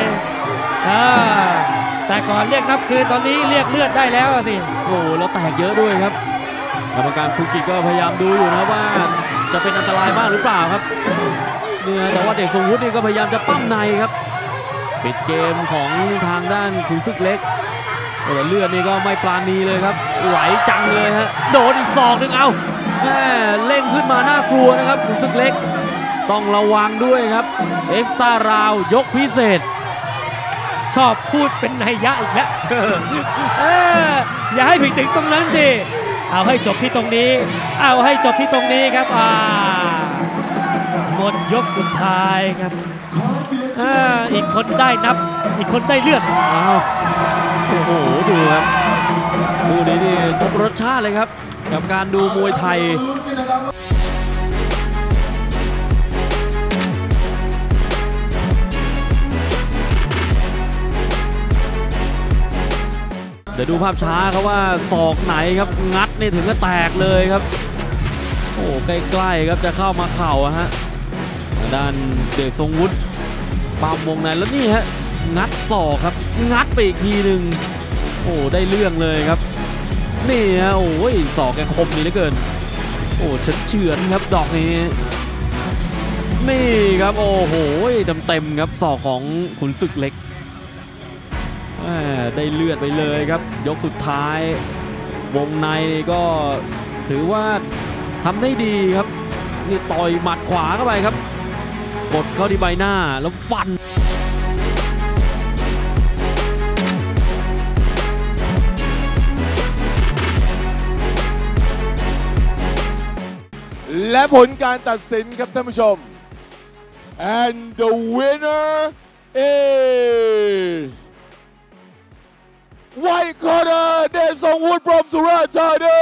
แต่ก่อนเรียกนับคืนตอนนี้เรียกเลือดได้แล้วสิโอ้แล้วแตกเยอะด้วยครับกรรมการภูกิจก็พยายามดูอยู่นะว่าจะเป็นอันตรายมากหรือเปล่าครับเนี่ยแต่ว่าเดชทรงวุฒินี่ก็พยายามจะปั้มในครับปิดเกมของทางด้านขุนศึกเล็กแต่เลือดนี่ก็ไม่ปราณีเลยครับไหลจังเลยฮะโดนอีกศอกหนึ่งเอาแม่เล่งขึ้นมาน่ากลัวนะครับขุนศึกเล็กต้องระวังด้วยครับเอ็กซ์ตร้าราวด์ยกพิเศษชอบพูดเป็นนัยยะอีกแล้ว อย่าให้ผิดถึงตรงนั้นสิเอาให้จบที่ตรงนี้เอาให้จบที่ตรงนี้ครับหมดยกสุดท้ายครับอีกคนได้นับอีกคนได้เลือดโอ้โหดูครับดูนี้นี่ครบรสชาติเลยครับกับการดูมวยไทยเดี๋ยวดูภาพช้าครับว่าศอกไหนครับงัดนี่ถึงก็แตกเลยครับโอ้ใกล้ๆครับจะเข้ามาเข่าฮะด้านเดชทรงวุฒิปามวงในแล้วนี่ฮะงัดศอกครับงัดไปอีกทีหนึ่งโอ้ได้เรื่องเลยครับนี่ฮะโอ้ยศอกแกคมนี่เหลือเกินโอ้เฉือนเฉือนครับดอกนี้นี่ครับโอ้โหเต็มเต็มครับศอกของขุนศึกเล็กได้เลือดไปเลยครับยกสุดท้ายวงในก็ถือว่าทำได้ดีครับนี่ต่อยหมัดขวาเข้าไปครับกดเข้าที่ใบหน้าแล้วฟันและผลการตัดสินครับท่านผู้ชม and the winner is White Corner เดชทรงวุฒิ from สุราษฎร์ธานี